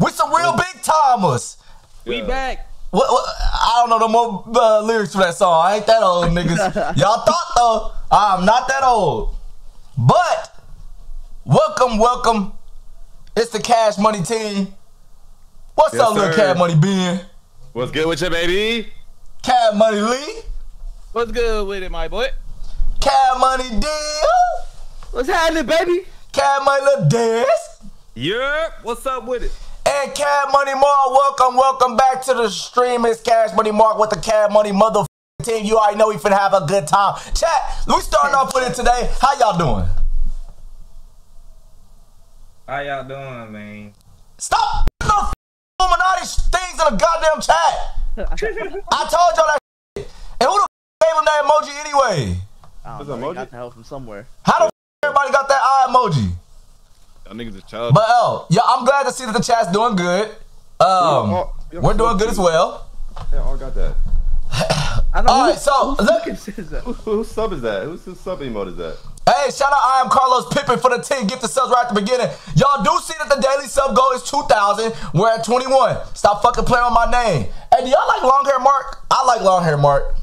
With some real big timers. We back. What, I don't know no more lyrics for that song. I ain't that old, niggas. Y'all thought though, I'm not that old. But welcome, welcome. It's the Cash Money team. What's up, little Cash Money Ben? What's good with you, baby? Cash Money Lee. What's good with it, my boy? Cash Money D. What's happening, baby? Cash Money Lil Dance. Yeah. What's up with it? And Cash Money Mark, welcome, welcome back to the stream. It's Cash Money Mark with the Cash Money motherfucking team. You already know we finna have a good time. Chat, we starting off with it today. How y'all doing? How y'all doing, man? Stop the Illuminati things in the goddamn chat. I told y'all that shit. And who the gave them that emoji anyway? I don't know, they got the hell from somewhere. How the everybody got that eye emoji? Niggas child. But oh, yeah, I'm glad to see that the chat's doing good. We're doing good as well. Yeah, I got that. Alright, so look. Whose sub is that? Whose sub emote is that? Hey, shout out I Am Carlos Pippen for the 10 gifted subs right at the beginning. Y'all do see that the daily sub goal is 2,000. We're at 21. Stop fucking playing on my name. Hey, do y'all like long hair, Mark? I like long hair, Mark.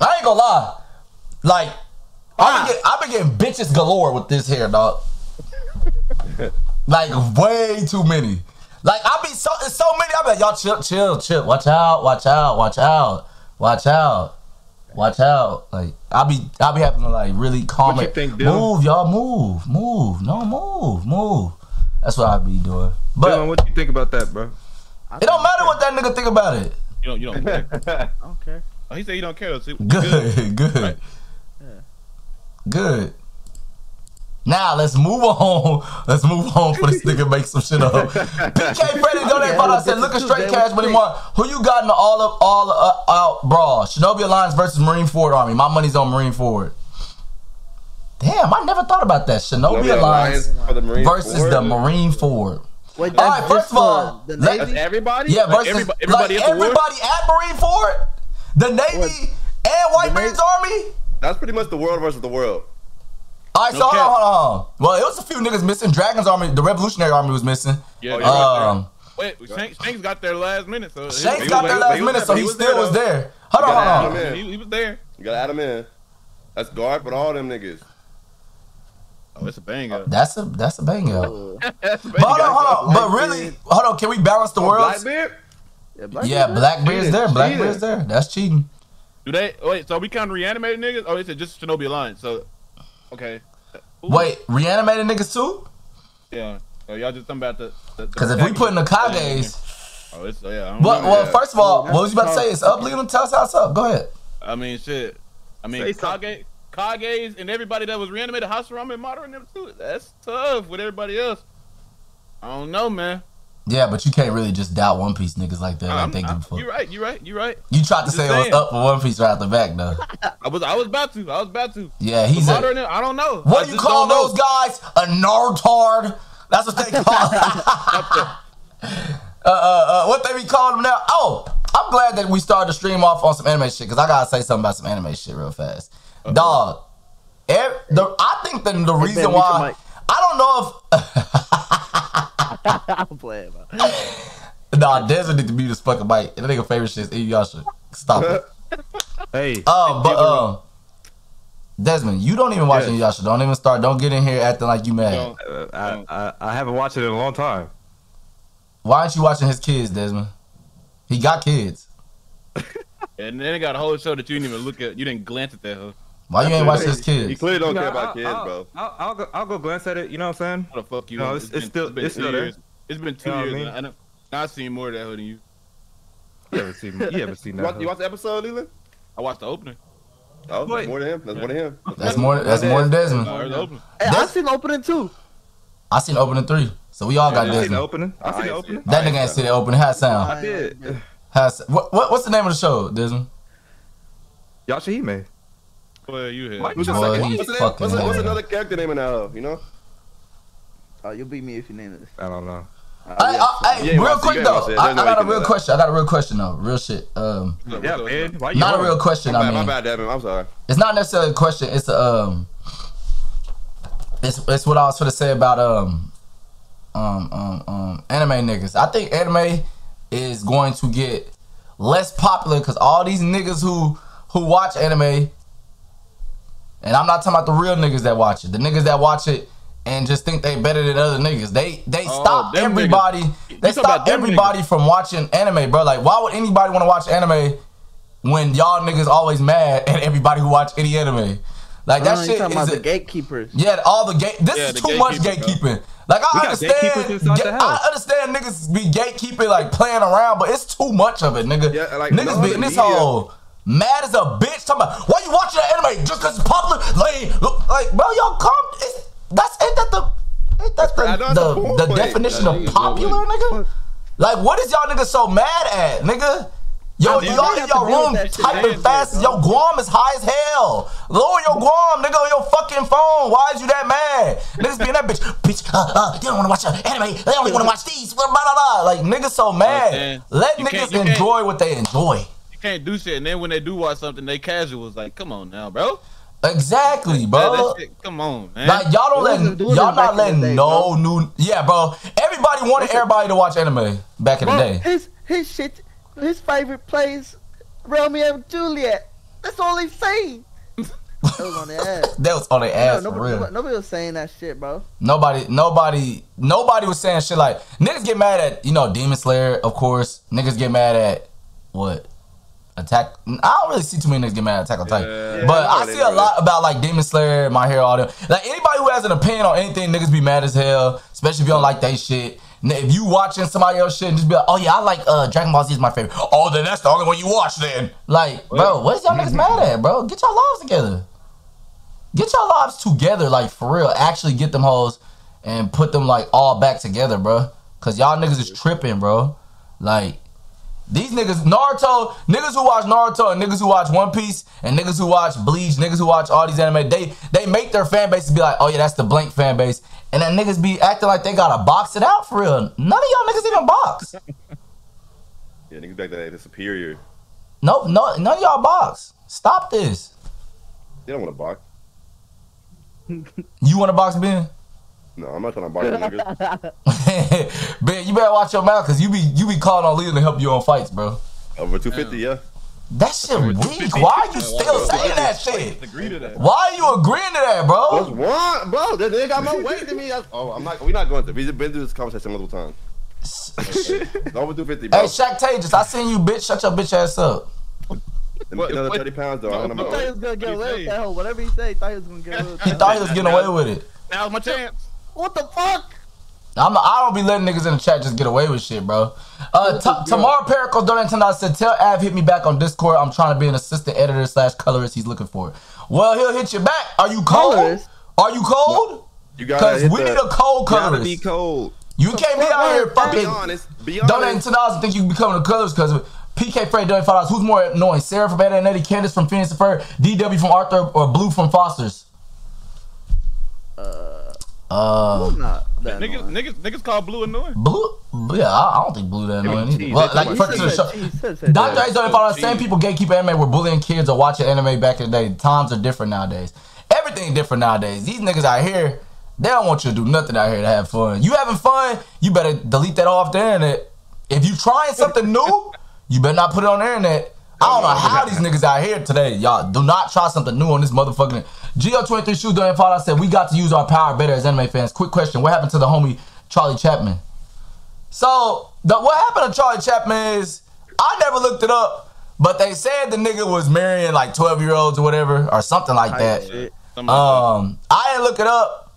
I ain't gonna lie. Like, I've been getting bitches galore with this hair, dog. Like way too many. Like I be so many. I be like, y'all chill. Watch out. Like I be having to like really calm it. Move, y'all, move. No, move. That's what I be doing. But Dylan, what do you think about that, bro? It don't matter what that nigga think about it. You don't care. I don't care. Oh, he said you don't care. So good. Right. Yeah. Good. Now let's move on. Let's move on for this nigga make some shit up. PK Freddy donated $5. Said, "Looking straight, Cash Money Mark. Who you got in the all out brawl? Shinobi Alliance versus Marine Ford Army. My money's on Marine Ford." Damn, I never thought about that. Shinobi Alliance versus the Marine Ford. Wait, all right, first of all, the Navy. Everybody. Yeah, versus everybody at Marine Ford, the Navy and White Man's Army. That's pretty much the world versus the world. All right, no so cap. Hold on. Well, it was a few niggas missing. Dragon's Army, the Revolutionary Army was missing. Yeah, right. Wait, Shanks got there last minute. So Shanks got there last minute, so he still was there. Hold on. He was there. You gotta add him in. That's guard for all them niggas. Oh, it's a bang-up. That's a bang-up. Hold on. But really, hold on. Can we balance the worlds? Blackbeard? Yeah, Blackbeard's there. Blackbeard's there. That's cheating. Do they? Wait, so we counting reanimated niggas? Oh, they said just Shinobi Alliance, so... Okay. Ooh. Wait, reanimated niggas too? Yeah. So y'all just talking about the because if we put in the Kages. Oh, it's yeah. Well, first of all, what was you about to say? It's up, leave them. Tell us how it's up. Go ahead. I mean, shit. I mean, Kages and everybody that was reanimated, Hasarama and Madara and them too. That's tough with everybody else. I don't know, man. Yeah, but you can't really just doubt One Piece niggas like that. Like they give a fuck. You're right. You tried to say it was up for One Piece right out the back, though. I was about to. Yeah, he's a... I don't know. What do you call those guys? A Nardard? That's what they call what they be calling them now? Oh, I'm glad that we started to stream off on some anime shit, because I got to say something about some anime shit real fast. Dog, I think the reason why... I don't know if... I'm playing, bro. Nah, Desmond need to be this fucking bite. That nigga favorite shit is y'all should stop it. Hey. Desmond, you don't even watch Inuyasha. Don't even start. Don't get in here acting like you mad. I haven't watched it in a long time. Why aren't you watching his kids, Desmond? He got kids. And then they got a whole show that you didn't even look at. You didn't glance at that, huh? Why you ain't watching his kids? You clearly don't care about kids, bro. I'll go glance at it. You know what I'm saying? What the fuck you? No, it's still there. It's been 2 years. I mean? I've seen more of that hood than you. You haven't seen that. You watch the episode, Leland? I watched the opener. Oh, that's more than him. That's more than Desmond. Hey, I seen the opening too. I seen the opening 3. So we all got Desmond. I seen the opening. That nigga ain't seen the opening. How it sound? I did. What's the name of the show, Desmond? Yashahime. Well, you here. What's another character name in that hole, you know? Oh, you'll beat me if you name it. I don't know. Real quick though, I got a real question though. Real shit. Yeah, man. Not a real question. My bad, Devin. I'm sorry. It's not necessarily a question. It's what I was gonna say about anime niggas. I think anime is going to get less popular because all these niggas who watch anime, and I'm not talking about the real niggas that watch it, the niggas that watch it and just think they better than other niggas. They stop everybody. They stop everybody from watching anime, bro. Like, why would anybody want to watch anime when y'all niggas always mad at everybody who watch any anime? Like, that shit is the gatekeepers. Yeah, all the gate. This is too much gatekeeping. Like, I understand. I understand niggas be gatekeeping, like playing around, but it's too much of it, nigga. Yeah, like, niggas be in this hole. Mad as a bitch. Talking about, why you watching that anime just because it's popular? Like, bro, y'all come. That's ain't that the ain't that the definition of popular, nigga? Like, what is y'all niggas so mad at, nigga? Yo, y'all in your room typing fast. Yo, Guam is high as hell. Lower your Guam, nigga, on your fucking phone. Why is you that mad? Niggas being that bitch. Bitch, they don't want to watch anime. They only want to watch these. Blah, blah, blah. Like, niggas so mad. Let niggas enjoy what they enjoy. You can't do shit. And then when they do watch something, they casuals. Like, come on now, bro. Exactly, bro. Come on, man. Like, y'all don't let, y'all not letting no new. Yeah, bro. Everybody wanted everybody to watch anime back in the day. His shit, his favorite plays Romeo and Juliet. That's all he's saying. That was on their ass. That was on their ass, for real. Nobody was saying that shit, bro. Nobody was saying shit like, niggas get mad at, you know, Demon Slayer, of course. Niggas get mad at what? Attack. I don't really see too many niggas get mad at Attack on Titan, but I see a lot about like Demon Slayer, My Hero, all them. Like, anybody who has an opinion on anything, niggas be mad as hell, especially if you don't like they shit. If you watching somebody else shit and just be like, oh yeah, I like Dragon Ball Z is my favorite. Oh, then that's the only one you watch then. Like, bro, what is y'all niggas mad at, bro? Get y'all lives together. Get y'all lives together, like, for real. Actually get them hoes and put them like all back together, bro. Cause y'all niggas is tripping, bro. Like, these niggas, Naruto, niggas who watch Naruto and niggas who watch One Piece and niggas who watch Bleach, niggas who watch all these anime, they make their fan bases be like, oh yeah, that's the blank fan base. And then niggas be acting like they gotta box it out for real. None of y'all niggas even box. Yeah, niggas back there, they're superior. Nope, no, none of y'all box. Stop this. They don't wanna box. You wanna box, Ben? No, I'm not trying to box you, niggas. Ben, you better watch your mouth, cause you be calling on leaders to help you on fights, bro. Over 250, yeah. That shit weak. Why are you still saying that shit? Agree to that. Why are you agreeing to that, bro? What's wrong, bro? That nigga got more weight than me. We're not going to. We've been through this conversation multiple times. Over 250, bro. Hey, Shaq Tages, I seen you, bitch. Shut your bitch ass up. Another 30 pounds, though. I thought he was gonna get away with that hoe. Whatever he said, he thought he was gonna get away with that. He thought he was getting away with it. That was my chance. What the fuck? I don't be letting niggas in the chat just get away with shit, bro. Tomorrow Pericles donated $10. Said, tell Av hit me back on Discord. I'm trying to be an assistant editor / colorist. He's looking for it. Well, he'll hit you back. Are you cold? Colorist? Are you cold? You gotta hit we need a cold colorist. You gotta be cold. You can't be out here fucking be honest. Donating $10 and think you can become a colorist because of it. PK Freddy donated $5. Who's more annoying? Sarah from Ada and Eddie, Candace from Phoenix and Fur, DW from Arthur, or Blue from Foster's? Niggas call Blue annoying. Blue? Yeah, I don't think Blue that annoying either. Well, like, for sure. Dr. A's only follow the same people gatekeeping anime were bullying kids or watching anime back in the day. Times are different nowadays. Everything different nowadays. These niggas out here, they don't want you to do nothing out here to have fun. You having fun, you better delete that off the internet. If you trying something new, you better not put it on the internet. I don't know how these niggas out here today, y'all. Do not try something new on this motherfucking... GO23 Shoe during Fallout said, we got to use our power better as anime fans. Quick question, what happened to the homie Charlie Chapman? So, what happened to Charlie Chapman is, I never looked it up, but they said the nigga was marrying like 12-year-olds or whatever, or something like that. I didn't look it up.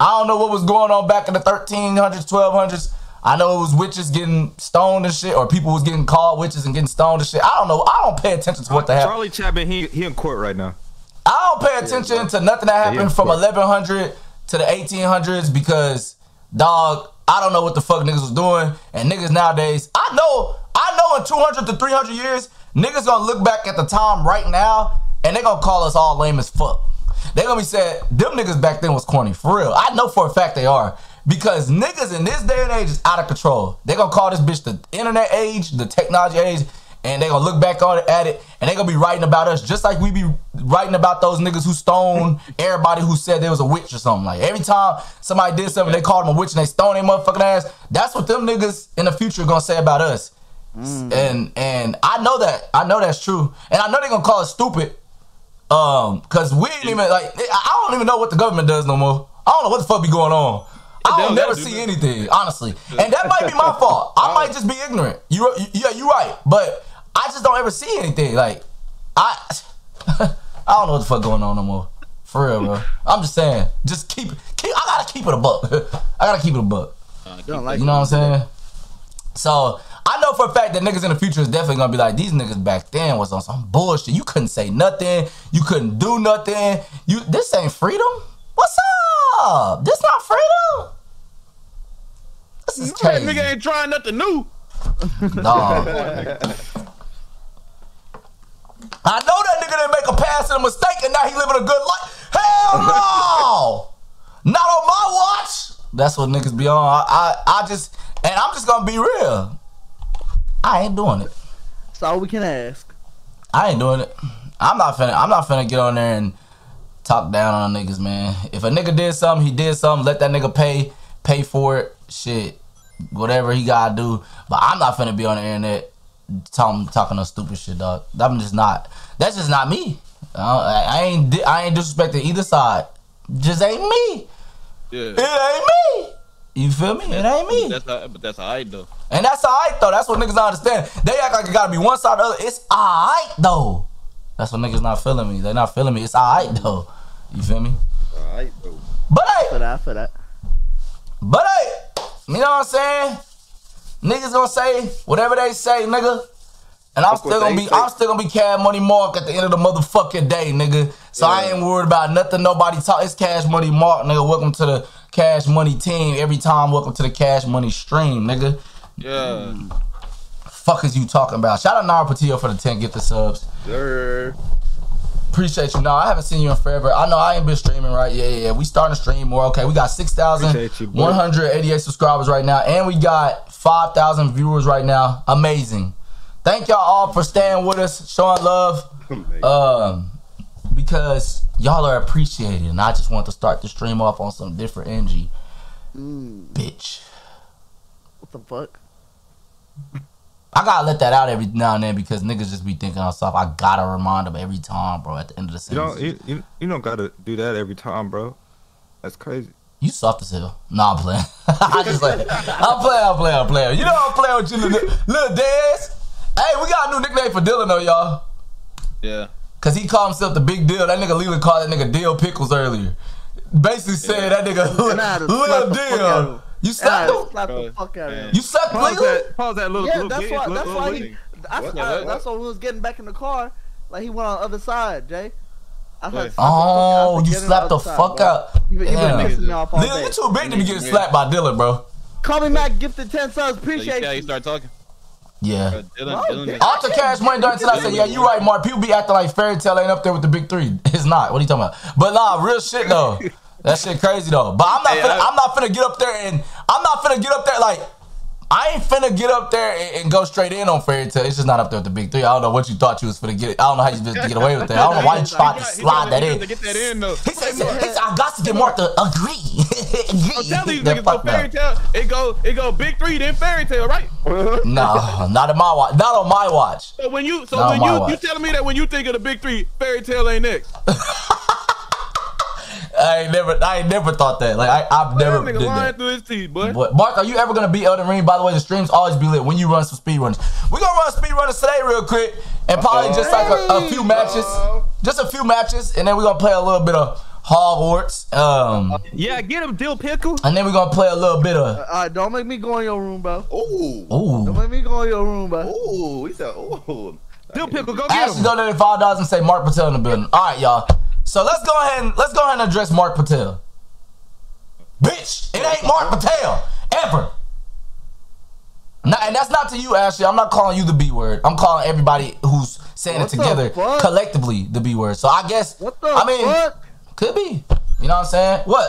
I don't know what was going on back in the 1300s, 1200s. I know it was witches getting stoned and shit, or people was getting called witches and getting stoned and shit. I don't know. I don't pay attention to what the happened. Charlie Chapman, he in court right now. I don't pay attention to nothing that happened from 1100 to the 1800s because, dog, I don't know what the fuck niggas was doing. And niggas nowadays, I know in 200 to 300 years, niggas gonna look back at the time right now and they gonna call us all lame as fuck. They gonna be saying, them niggas back then was corny, for real. I know for a fact they are. Because niggas in this day and age is out of control. They gonna call this bitch the internet age, the technology age, and they're gonna look back on it, at it, and they're gonna be writing about us just like we be writing about those niggas who stoned everybody who said there was a witch or something. Like every time somebody did something, they called them a witch and they stoned their motherfucking ass. That's what them niggas in the future are gonna say about us. Mm. And I know that. I know that's true. And I know they're gonna call us stupid. Cause we ain't even like, I don't even know what the government does no more. I don't know what the fuck be going on. I don't never see anything, honestly. And that might be my fault. I might just be ignorant. You're right. But I just don't ever see anything. Like, I don't know what the fuck going on no more. For real, bro. I'm just saying. Just keep I gotta keep it a buck. I gotta keep it a buck. You know what I'm saying? So I know for a fact that niggas in the future is definitely gonna be like, these niggas back then was on some bullshit. You couldn't say nothing. You couldn't do nothing. This ain't freedom. What's up? This not freedom. This is crazy. Nigga ain't trying nothing new. Nah. I know that nigga didn't make a pass and a mistake, and now he living a good life. Hell no! Not on my watch. That's what niggas be on. And I'm just gonna be real. I ain't doing it. That's all we can ask. I ain't doing it. I'm not finna get on there and talk down on niggas, man. If a nigga did something, he did something. Let that nigga pay for it. Shit, whatever he gotta do. But I'm not finna be on the internet talking no stupid shit, dog. I'm just not. That's just not me. I ain't disrespecting either side. Just ain't me. Yeah. It ain't me. You feel me? It ain't me. But that's alright though. And that's alright though. That's what niggas don't understand. They act like it gotta be one side or the other. It's alright though. That's what niggas not feeling me. They not feeling me. It's alright though. You feel me? Alright though. But hey. For that. But hey. You know what I'm saying? Niggas gonna say whatever they say, nigga. And I'm still gonna be Cash Money Mark at the end of the motherfucking day, nigga. So yeah. I ain't worried about nothing nobody talk. It's Cash Money Mark, nigga. Welcome to the Cash Money team. Every time, welcome to the Cash Money stream, nigga. Yeah. Fuck is you talking about? Shout out Nara Patillo for the 10 gifted subs. Sure. Appreciate you. No, I haven't seen you in forever. I know I ain't been streaming, right? Yeah. We starting to stream more. Okay, we got 6,188 subscribers right now, and we got 5,000 viewers right now. Amazing. Thank y'all all for staying with us, showing love. Because y'all are appreciated, and I just want to start the stream off on some different energy. Mm. Bitch. What the fuck? I gotta let that out every now and then because niggas just be thinking on stuff. I gotta remind them every time, bro, at the end of the sentence. You don't gotta do that every time, bro. That's crazy. You soft as hell. Nah, I'm playing. I'm playing. You know I'm playing with you, little Dez. Hey, we got a new nickname for Dylan, though, y'all. Yeah. Cause he called himself the big deal. That nigga Leland called that nigga Deal Pickles earlier. Basically said that nigga little deal. You slapped him? Slap the fuck out of him. You slapped Leland? Pause that little. Yeah, that's why we was getting back in the car. Like he went on the other side, Jay. Oh, you slapped the fuck out. You been pissing me off all day. Leland, you too big to be getting slapped by Dylan, bro. Call me Mac, gifted 10 subs. Appreciate you. Yeah, you start talking. Yeah. After Cash Money done tonight, I said, yeah, you right, Mark. People be acting like Fairy Tail ain't up there with the big three. It's not. What are you talking about? But nah, real shit though. That shit crazy though. But I'm not finna get up there and I ain't finna get up there and go straight in on Fairy Tail. It's just not up there with the big three. I don't know what you thought you was finna get. I don't know how you just get away with that. I don't know why you tried to slide that in. He said, I got to get Mark to agree. I'm telling you, niggas go Fairy Tail. It go big three, then Fairy Tail, right? No, not on my watch. Not on my watch. So when you you telling me that when you think of the big three, Fairy Tail ain't next. I ain't never thought that. Like I've never did that. Through his teeth, boy. But Mark, are you ever gonna beat Elden Ring? By the way, the streams always be lit when you run some speedruns. We gonna run speedrunners today, real quick, and probably just like a few matches, just a few matches, and then we gonna play a little bit of Hogwarts. Yeah, get him, Dill Pickle. And then we gonna play a little bit of. Don't make me go in your room, bro. Ooh. Don't make me go in your room, bro. Ooh, we said ooh. Dill Pickle, go get him. I actually donated $5 and say Mark Patel in the building. All right, y'all. So let's go ahead and address Mark Patel. Bitch, it ain't Mark Patel ever. Now, and that's not to you, Ashley. I'm not calling you the B word. I'm calling everybody who's saying it together collectively the B word. So I guess could be. You know what I'm saying? What?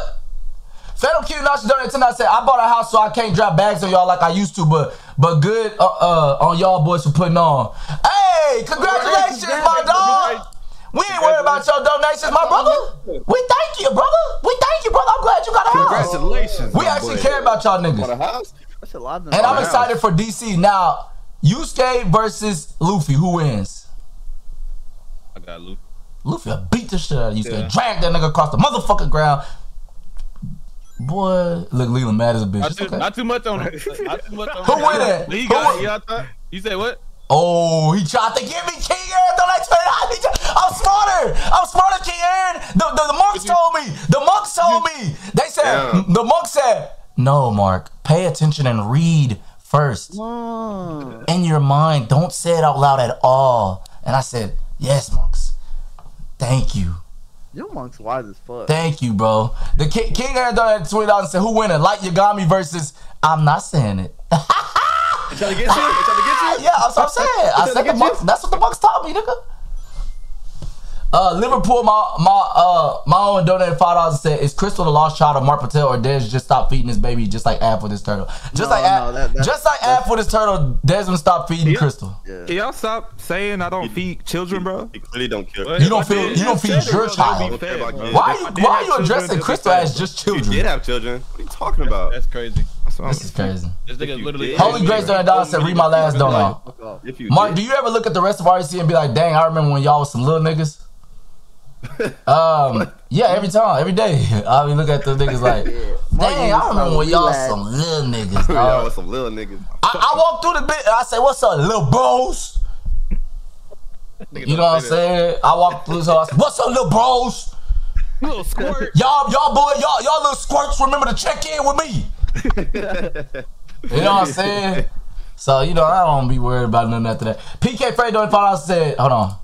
Fatal Q Nacho donated $10. Said, I bought a house, so I can't drop bags on y'all like I used to, but good on y'all boys for putting on. Hey, congratulations, my dog. We ain't worried about your donations, my brother. We thank you, brother. We thank you, brother. I'm glad you got a house. Congratulations. We actually care about y'all niggas. That's a lot. And I'm excited for DC. Now, Yusuke versus Luffy. Who wins? I got Luffy. Luffy beat the shit out of Yusuke. Drag that nigga across the motherfucking ground. Boy, look, Leland mad as a bitch. Not too much on him. Not too much on him. Who win it? He got it. You say what? Oh, he tried to give me King Aaron. I'm smarter. I'm smarter, King Aaron. The monks told me. The monks told me. They said, the monk said, no, Mark, pay attention and read first. In your mind, don't say it out loud at all. And I said, yes, monks. Thank you. Your monk's wise as fuck. Thank you, bro. The King Aaron donated $20 and said, who winning? Light Yagami versus I'm not saying it. It's trying to get you? It's trying to get you? Yeah, that's what I'm saying. I said the monks, that's what the monks taught me, nigga. Liverpool, my own donated $5 and said, is Crystal the lost child of Mark Patel, or Dez just stopped feeding his baby just like Ab with his turtle? Just like Ab with his turtle, Desmond stopped feeding Crystal. Can y'all stop saying I don't feed children, bro? You really don't care. You don't feel you don't feed your child. Why are you addressing Crystal as just children? You did have children. What are you talking about? That's crazy. This is crazy. This nigga literally Holy Grace $100 said, read my last donut. Mark, do you ever look at the rest of RDC and be like, dang, I remember when y'all was some little niggas? Yeah, every time, every day. I mean, look at the niggas like, dang, I remember when y'all some little niggas. Y'all was some little niggas. I walked through the bit and I said, what's up, little bros? You know what I'm saying? I walked through so I said, what's up, little bros? Little squirt. Y'all little squirts remember to check in with me. You know what I'm saying? So, you know, I don't be worried about nothing after that. PK Freddy donated $5 said, hold on.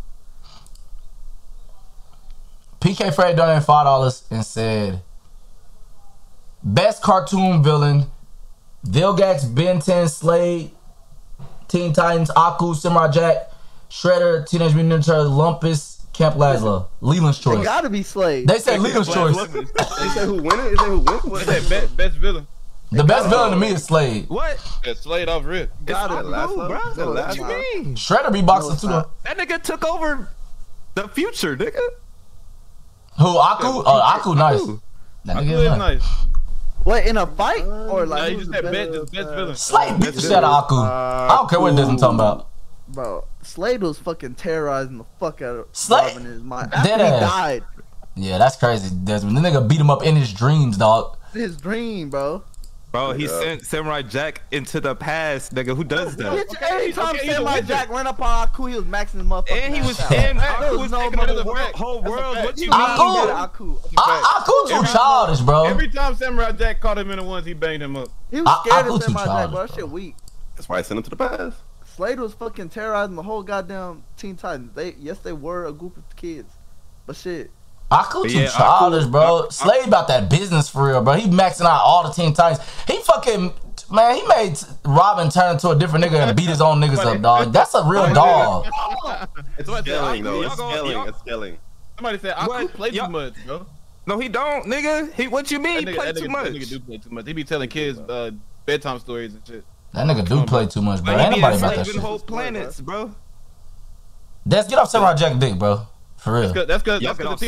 PK Freddy donated $5 and said, best cartoon villain, Vilgax, Ben 10, Slade, Teen Titans, Aku, Samurai Jack, Shredder, Teenage Mutant Ninja Turtles, Lumpus, Camp Lazlo, Leland's choice. It gotta be Slade. They said Leland's choice. They said who winner? They said who winner? They said best villain. The best villain to me is Slade. What? It's Slade off rip. Got it. What you mean? Shredder be boxing too though. That nigga took over the future, nigga. Who? Aku? Aku nice. That nigga is nice. What, in a fight? Or like, you just said best villain. Slade beat the shit out of Aku. I don't care what this I'm talking about. Bro, Slade was fucking terrorizing the fuck out of Slade in his mind. After he died. Yeah, that's crazy, Desmond. The nigga beat him up in his dreams, dog. His dream, bro. Bro, he sent Samurai Jack into the past, nigga. Who does that? Every time Samurai Jack ran up on Aku, he was maxing his motherfucker. And he was in Aku's whole world. What you mean? Aku too childish, bro. Every time Samurai Jack caught him in the ones, he banged him up. He was scared of Samurai Jack, bro. That shit weak. That's why I sent him to the past. Slade was fucking terrorizing the whole goddamn Teen Titans. Yes, they were a group of kids, but shit. Aku too childish, bro. Slade about that business for real, bro. He maxing out all the Teen Titans. He fucking, man, he made Robin turn into a different nigga and beat his own niggas up, dog. That's a real dog. It's scaling, though. It's scaling. It's scaling. Somebody said Aku play too much, bro. No, he don't, nigga. He, what you mean he play too much? That nigga do play too much. He be telling kids bedtime stories and shit. That nigga do play too much, bro. Ain't nobody about that shit. Whole planets, bro. Let's get off Samurai Jack dick, bro. For real. That's good. That's because the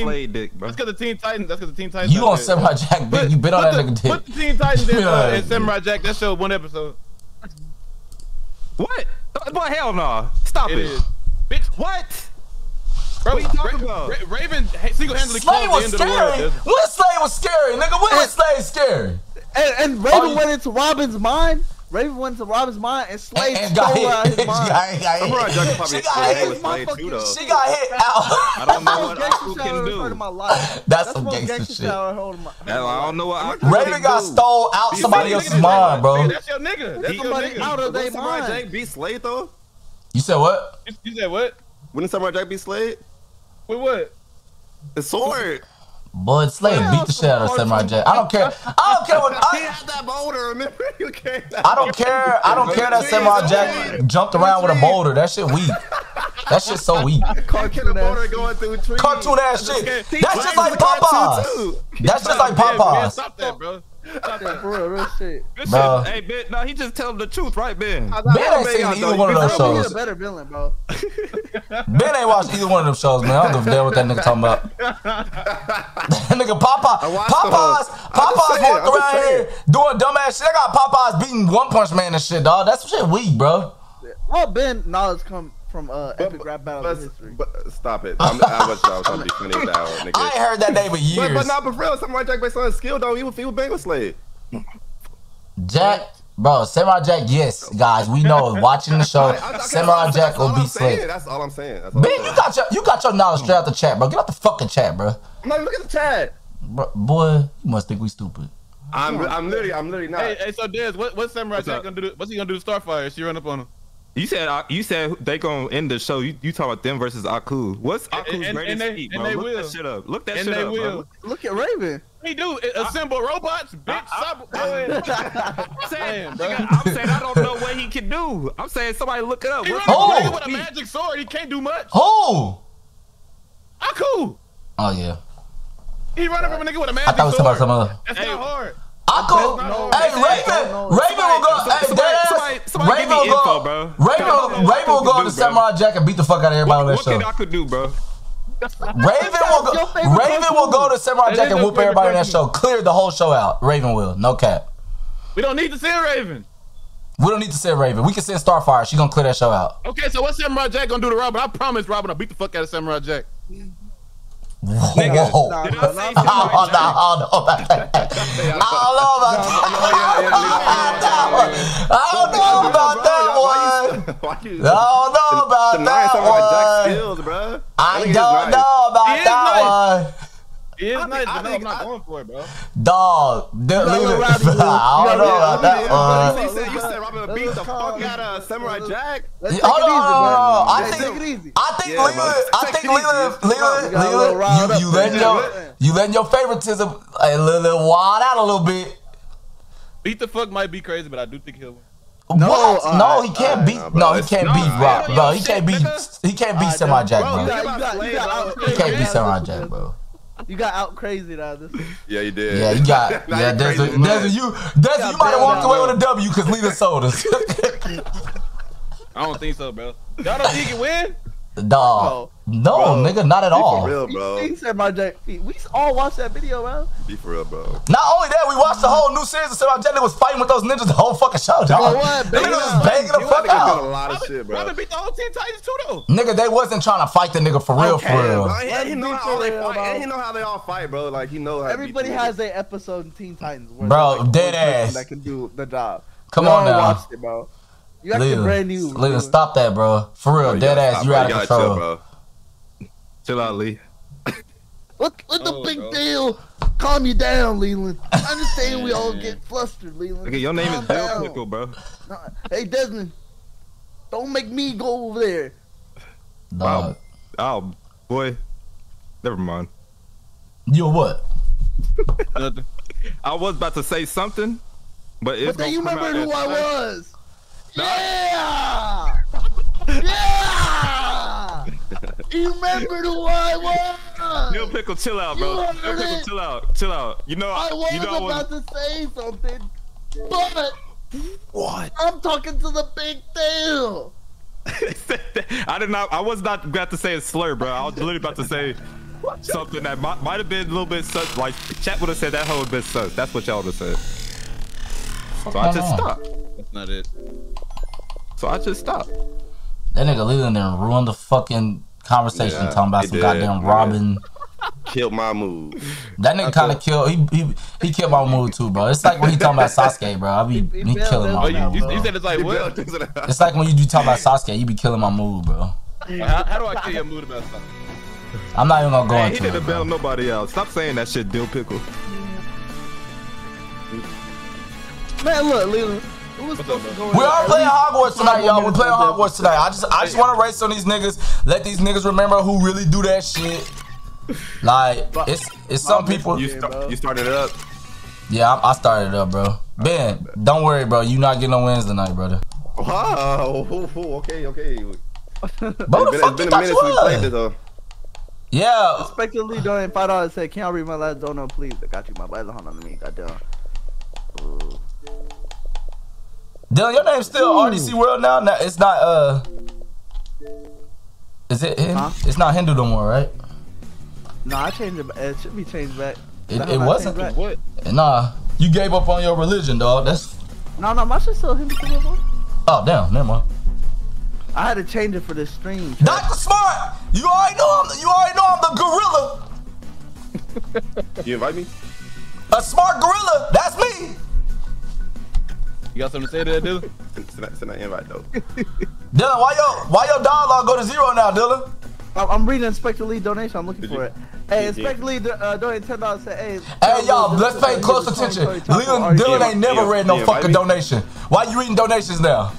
Teen Titans. That's because the Teen Titans. You on Samurai Jack, bitch. You been on that nigga dick. Put the Teen Titans in Samurai Jack. That show one episode. What? But hell no. Stop it. Bitch, what? Bro, what you talking about? Raven single-handedly closed the end of the world. When Slade was scary, nigga. When was Slade scary? And Raven went into Robin's mind. Raven went to Robin's mind and Slade stole her out of his mind. She got hit out. I don't know what Aku can do. That's some gangster shit. I don't know what Raven got stole out somebody else's mind, bro. That's your nigga. That's somebody out of their mind. Samurai Jack beat Slade though? You said what? You said what? Wouldn't Samurai Jack beat Slade? With what? The sword. Boy, Slade beat the shit out of Samurai Jack. I don't care. I don't care what. He had that boulder. Remember, you came. I don't care. I don't care that Samurai Jack jumped around with a boulder. That shit weak. That shit's so weak. Cartoon ass, going through trees. Cartoon ass shit. That's just like Popeyes. That's just like Popeyes. Stop that, bro. For real, real shit. Good bro. Shit. Hey, Ben, no, he just tell him the truth, right, Ben? Ben ain't seen either one of those shows. A better villain, bro. Ben ain't watched either one of them shows, man. I don't give a damn what that nigga talking about. That nigga Popeyes walking around here doing dumbass shit. I got Popeyes beating One Punch Man and shit, dog. That's shit weak, bro. Well, Ben knowledge come from epic rap battles in history. But stop it. I wish I was gonna be funny with that one, nigga. I ain't heard that name in years. But not for real. Samurai Jack based on his skill, though. He was bang with Slade. Jack, bro, Samurai Jack, yes, guys, we know. Watching the show, Samurai Jack will be Slade. That's all I'm saying. That's all Ben, you got your knowledge straight out the chat, bro. Get out the fucking chat, bro. I'm not even looking at the chat. Bro, boy, you must think we stupid. I'm literally not. Hey, so Dez, what's Samurai Jack gonna do? What's he gonna do to Starfire? She run up on him. You said they gonna end the show. You talk about them versus Aku. What's Aku's greatest feat, bro? Look that shit up. Look that shit up, bro. Look at Raven. He do assemble robots, bitch. I'm saying I don't know what he can do. I'm saying somebody look it up. He running with a magic sword. He can't do much. Oh, Aku. Oh yeah. He running from a nigga with a magic sword. I thought it was some other. That's not hard. Aku, hey, Raven will go. Raven will go, bro. Raven will go to Samurai Jack and beat the fuck out of everybody on that show. What can Aku do, bro? Raven will go to Samurai Jack and whoop everybody on that show. Clear the whole show out. Raven will, no cap. We don't need to send Raven. We can send Starfire. She gonna clear that show out. Okay, so what's Samurai Jack gonna do to Robin? I promise Robin, I'll beat the fuck out of Samurai Jack. Nigga, I don't know about that one. I'm not going for it, bro. Dog, you said Robin would beat the fuck out of Samurai Jack. I think, Leland, you letting your favoritism a little wild out a little bit. Beat the fuck might be crazy, but I do think he'll win. No, he can't beat Samurai Jack, bro. He can't beat Samurai Jack, bro. You got out crazy though. Yeah, you did. Yeah, you got. Yeah, Desert, you might have walked away with a W because Leland sold us. I don't think so, bro. Y'all don't think you can win? Dog. No, bro, nigga, not at all. For real, bro. He said my Jack. We all watched that video, bro. Be for real, bro. Not only that, we watched the whole new series of Samurai Jack that was fighting with those ninjas the whole fucking show, dog. Nigga was banging the fuck out. A lot of shit, bro. Robin beat the whole Teen Titans too, though. Nigga, they wasn't trying to fight the nigga for real, for real. And he know how they fight. And he know how they all fight, bro. Like he know how. Everybody has their episode in Teen Titans. Bro, dead ass. That can do the job. Come on now. Watched it, bro. You got to brand new. Leland, stop that, bro. For real, dead ass. You out of control, bro. Chill out, Lee. What's the big deal? Calm you down, Leland. I understand we all get flustered, Leland. Okay, your name is Bill Pickle, bro. Nah. Hey, Desmond, don't make me go over there. Wow. Oh, boy. Never mind. Yo, what? Nothing. I was about to say something, but it's gonna come out. But then you remember who I was. Yeah! Yeah! You remember who I was? Bill Pickle, chill out, bro. Bill Pickle, chill out, chill out. You know I was about to say something, but what? I'm talking to the big deal. I was not about to say a slur, bro. I was literally about to say something that might have been a little bit sus. Like chat would have said that whole bit sus. That's what y'all would have said. So I just stopped. That's not it. So I just stopped. That nigga Leland done ruined the fucking conversation talking about some goddamn Robin. Killed my mood. That nigga kind of killed. He killed my mood too, bro. It's like when he talking about Sasuke, bro. he killing my mood. You said it's like what? It's like when you talk about Sasuke, you be killing my mood, bro. How do I kill your mood about Sasuke? I'm not even gonna go into it. He didn't bail nobody out. Stop saying that shit, Dill Pickle. Man, look, Leland. We are playing Hogwarts tonight, y'all. We're playing Hogwarts tonight. I just want to race on these niggas. Let these niggas remember who really do that shit. Like, it's some people. You started it up. Yeah, I started it up, bro. Ben, don't worry, bro. You not getting no wins tonight, brother. Wow. Okay. Bro, it's been a minute since we played it, though. Yeah. Respectively, donating $5 said, "Can't read my last dono, please." I got you, my last. Hold on to me. Goddamn. Dylan, your name's still RDC World now? No, it's not, is it him? Huh? It's not Hindu no more, right? Nah, I changed it. It should be changed back. It wasn't. What? Nah, you gave up on your religion, dog. That's. No, my shit's still Hindu. Oh, damn, never mind. I had to change it for this stream. Dr. Smart, you already know I'm the gorilla. You invite me? A smart gorilla, that's me. You got something to say to that, Dylan? Send an invite though. Dylan, why your dialogue go to zero now, Dylan? I'm reading Inspector Lee donation. I'm looking for it. Hey, Inspector Lee donated $10. Say, hey, y'all, let's pay close attention. Dylan ain't never read no fucking donation. Why you reading donations now?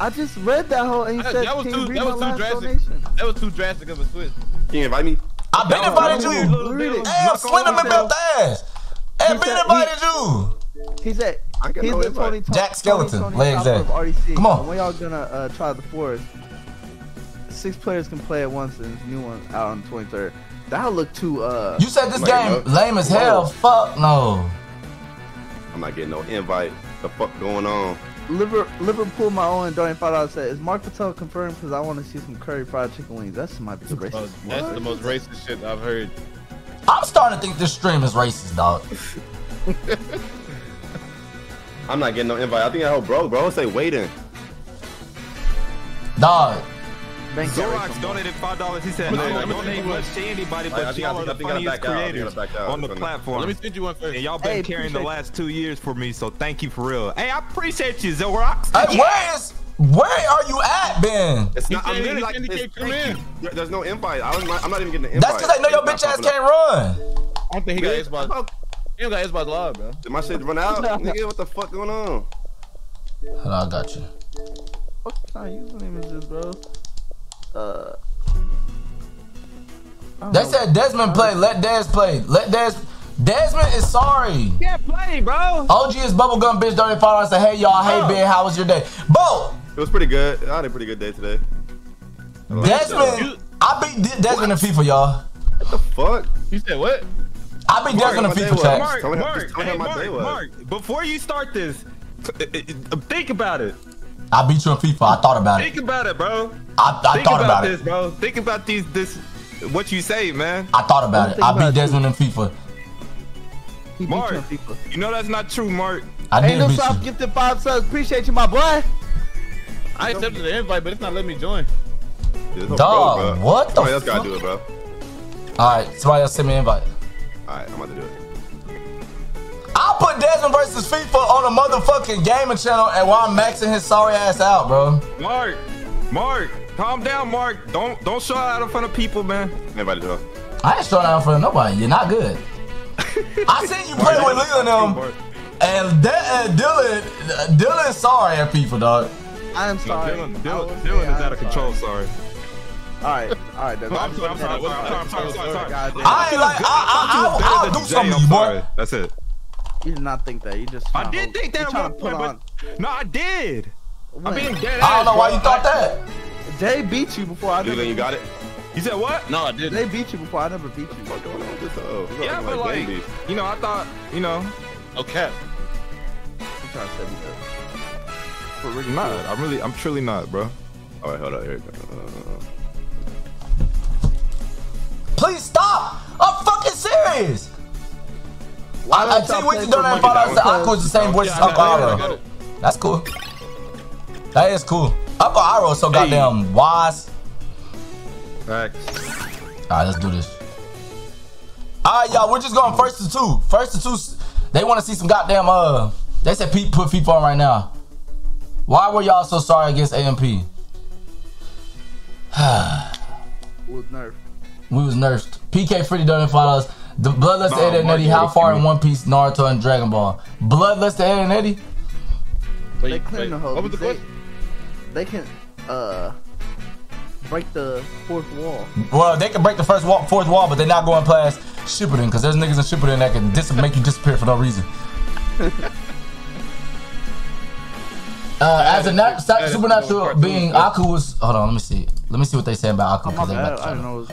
I just read that whole and you said that was too drastic. That was too drastic of a switch. Can you invite me? I've been invited you. Hey, I'm slitting my belt ass. I've been invited you. He said, he's the Tony Jack Skeleton. Legs out. Come on. When y'all gonna try the forest? 6 players can play at once and new one out on the 23rd. That'll look too You said this game lame as hell. Fuck no. I'm not getting no invite. The fuck going on? Liverpool, my own donated $5 said, is Mark Patel confirmed? Because I want to see some curry fried chicken wings. That might be the racist. That's the most racist shit I've heard. I'm starting to think this stream is racist, dog. I'm not getting no invite. I think I hope bro say waiting. Dog. Xerox donated $5. He said, I don't think we'll see anybody, but y'all are the funniest creators on the platform. Let me send you one first. And y'all been carrying the last 2 years for me, so thank you for real. Hey, I appreciate you, Xerox. Hey, where are you at, Ben? It's not, I'm really like this. There's no invite. I'm not even getting an invite. That's because I know your bitch ass can't run. I don't think he got Xbox. He got Xbox Live, bro. Did my shit run out? Nigga, what the fuck going on? Hold on, I got you. What kind of username is this, bro? They said Desmond play. Let Des play. Desmond is sorry. Can't play, bro. OG is bubblegum bitch. $35. Say, hey y'all. Hey Ben, how was your day, Bo? It was pretty good. I had a pretty good day today. Desmond, I beat Desmond in FIFA, y'all. What the fuck? You said what? I beat Desmond in FIFA. Mark, before you start this, think about it. I beat you in FIFA. I thought about it. Think about it, bro. I thought about this, bro. Think about this what you say, man. I thought about it. I beat Desmond in FIFA. Mark, you know that's not true, Mark. I did beat you. Gifted $5. Appreciate you, my boy. I accepted the invite, but it's not letting me join. Dog, what the fuck? Somebody else gotta do it, bro. All right, somebody else send me an invite. All right, I'm about to do it. I'll put Desmond versus FIFA on a motherfucking gaming channel and while I'm maxing his sorry ass out, bro. Mark, calm down, Mark. Don't shout out in front of people, man. Nobody do. I ain't shouting out in front of nobody. You're not good. I seen you play with Leland and Dylan sorry at FIFA, dog. I am sorry. No, Dylan is out of control, sorry. All right. I'm sorry. I'll do something, boy. That's it. You did not think that. You just. I did think that at one point. No, I did. I'm being dead ass. I don't know why you thought that. Jay beat you before I did. You got it? You said what? No, I didn't. They beat you before I never beat you. What's going on with this? Yeah, but like, you know, I thought, you know. Okay. I'm trying to set me up. For real, not. I'm truly not, bro. All right, hold on. Here we go. Please stop. I'm fucking serious. I see what you doing that about us. Aku is the same voice as Aku. That's cool. That is cool. Aku Aro so goddamn wise. Facts. Alright, let's do this. Alright, y'all, we're just going first to two. First to two. They want to see some goddamn they said Pete put FIFA on right now. Why were y'all so sorry against AMP? We was nerfed. We was nerfed. PK Freddy doesn't follow us. The Bloodlust Ed and Eddie, how far in One Piece, Naruto, and Dragon Ball? Bloodlust Ed and Eddie? They claim the whole. What was the question? They can break the fourth wall. Well, they can break the fourth wall, but they're not going past Shippuden, because there's niggas in Shippuden that can make you disappear for no reason. As a supernatural being, Aku was. Hold on, let me see. Let me see what they say about Aku. I don't know.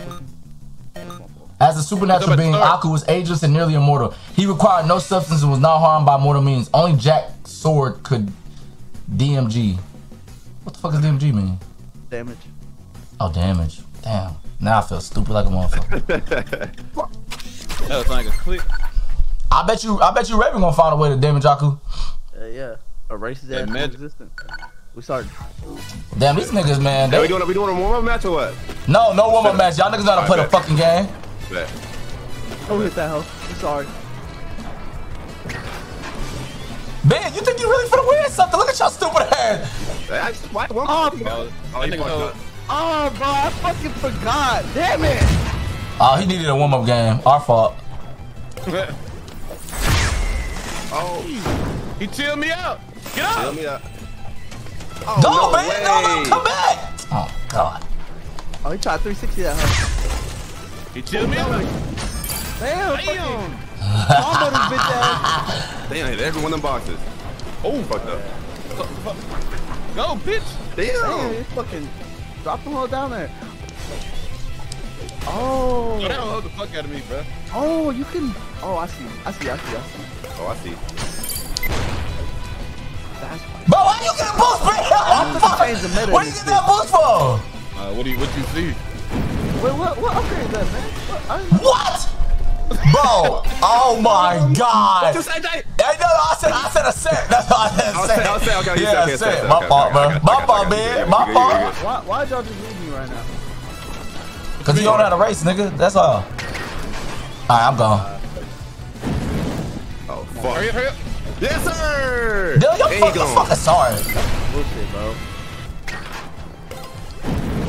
As a supernatural being, Aku was ageless and nearly immortal. He required no substance and was not harmed by mortal means. Only Jack's sword could DMG. What the fuck does DMG mean? Damage. Oh, damage. Damn. Now I feel stupid like a motherfucker. That was like a click. I bet you Raven gonna find a way to damage Aku. Yeah. Erase his ass existence. We started. Damn, these niggas, man. Hey, we doing a warm-up match or what? No, no warm-up match. Y'all niggas gotta play the fucking game. Bet. Oh, hit that hoe. I'm sorry. Ben, you think you really finna win something? Look at y'all stupid ass. Oh, bro, I fucking forgot. Damn it. Oh, he needed a warm-up game. Our fault. Oh. He chilled me up. Get up. Chill me up. Oh, no, man, no, come back! Oh, God. Oh, he tried 360 that hole. He chilled me up. Damn! Combo this bitch ass. Damn, hit every one of them boxes. Oh, fucked up. Go, bitch! Damn! Damn, fucking drop the hole down there. Oh! Yo, that hole the fuck out of me, bro. Oh, you can... Oh, I see. Oh, I see. That's bro, why you get a boost, bro? Where you get that boost for? What you see? Wait, what upgrade is that, man? What? Bro, oh my God! I said a set. That's all I said. I'll say. Okay, yeah, okay, set. Okay, my fault, bro. My fault, man. My fault. Why y'all just leave me right now? Cause you don't know how to race, nigga. That's all. All right, I'm gone. Oh fuck! Hurry up! Yes, sir! Dude, you're fucking sorry. Bullshit, bro.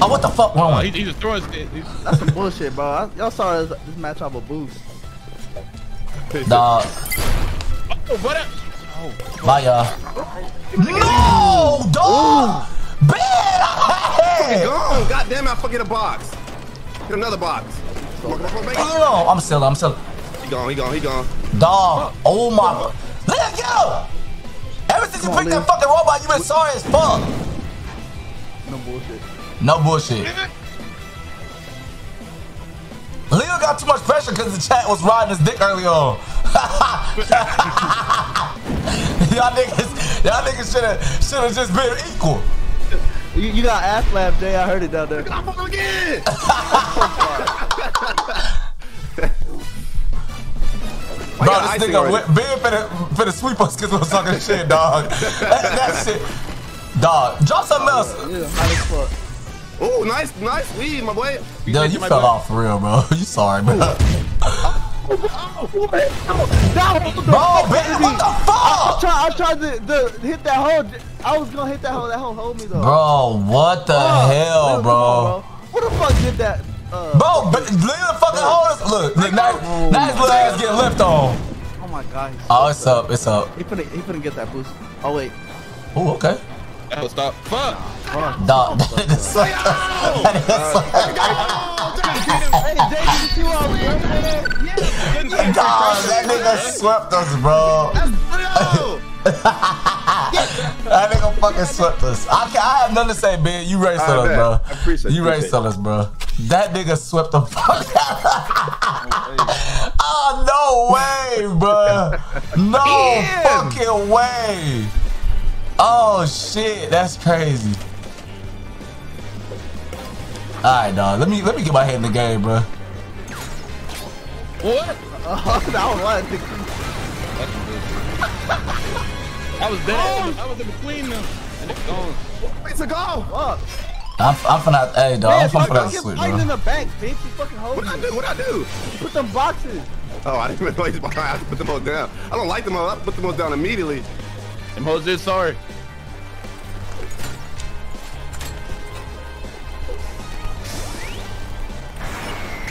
Oh, what the fuck wrong with you? He just throws it. That's some bullshit, bro. Y'all saw this match up a boost. Dog. Oh, what up? Oh, bye, y'all. No, dog! Bad! Fucking gone. God damn it, I fucking hit a box. Hit another box. No, I'm still. He gone. Dog. Oh, my. Let it go! Ever since you picked that fucking robot, you been sorry as fuck. No bullshit. Leo got too much pressure because the chat was riding his dick early on. y'all niggas should have just been equal. You got ass laugh, Jay. I heard it down there. I'm fucking again. Bro, this nigga Ben finna sweep us because we're talking shit, dog. That shit. Dog, draw something else. Yeah, hot as fuck. Ooh, nice lead, my boy. Dude, you fell off for real, bro. You sorry, bro. Bro, Ben, what the fuck? I tried to hit that hole. I was gonna hit that hole. That hole hold me, though. Bro, what the hell, bro? What the fuck did that? Bro, leave the fucking holders. Look, now his little ass getting lift on. Oh my God. Oh, it's up. He couldn't get that boost. Oh wait. Oh, okay. That'll stop. Fuck. Dog. That nigga swept us, bro. That nigga fucking swept us. I have nothing to say, Ben. You raced on us, bro. I appreciate it. You raced on us, bro. That nigga swept the fuck out. Oh, no way, bro. No fucking way. Oh, shit. That's crazy. All right, dog. Let me get my head in the game, bro. What? I was dead. I was in between them. And it's gone. It's a goal. Fuck. I'm finna, hey dog, man, I'm finna switch, bro. In the back, bitch. You fucking hold me. What I do? Put them boxes. Oh, I didn't even place behind. I put them all down. I don't like them all. I put them all down immediately. Them hoes is sorry.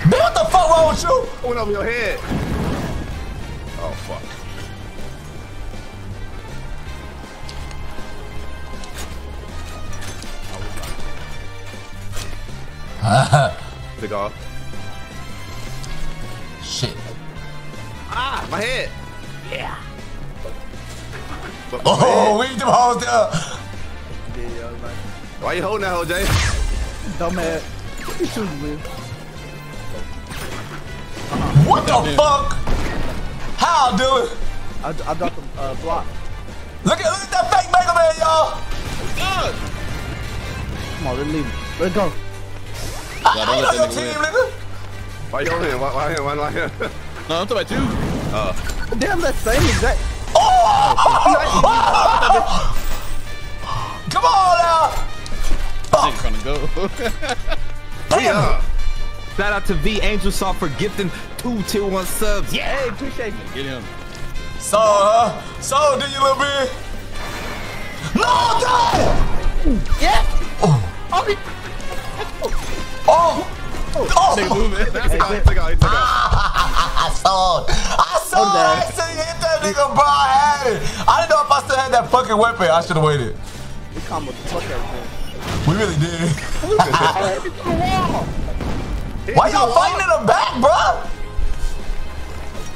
Man, what the fuck wrong with you? I went over your head. Oh, fuck. Take off. Shit. Ah, my head. Yeah. Oh, we need them hoes up. Why you holding that hoe, Jay? Dumb head. You shooting me. What the fuck? How, dude? I dropped a block. Look at that fake Mega Man, y'all. God. Come on, let's leave him. Let's go. I know your team, nigga. Why you on him? Why him? No, I'm talking about you. Damn, that same exact. Oh! Come on now! Fuck! He's gonna go. Yeah. Shout out to V Angel Saw for gifting 2 tier 1 subs. Yeah, hey, appreciate it. Get him. So, do you little bit? No, die! Yeah. Oh! They moving. Take out. I saw that. I see hit that nigga, bro. I had it. I didn't know if I still had that fucking weapon. I should have waited. We comboed the fuck everything. We really did. Why y'all fighting in the back, bruh?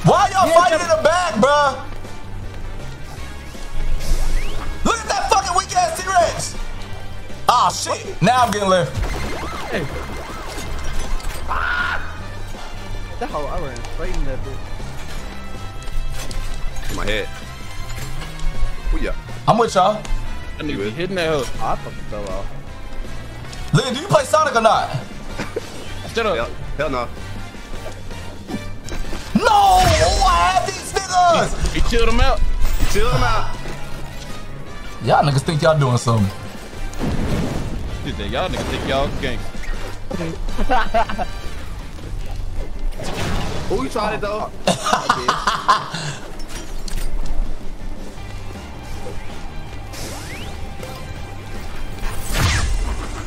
Why y'all fighting in the back, bruh? Look at that fucking weak ass T-Rex. Ah, shit. Now I'm getting left. Hey. That hoe, I ran straight in that bitch. In my head. Oh, yeah. I'm with y'all. I knew it. Hitting that hook. I fucking fell off. Lynn, do you play Sonic or not? Shut up. Hell no. No! Oh, I have these niggas! You chilled him out. Y'all niggas think y'all doing something. Y'all niggas think y'all gangsta. Oh, you tried it though? I did.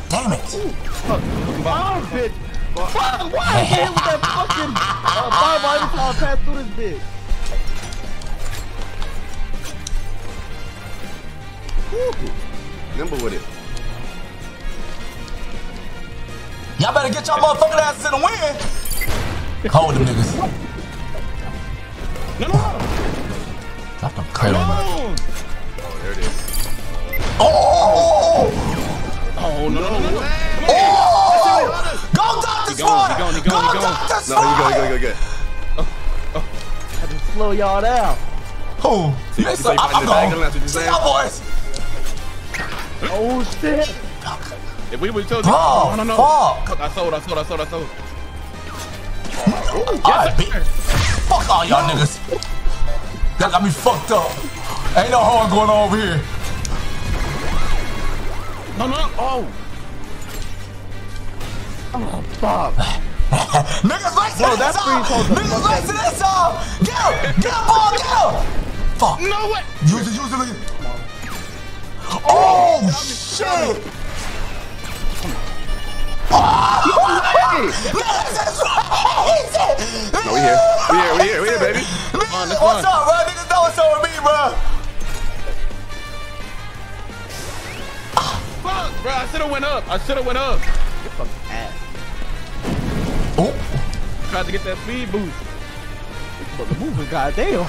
Damn it! Ooh, fuck! Oh, bitch! Fuck! Why I hit with that fucking fireball pass through this bitch? Woo! Nimble with it. Y'all better get y'all motherfucking asses in the wind! Hold them niggas. No! Stop them cradling. Oh, there it is. Oh! Oh, no. Oh! Go Dr. Slaughter! Go Dr. Slaughter! No, you go. I just slow y'all down. Who? You ain't slow. I'm going. See y'all boys. Oh, shit. If we would've told you. Oh, no. Fuck. I sold. Alright, bitch. Fuck all y'all niggas. That got me fucked up. Ain't no horn going on over here. No. Oh, fuck. Niggas racing this off. Get him. Get him, ball. Get him. Fuck. No way. Use it. No. Oh, shit. No, we here, baby. Niggas, what's up, bro? Niggas know what's up with me, bro. Fuck, bro, I should've went up. Get fucking ass. Oh. Tried to get that speed boost. It's fucking moving, goddamn.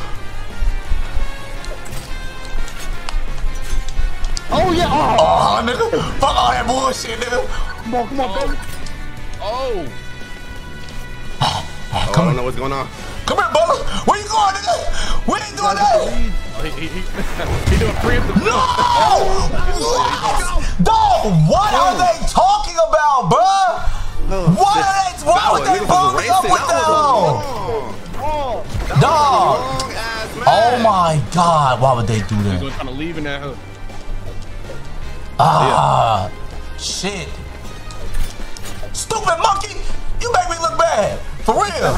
Oh, yeah. Oh, nigga. Fuck all that bullshit, nigga. Come on, baby. Oh. I don't know what's going on. Come here, brother. Where you going, nigga? We ain't doing that. He doing preemptive. No! Dog, what are they talking about, bruh? No, why would they bump me up with that? Dog. Oh my God, why would they do that? He's trying to leave in that hook. Ah, shit. Stupid monkey, you make me look bad. For real.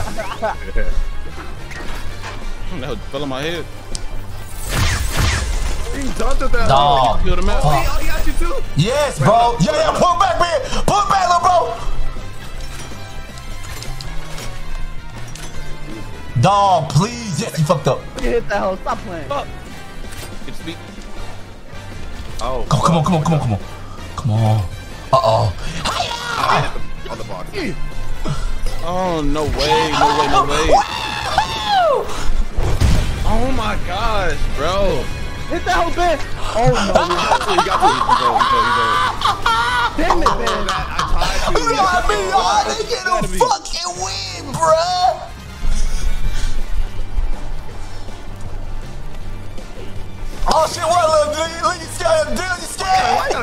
That fell on my head. He dumped at that. Dog. He got you too? Yes, bro. Yeah, pull back, man. Pull back, little bro. Dog, please. Yes, you fucked up. You hit that hole. Stop playing. Fuck. It's me. Oh. Come on. Uh-oh. Hiya! On the box. Oh, no way. Oh, my gosh, bro. Hit that whole bitch! Oh no! You got me. Damn it, man! I tried to. You know what I mean? I didn't get a fucking win, bruh.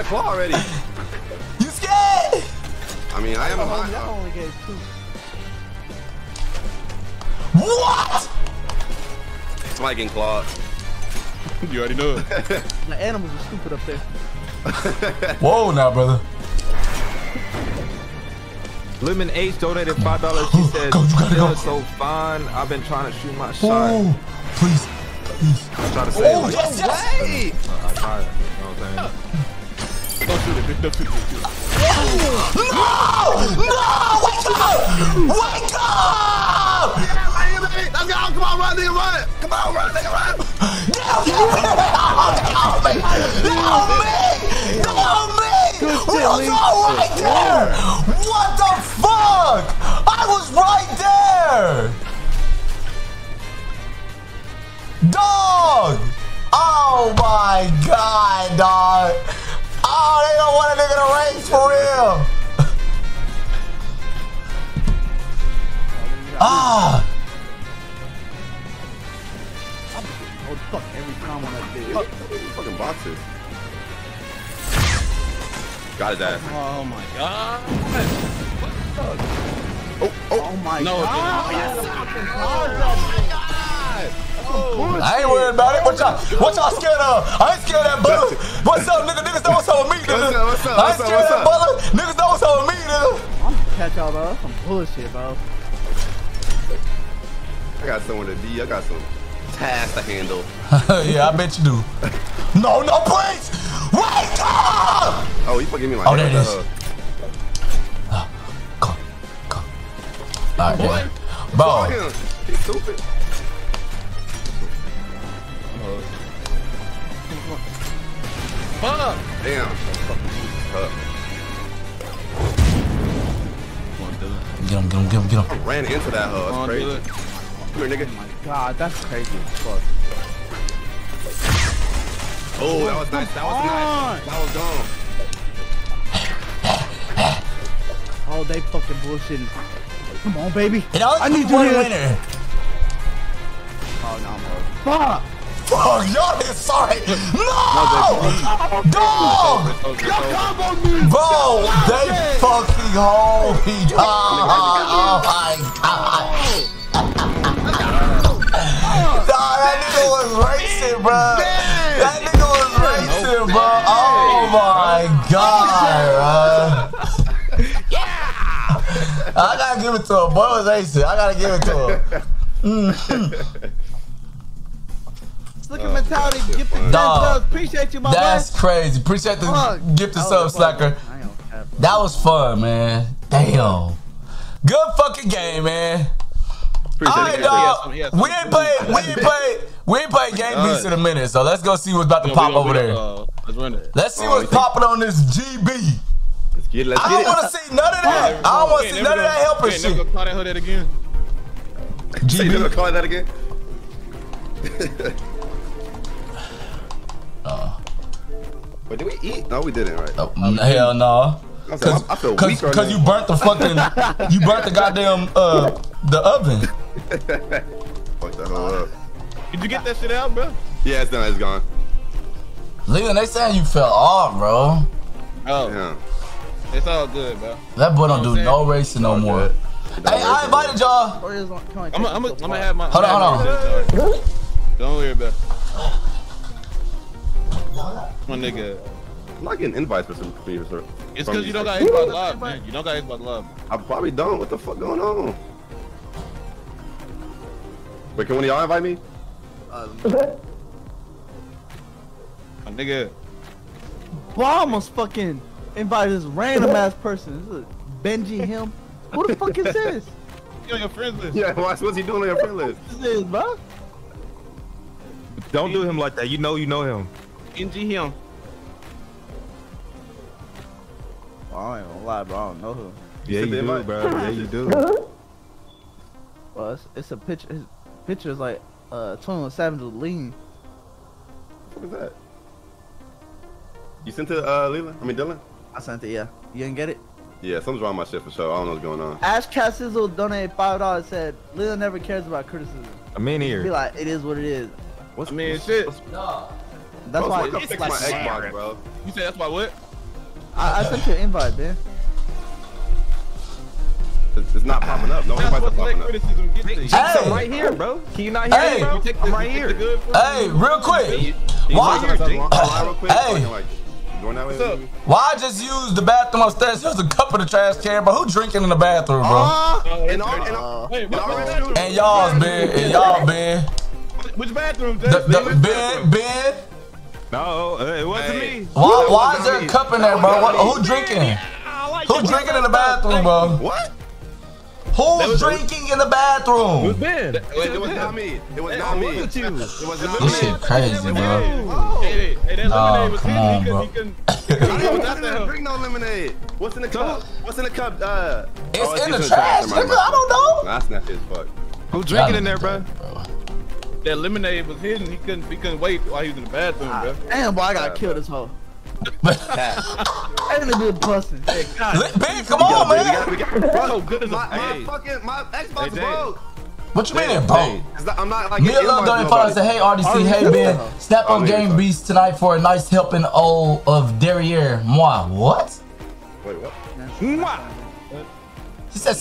claw already. You scared? I mean, I am a hot dog. What? Somebody getting clawed. You already know it. My animals are stupid up there. Whoa, now, brother. Lemon H donated $5. She said, "Still so fine. I've been trying to shoot my shot." Oh, please, please. I'm trying to say, oh, yes. I tried it. You know what I'm saying? Don't shoot it. Don't shoot it. No! No! Wake up! Wake up! Let's go! Come on, run, nigga, run! Come on, run, nigga, run! Damn you! Help me! Help me! We was all right there! What the fuck? I was right there! Dog! Oh my god, dog! Oh, they don't want a nigga to race for real! Ah! I would fuck every time on that video. Fucking boxer. Gotta die. Oh my god. What the fuck? Oh my god. Oh my god. I ain't worried about it. What y'all scared of? I ain't scared of that butter. What's up, nigga? Niggas know what's up with me, nigga. I ain't scared of that butter. Niggas know what's up with me, nigga. I'm gonna catch y'all, bro. That's some bullshit, bro. I got someone to D. I got some tasks to handle. Yeah, I bet you do. No, no, please. Wake up! Oh, you fucking me like that. Oh, there it is. Come, come. All right, boy. Bro. He's stupid. Fuck. Damn. Get him, get him, get him, get him. I ran into that hug. That's crazy. Come here, nigga. Oh my god, that's crazy as fuck. Oh, that was nice. That was nice. That was gone. Oh, they fucking bullshitting. Come on, baby. I need one winner. Oh, no, bro. Fuck. Fuck, y'all niggas sorry. No! Dog! Y'all combo me! Bro, they fucking hold me. Oh, my God. That nigga was racing, bro. That nigga was racing, bro. Oh my god, bro. Yeah. I gotta give it to him. Boy was racing. I gotta give it to him. Look at mentality. Gifted subs. Appreciate you, my man. That's crazy. Appreciate the gifted sub, slacker. That was fun, man. Damn. Good fucking game, man. Alright, dog. We ain't played Game Beast in a minute, so let's go see what's about to pop over there. Let's see what's popping on this GB. I don't want to see none of that. I don't want to see none of that helping shit. Never call that again. GB, never call that again. But did we eat? No, we didn't, right? Hell no. Cause you burnt the fucking, you burnt the goddamn the oven. Fuck that whole up. Did you get that shit out, bro? Yeah, it's done. It's gone. Leon, they saying you fell off, bro. Oh, yeah. It's all good, bro. That boy don't do no racing no more. Hey, I invited y'all. I'm gonna have my. Hold on, hold on. Don't worry, bro. My nigga. I'm not getting invites for some people, sir. It's because you don't got hit by love, man. You don't got hit by love. I probably don't. What the fuck going on? Wait, can one of y'all invite me? My nigga. Well, I almost fucking invited this random ass person. This is Benji, him. Who the fuck is this? He on your friend list. Yeah, what's he doing on your friend list? What is this, bro? Don't do him like that. You know him. Benji, him. I ain't gonna lie, bro. I don't know who. Yeah, you do, bro. Yeah, you do. Well, it's a picture. His picture is like 21 Savage with Lean. What is that? You sent it, Leland? I mean, Dylan? I sent it, yeah. You didn't get it? Yeah, something's wrong with my shit for sure. I don't know what's going on. Ash Cat Sizzle donated $5. Said Leland never cares about criticism. I'm in here. Be like, it is what it is. What's I mean, shit? That's why I fix my Xbox, bro. You said that's why what? I sent you an invite, man. It's not popping up. No invites are popping up. Hey. I'm right here, bro. Can you not hear me, bro? I'm right here. Hey, real quick. Why? Why I just use the bathroom upstairs? There's a cup in the trash can, but who drinking in the bathroom, bro? And y'all's bed, and y'all bed. Which bathroom? The bed. No, it wasn't me. Why is there a cup in there, bro? Who drinking? Who drinking in the bathroom, bro? What? Who's drinking in the bathroom? It was Ben. It was not me. It was not me. It was not me. This shit crazy, bro. Oh. Hey, that lemonade was him. He couldn't drink no lemonade. What's in the cup? What's in the cup? It's in the trash, nigga. I don't know. That's not his fuck. Who's drinking in there, bro? That lemonade was hidden. He couldn't wait while he was in the bathroom, bro. Damn, boy, I gotta kill this hoe. Ain't a good busting. Hey, Ben, come on, man. My Xbox broke. What you mean, bro? I'm not like. Me and Love don't follow. Say, hey, RDC, hey Ben, snap on Game Beast tonight for a nice helping all of derriere. Moi, what? Wait, what? Moi. She said,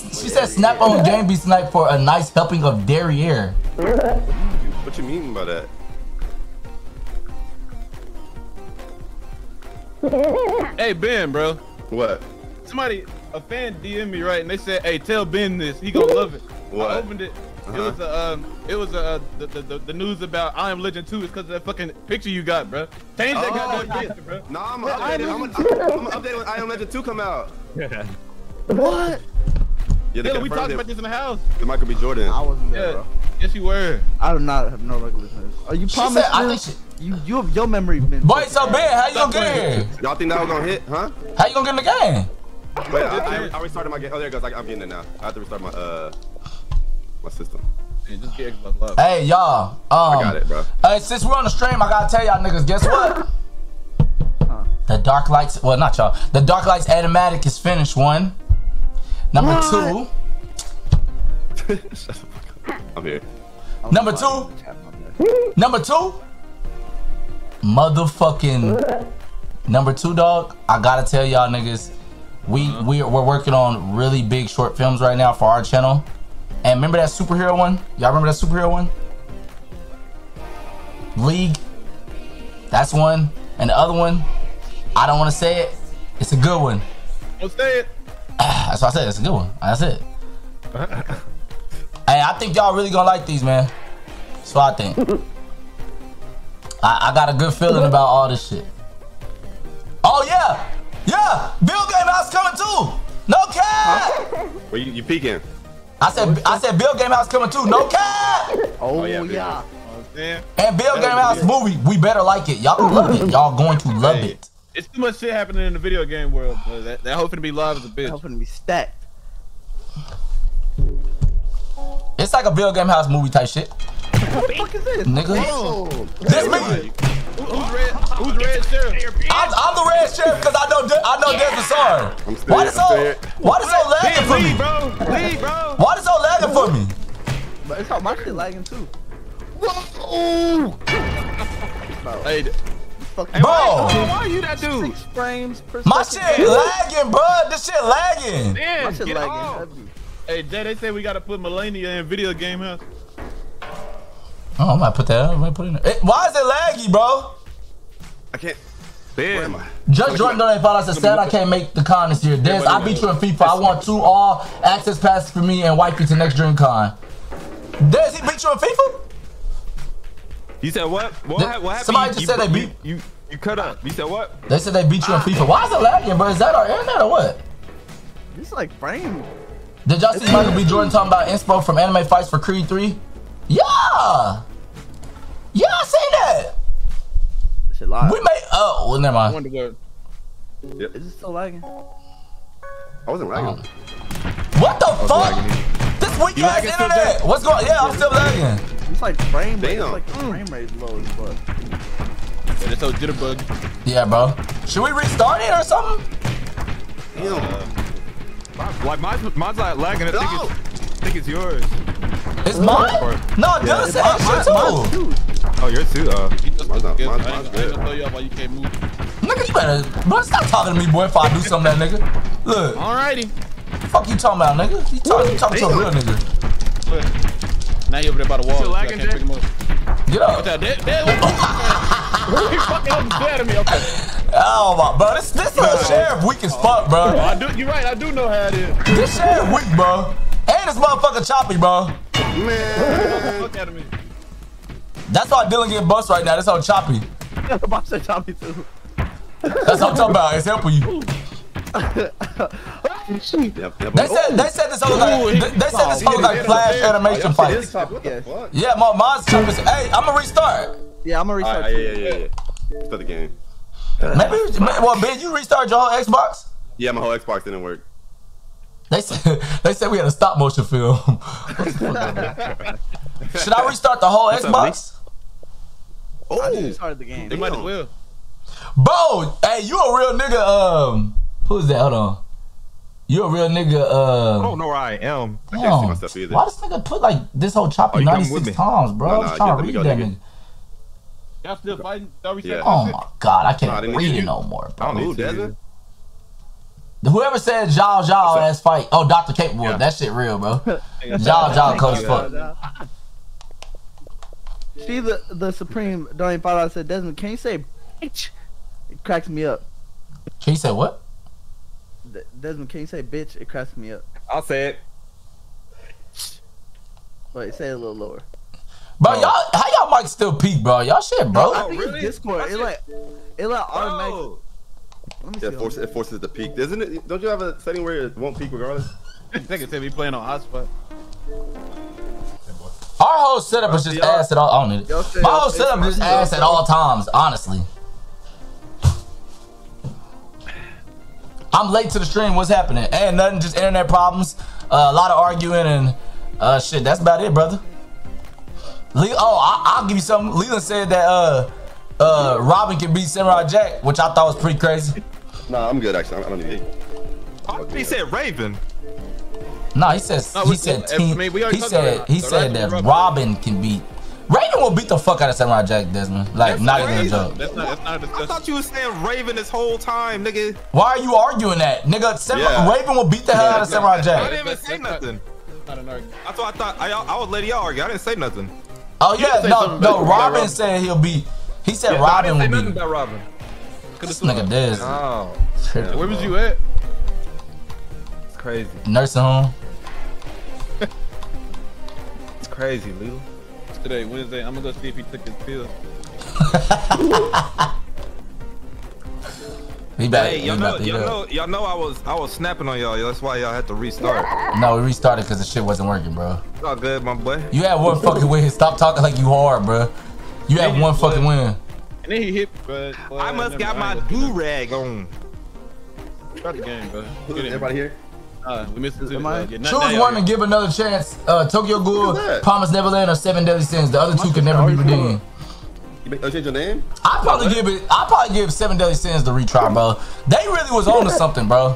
snap on Game Beast tonight for a nice helping of derriere. What you mean by that? Hey Ben, bro. What? Somebody, a fan DM me right, and they said, "Hey, tell Ben this. He gonna love it." What? I opened it. Uh-huh. It was the news about I Am Legend 2 is because of that fucking picture you got, bro. Change that goddamn picture, bro. Nah, I'm updated when I Am Legend 2 come out. What? Yeah, we talked about this in the house. It might be Jordan. I wasn't there, bro. Yes, you were. I do not have no regular sense. Are you promising? I think you have your memory been. Boy, so bad. How you gonna get in? Y'all think that was gonna hit, huh? How you gonna get in the game? Wait, I restarted my game. Oh, there it goes. I'm getting it now. I have to restart my system. Hey, just get Xbox Live. Hey, y'all. I got it, bro. Hey, since we're on the stream, I gotta tell y'all niggas. Guess what? Huh. The Dark Lights. Well, not y'all. The Dark Lights Animatic is finished. One. Number two. I'm here. Number two. Motherfucking number two, dog. I gotta tell y'all niggas, we're working on really big short films right now for our channel. And remember that superhero one? Y'all remember that superhero one? League. That's one. And the other one, I don't want to say it. It's a good one. Don't say it. That's what I said. It's a good one. That's it. Hey, I think y'all really gonna like these, man. That's what I think. I got a good feeling about all this shit. Oh yeah, yeah. Bill Gamehouse coming too. No cap. Well, you peeking? I said Bill Gamehouse coming too. No cap. Oh yeah. And Bill Gamehouse movie, we better like it. Y'all love it. Y'all going to love it. It's too much shit happening in the video game world. Bro. That hoping to be live as a bitch. Hoping to be stacked. It's like a Bill Gamehouse movie type shit. What the fuck is this? Nigga. Oh. This me. Who's red sheriff? I'm the red sheriff because I know Des Bassar. Why does all lagging for me? Leave, bro. Why does all lagging for me? But it's how my shit lagging too. Whoa. Hey, bro. Why are you that dude? 6 frames per second. My shit lagging, bro. This shit lagging. Man, my shit lagging. Hey, Jay, they say we gotta put Melania in video game house. Oh, I might put that up. I might put it in there. Hey, why is it laggy, bro? I can't. Where am I? Judge Jordan don't follow us and said I can't make the con this year. Des, I beat you in FIFA. I want 2 all access passes for me and wipe you to next DreamCon. Des, he beat you in FIFA? You said what? What happened? Somebody just said they beat you. You cut up. You said what? They said they beat you in FIFA. Why is it lagging, bro? Is that our internet or what? This is like frame. Did y'all see Michael B. Jordan talking about inspo from anime fights for Creed 3? Yeah, I seen that. That shit live. We made. Oh, well, never mind. I wonder where. Yep. Is it still lagging? I wasn't lagging. What the fuck? This weak ass internet. What's going? Yeah, I'm still lagging. It's like frame rate. It's like the frame rate low as fuck. Yeah, it's so jitterbug. Yeah, bro. Should we restart it or something? Damn. Like mine's like lagging. I think it's yours. It's mine? No, it does. It's mine too. Oh, yours too. Mine's good. I just throw you up while you can't move. Nigga, you better, bro, stop talking to me, boy, if I do something to that nigga. Look. Alrighty. Fuck you talking about, nigga? You talking to a real nigga. Look. Now you over there by the wall. So I can't pick him up. Get up. You fucking up scared of me, okay. Oh my, bro, this sheriff weak as fuck, bro. Oh, you're right, I do know how it is. This sheriff weak, bro. And this motherfucker choppy, bro. Man. Fuck out of me. That's why Dylan getting bust right now. That's how choppy. I'm about to say choppy too. That's what I'm talking about. It's helping you. They said this look like flash animation fight. Yeah, my mom's choppy. Hey, I'm gonna restart. Yeah, I'm gonna restart. Yeah. Start the game. Well, Ben, you restart your whole Xbox? Yeah, my whole Xbox didn't work. They said we had a stop motion film. Should I restart the whole Xbox? Oh, I just started the game. They might as well. Bro, hey, you a real nigga. Who's that? Hold on. You a real nigga. I don't know where I am. I can't see myself either. Why this nigga put like this whole choppy 96 times, bro? No, I was trying to read that nigga. Y'all still fighting? Yeah. Oh my god, I can't read it no more, bro. I don't need to. Whoever said Zhao Zhao ass fight. Oh, Dr. Capable. Yeah. That shit real, bro. Zhao Zhao close fuck. See the Supreme Donnie Father said, Desmond, can you say bitch? It cracks me up. Can you say what? Desmond, can you say bitch? It cracks me up. I'll say it. Wait, say it a little lower. Bro, y'all, how y'all mic still peak, bro? Y'all shit, bro. No, I think it's Discord. It like automatic. Yeah, it forces the peak, isn't it? Don't you have a setting where it won't peak regardless? I think it's me playing on hotspot. Our whole setup is just ass at all. I don't need it. My whole setup is ass at all times, honestly. I'm late to the stream. What's happening? And nothing, just internet problems. A lot of arguing and shit. That's about it, brother. I'll give you something. Leland said that Robin can beat Samurai Jack, which I thought was pretty crazy. Nah, I'm good actually. I don't need it. He said Raven. Nah, he said that Robin can beat. Raven will beat the fuck out of Samurai Jack, Desmond. Like, not even a joke. I thought you was saying Raven this whole time, nigga. Why are you arguing that, nigga? Raven will beat the hell out of Samurai Jack. I didn't even say nothing. I thought I would let y'all argue. I didn't say nothing. Oh yeah, no. Robin said he'll beat. He said Robin would beat. Robin. This nigga Des. Oh. Where was you at? It's crazy. Nursing home. It's crazy, Lil. It's today, Wednesday. I'm gonna go see if he took his pill. He back. Hey, y'all know I was snapping on y'all. That's why y'all had to restart. No, we restarted because the shit wasn't working, bro. It's all good, my boy. You had one fucking win. Stop talking like you hard, bro. You had one fucking win. And then he hit, bro. I must got my do-rag on. Try the game, bro. Everybody here? We missed the two. Choose one and give another chance. Tokyo Ghoul, Promise Neverland, or Seven Deadly Sins. The other two can never be redeemed. You change your name? I probably give Seven Deadly Sins the retry, bro. They really was on to something, bro.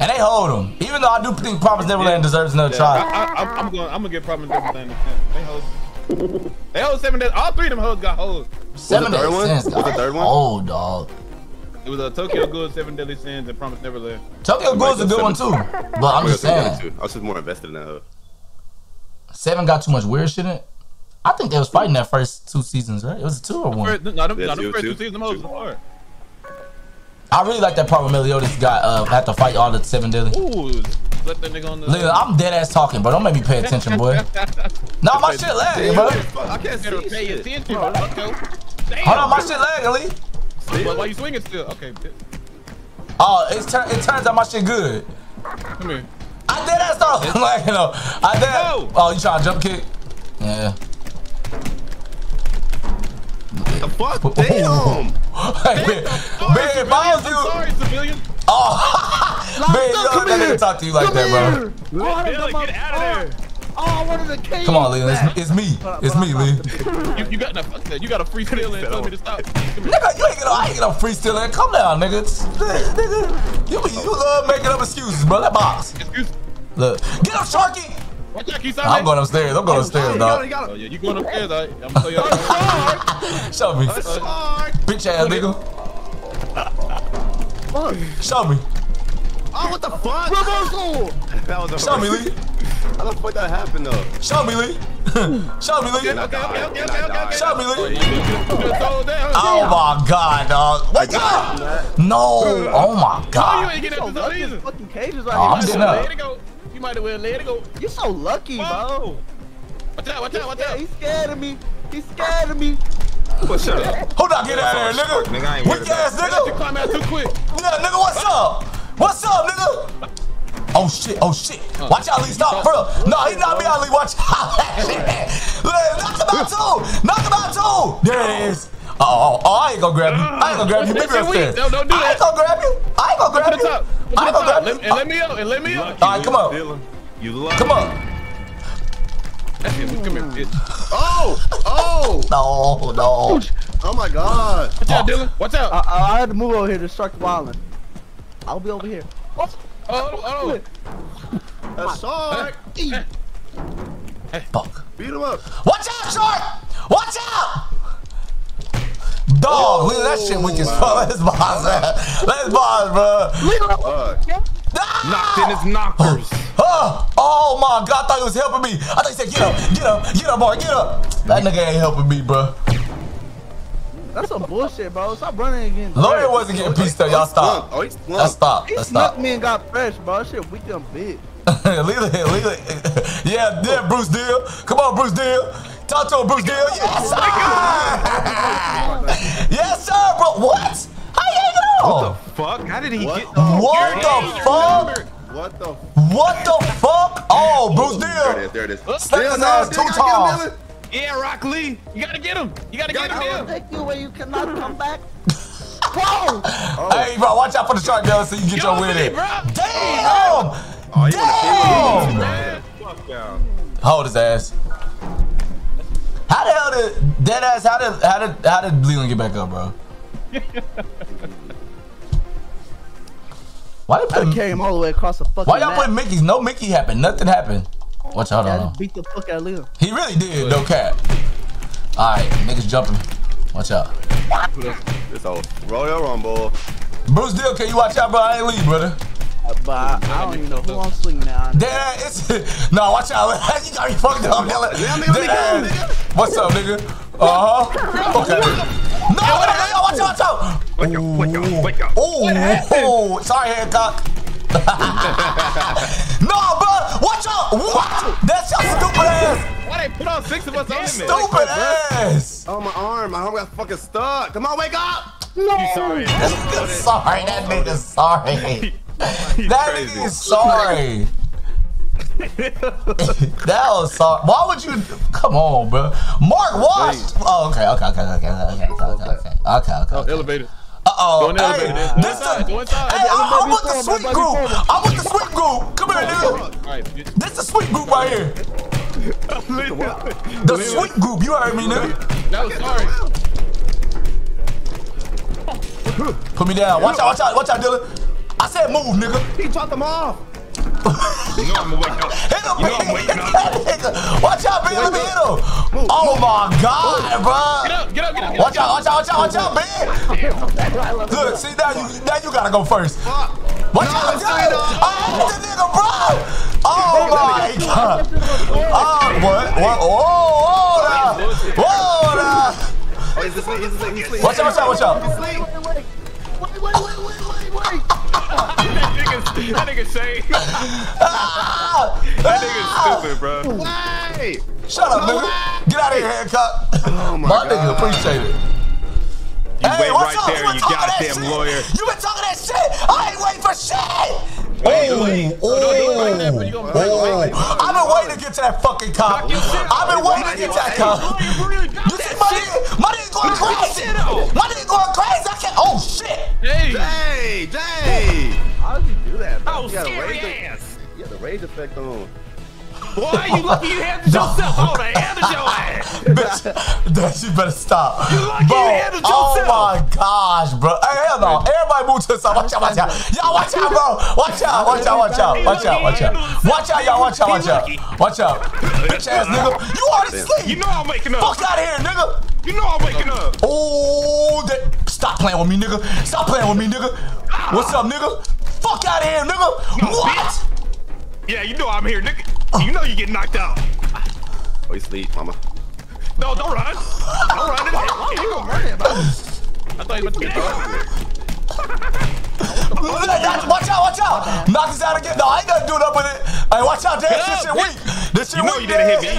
And they hold them. Even though I do think Promise Neverland deserves another try. I'm gonna get Promise Neverland. They hold. They hold 7 days. All three of them hoes got hoes. 7 days. What's the third one? Oh, dog. It was a Tokyo Ghoul, Seven Deadly Sins, and Promise Neverland. Tokyo Ghoul's a good one too, but I'm just saying. I was just more invested in that hoe. Seven got too much weird shit in it. I think they was fighting that first two seasons, right? It was a two or one. No, the first two seasons, the most hard. I really like that part where Meliodas got had to fight all the Seven Deadly. Ooh. Let that nigga on the I'm dead ass talking, bro. Don't make me pay attention, boy. Nah, my shit lagging, bro. I can't pay attention, bro. Hold on, my shit lagging, Lee. Why you swinging still? Okay. Oh, it turns out my shit good. Come here. I dead ass talking, like, you know. Oh, you trying to jump kick? Yeah. The fuck? Damn. Man, if I was you. Sorry, civilian. Oh, man, you don't even talk to you like that, bro. Get out of there. Oh, I wanted the king. Come on, Lee. It's me, Lee. You got a freestyle and tell me to stop. Nigga, I ain't get no freestyle in. Come down, nigga. You love making up excuses, bro. That box. Excuse. Look. Get up, Sharky. I'm going upstairs. I'm going upstairs, dog. Oh, yeah, you going upstairs, all right? I'm going to show you. Show me. Bitch ass nigga. fuck? Show me. Oh, what the fuck? That was a show me, Lee. How the fuck that happened, though? Show me, Lee. Show me, Lee. Okay. Show me, Lee. Oh, my God, dog. What's up? No. Oh, my God. No, you ain't getting out this season. Fucking cages right here. I'm getting up. Let it go. You might have well let it go. You're so lucky, bro. Watch out, watch out, watch out. He's scared of me. He's scared of me. What's up? Hold on, get out of here, nigga. Weak ass, nigga. You climb out too quick. Yeah, nigga, what's up? What's up, nigga? Oh shit, oh shit. Watch out, Lee. Stop, bro. No, he knocked me out, Lee. Watch out. Knock him out, too. Knock him out, too. There it is. Uh oh, oh, I ain't gonna grab you. I ain't gonna grab you. Be real fast. No, don't do that. I ain't gonna grab you. I ain't gonna grab you. I ain't gonna grab you. And let me up. And let me up. All right, come on. Come on. Come here, oh! Oh! No, no. Oh my God. Watch out, Dylan. Watch out. I had to move over here to start the island. I'll be over here. Oh, oh, oh. That's Shark. Hey. Fuck. Beat him up. Watch out, Shark! Watch out! Dog, look at that shit weak as fuck. That's boss, man. That's boss, bro. No! Knocked in his knockers. Oh my God, I thought he was helping me. I thought he said, get up, boy, get up. That nigga ain't helping me, bro. That's some bullshit, bro. Stop running again. Lawyer wasn't getting pieced up. Y'all stop. Y'all stop. He snuck me and got fresh, bro. That shit weak dumb bitch. Leave it. Yeah, Bruce Deal. Come on, Bruce Deal. Talk to him, Bruce Deal. Yes, sir. Yes, sir, bro. What? How you know? What the fuck? How did he get? What the fuck? What the fuck? Oh, Bruce Deal. There it is. Still not too tall. Yeah, Rock Lee. You gotta get him. You gotta get him. Take you where you cannot come back. Hey, bro, watch out for the shark, Dylan, so you get your win in. Damn. Damn. Hold his ass. How the hell did dead ass? How did Leland get back up, bro? Why they put him all the way across the fucking map? Why y'all put Mickey's? No Mickey happened. Nothing happened. Watch out, I just beat the fuck out of Leo. He really did, no cap. All right, niggas jumping. Watch out. This old Royal Rumble. Bruce Dill, can you watch out, bro? I ain't leave, brother. But I don't even know who I'm swinging now. Damn, it's no. Watch out. You got me fucked up, nigga. What's up, nigga? Okay. No, what the hell? Watch out! Wake up! Oh, sorry, Hancock. No, bro, watch out! What? That's your stupid ass! Why they put on six of us on him? Stupid ass! Oh, my arm got fucking stuck. Come on, wake up! No! Sorry, that nigga's sorry. That nigga's sorry. That was sorry. Why would you? Come on, bro. Mark washed. Oh, okay. Elevator. Hey, this time. Hey, I'm with the sweet group. Come here, dude. This is the sweet group right here. The sweet group. You heard me, nigga. No, sorry. Put me down. Watch out, Dylan. I said move, nigga. He dropped them off. You know I'm gonna wake up. Hit him, nigga. Watch out, man. Let me hit him. Oh my God, bro. Get up. Watch out, man. Look, see now you gotta go first. Watch out, dude. Oh, the nigga, bro. Oh my God. Oh, what? Whoa, Watch out. Wait. That nigga say. That nigga's stupid, bro. Why? Shut up, nigga. Get out of here, Hancock. Oh my God. Nigga, appreciate it. You wait right there, you goddamn lawyer. You been talking that shit. I ain't waiting for shit. I've been waiting to get to that fucking cop. I've been waiting to get to that cop. You see my nigga going crazy. I can't. Oh shit. Jay. How did you do that? Oh, serious. You had the rage effect on. Why are you lucky you handed yourself? Oh, they handed your ass. Bitch, you better stop. You lucky you handed yourself. Oh my gosh, bro. Hey, hell no. Everybody move to the side. Watch out. Y'all watch out, bro. Watch out. Watch out. Bitch ass nigga. You already asleep. You know I'm waking up. Fuck out of here, nigga. You know I'm waking up. Oh, that. Stop playing with me, nigga. Stop playing with me, nigga. What's up, nigga? Fuck out of here, nigga. No, what? Bitch. Yeah, you know I'm here, nigga. You know you get knocked out. Oh, you sleep, mama. No, don't run. Don't run. Hey, you gonna run it, bro. I thought you was going to get watch out, watch out. Knock us out again. No, I ain't gonna do nothing with it. Hey, watch out, damn. This shit weak. This shit weak, man. You know you didn't hit me.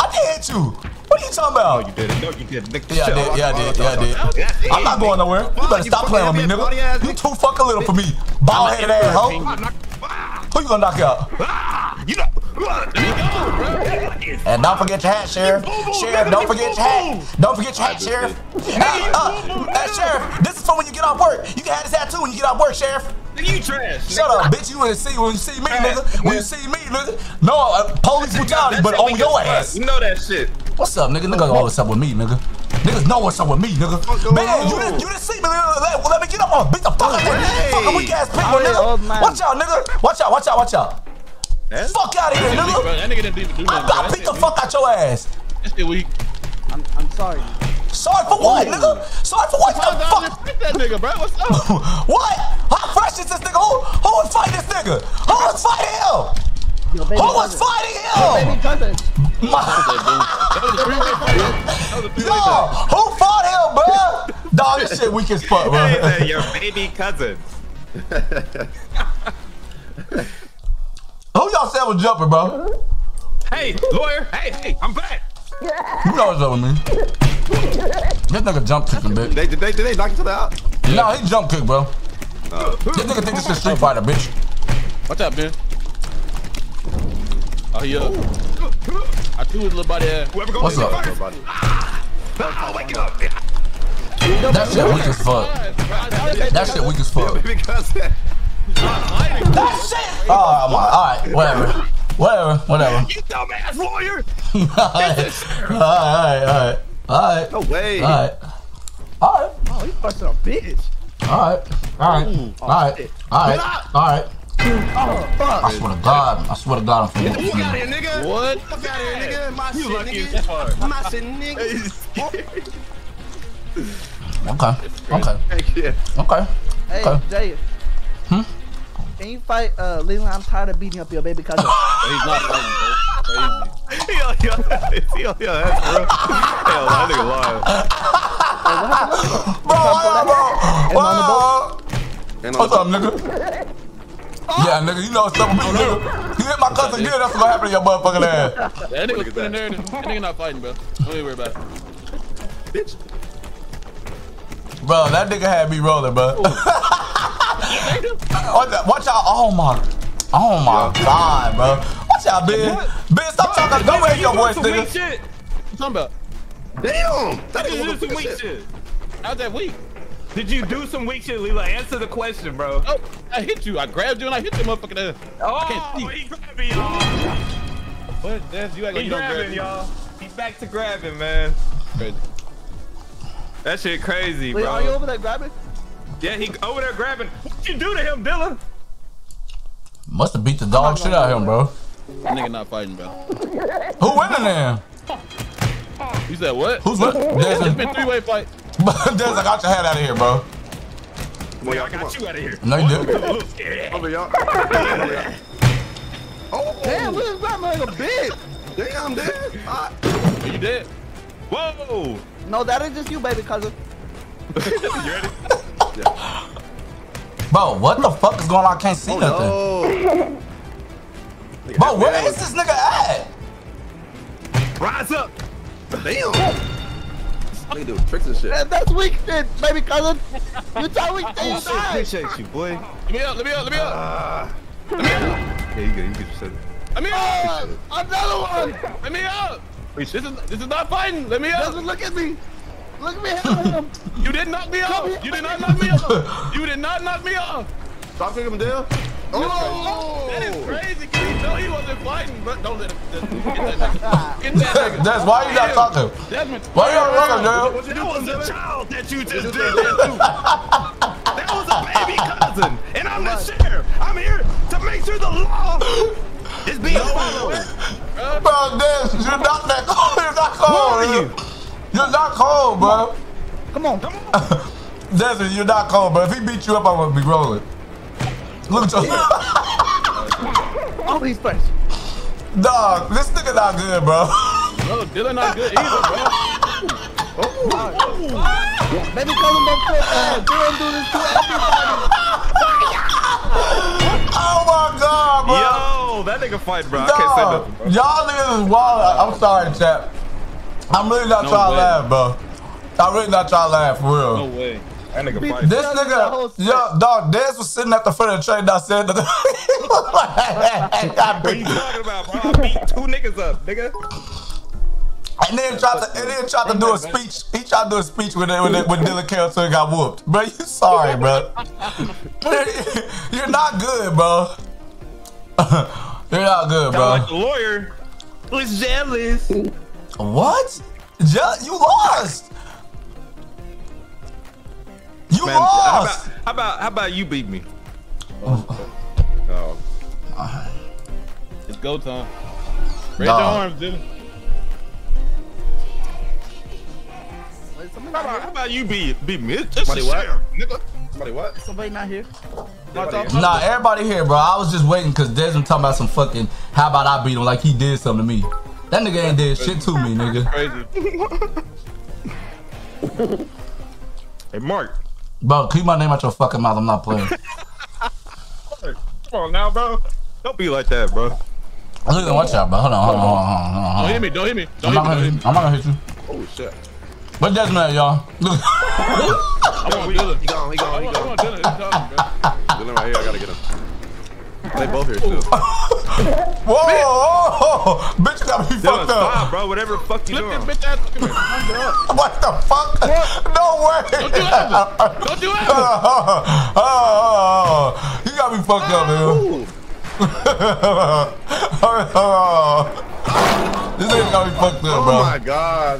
I didn't hit you. What are you talking about? No, you didn't. No, you didn't. Yeah, I did. Yeah, I did. Yeah, I did. I'm not going nowhere. You better stop playing with me, nigga. You too fucking little for me. Bald headed ass hoe. Who you gonna knock out? You know. And don't forget your hat, Sheriff. Sheriff, don't forget your hat. Don't forget your hat, Sheriff. Sheriff, this is for when you get off work. You can have this hat too when you get off work, Sheriff. You trash. Shut up, bitch. You ain't see when you see me, nigga. When you see me, nigga. No, police brutality, but on your ass. You know that shit. What's up, nigga? Nigga know what's up with me, nigga. Niggas know what's up with me, nigga. Man, you didn't see me. Let me get up on bitch. The fuck fucking weak ass people, nigga. Watch out, nigga. Watch out, watch out, watch out. That's fuck out of here, nigga! That nigga didn't do nothing. I beat the fuck out your ass. That's the weak. I'm sorry. Sorry for what, nigga? Sorry for what? The fuck? Fight that nigga, bro. What's up? What? How fresh is this nigga? Who was fighting this nigga? Who was fighting him? Yo, baby, who was fighting him? Yo, baby cousin. Yo, who fought him, bro? Dog, this shit weak as fuck, bro. Your baby cousin. Who y'all said was jumping, bro? Hey, lawyer. Hey, I'm back. You know what's up with me. This nigga jump kicking, bitch. Did they knock each other out? No, he jump kick, bro. This nigga think this is Street Fighter, bitch. Watch out, man. Oh, yeah. I threw his little body at. What's up? Oh, wake up. That shit weak as fuck. That shit weak as fuck. That shit! Oh my, alright, whatever. You dumbass lawyer! Alright. No way. Alright. Oh, you fucking a bitch. Alright. Oh, fuck. I swear to God, I'm fucking. You got it, nigga. What? Fuck out of here, nigga. My shit, nigga. My shit, nigga. Okay. Hey, Jay. Hmm? Can you fight, Leland? I'm tired of beating up your baby cousin. He's not fighting, bro. Crazy. Yo, that's real. Hell, that nigga lying. Bro. What's up, nigga? Yeah, nigga, you know what's up with me, nigga. You hit my cousin again, that's gonna happen to your motherfucking ass. That nigga sitting there. That nigga not fighting, bro. Don't even worry about it. Bitch. Bro, that nigga had me rolling, bro. Watch out! Oh my God, bro! Watch out, Ben, stop talking. Go away, your voice, nigga. What you talking about? Damn! Did you do some weak shit? How's that weak? Did you do some weak shit, Leela? Answer the question, bro. Oh, I hit you. I grabbed you and I hit you, motherfucking ass. Oh, he grabbing y'all. What? That's you. He grabbing y'all. He's back to grabbing, man. Crazy. That shit crazy, bro. Are you over there grabbing? Yeah, he over there grabbing. What you do to him, Dylan? Must have beat the dog shit out of him, bro. That nigga not fighting, bro. Who winning then? You said what? Who's winning? It's been three-way fight. Des, I got your hat out of here, bro. Well, I got you out of here. No, you didn't. I'm a little scared. Over y'all. Oh, damn, look at that man, a bitch. Damn, dude. Are you dead? Whoa. No, that is just you, baby cousin. You ready? Yeah. Bro, what the fuck is going on? I can't see nothing. No. Bro, where is this nigga at? Rise up! Damn! Nigga doing tricks and shit. Man, that's weak shit, baby cousin. You tell weak things. Oh, appreciate you, boy. Let me up. Yeah, you good. You get yourself. Let me up. Another one. Let me up. This is not fighting. Let me up. Doesn't look at me. Look at me hitting him. You did knock me off. You did not knock me off. You did not knock me off. Stop kicking him down. Oh, that is crazy. Can you tell he wasn't fighting? But don't let him. Get that nigga. That's why you not talking. Why you not running, girl? That was a child that you just did that to. That was a baby cousin. And I'm the sheriff. I'm here to make sure the law is being followed. Bro, this you're not that cold. You're not cold, bro. You're not cold, bro. Come on. Desmond, you're not cold, but if he beat you up, I'm gonna be rolling. Look at your. All these fights. Dog, this nigga not good, bro. No, Dylan not good either, bro. Oh, wow. Oh. Maybe call him up quick. Dylan do this to everybody. Oh my God, bro. Yo, that nigga fight, bro. Dog, I can't say nothing, bro. Y'all niggas is wild. I'm sorry, chat. I'm really not trying to laugh, bro. I'm really not trying to laugh, for real. No way. That nigga fight. This nigga, yo, dog, Dez was sitting at the front of the train that said nothing. What are you talking about, bro? I beat two niggas up, nigga. And then tried to do a speech. He tried to do a speech when Dylan Carroll so he got whooped. Bro, you sorry, bro. You're not good, bro. You're not good, bro. Like the lawyer was jealous. What? You lost. You Man, lost. How about you beat me? Oh. It's go time. Raise your arms, dude. How about you beat me? It's just nigga. Somebody what? Somebody not here. Nah, everybody here, bro. I was just waiting because Desmond talking about some fucking. How about I beat him like he did something to me? That nigga ain't did shit to me, nigga. Crazy. Hey, Mark. Bro, keep my name out your fucking mouth. I'm not playing. Come on now, bro. Don't be like that, bro. Look at that. Watch out, bro. Hold on, hold on. Don't hit me. Don't hit me. Don't hit me. I'm not gonna hit you. Oh shit. What does matter, y'all? Look. He gone. Dylan right here. I gotta get him. They both here too. Whoa! Bitch, you got me fucked up. Stop, bro. Whatever the fuck you doing. Flip this bitch ass. What the fuck? What? No way. Don't do it. Don't do it. Oh, you got me fucked up, man. This nigga got me fucked up, bro. Oh my God.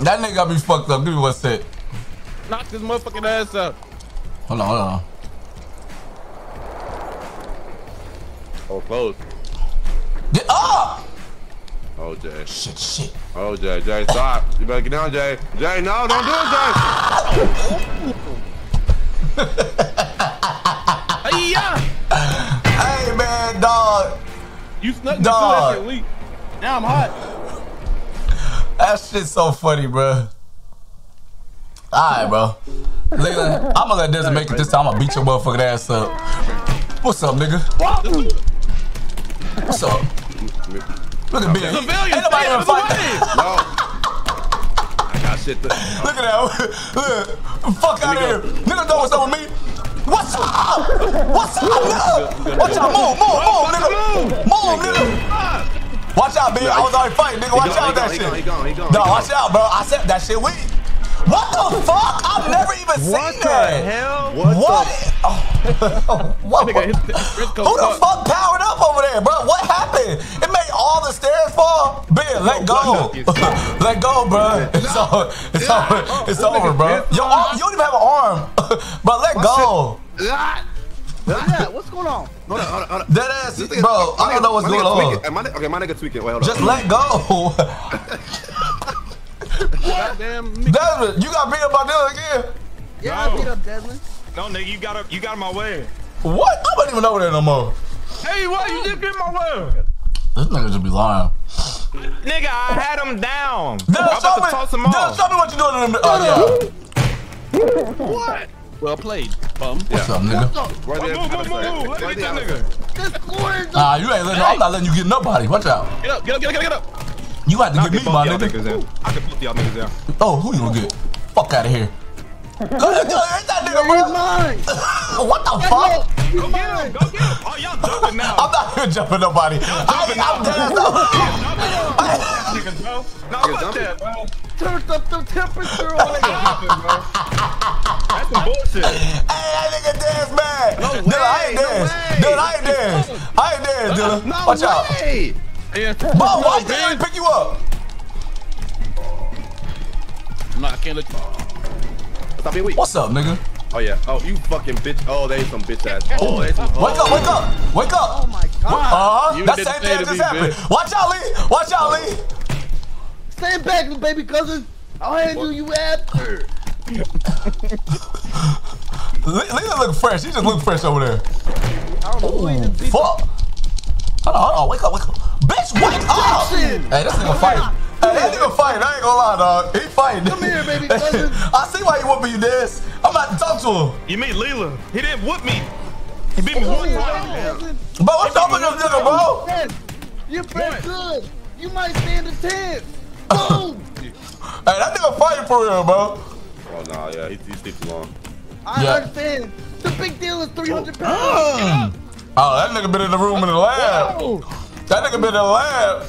That nigga got me fucked up. Give me one sec. Knock this motherfucking ass up. Hold on. Oh, close. Get up! Oh, Jay. Shit. Oh, Jay, stop. You better get down, Jay. Jay, no, don't do it, Jay. Hey, man, dog. You snuck me that shit leak. Now I'm hot. That shit's so funny, bro. All right, bro. I'm gonna let this make it this time. I'm gonna beat your motherfucking ass up. What's up, nigga? What? What's up? Look at me. Ain't nobody ever fight that. No. I got shit. Look at that. Look. Fuck out of here. Nigga know what's up with me. What's up? What's up, nigga? Watch out. Move, nigga. Move, nigga. Watch out, man. I was already fighting, nigga. Watch out with that shit. No, watch out, bro. I said that shit weak. What the fuck? I've never even seen that. What the hell? What? Who the fuck powered up over there, bro? What happened? It made all the stairs fall. Ben, let go. Let go, bro. It's over, bro. Your arm, you don't even have an arm. Bro, let go. What's going on? That ass, bro. I don't know what's going on. Okay, my nigga tweaking. Wait, hold on. Just let go. Desmond, you got beat up by Dylan again? Yeah, I beat up Desmond. No, nigga, you got in my way. What? I don't even know that no more. Hey, why you just get in my way? This nigga just be lying. Nigga, I had him down. Show me what you doing in the What? Well played, bum. What's up, nigga? Move. Let me get that nigga. Nah, you ain't letting. I'm not letting you get nobody. Watch out. Get up. You had to get me, my nigga. I can put y'all niggas down. Oh, who you gonna get? Fuck out of here. Go ahead, that nigga, bro. What the fuck? Go get him. Oh, y'all jumping now. I'm not even jumping nobody. I'm dead. No, fuck that, bro. Turn up the temperature on it. That's some bullshit. Hey, that nigga dance, man. Dude, I ain't dance, dude. Watch out. Bro, why did I pick you up? No, I can't let you. What's up, nigga? Oh, yeah. Oh, you fucking bitch. Oh, they some bitch ass. Oh, they some. Wake up. Oh, my God. That same thing just happened. Watch out, Lee. Watch out, Lee. Stand back, baby cousin. I'll handle you after. Lisa look fresh. She just look fresh over there. I don't know. Ooh, fuck. Hold on, hold on. Wake up, wake up. Bitch, wake up! Hey, this nigga fighting. Hey, that nigga fighting. I ain't gonna lie, dog. He fighting. Come here, baby cousin. I see why he whooping you, Des. I'm about to talk to him. You mean Leela? He didn't whoop me. He beat me one time. Bro, what's up with this nigga, bro? You're pretty good. You might stand a 10. Boom! Hey, that nigga fighting for real, bro. Oh, nah, yeah. He sleeps long. I understand. The big deal is 300 pounds. Oh, that nigga been in the room in the lab. Whoa. That nigga been in the lab.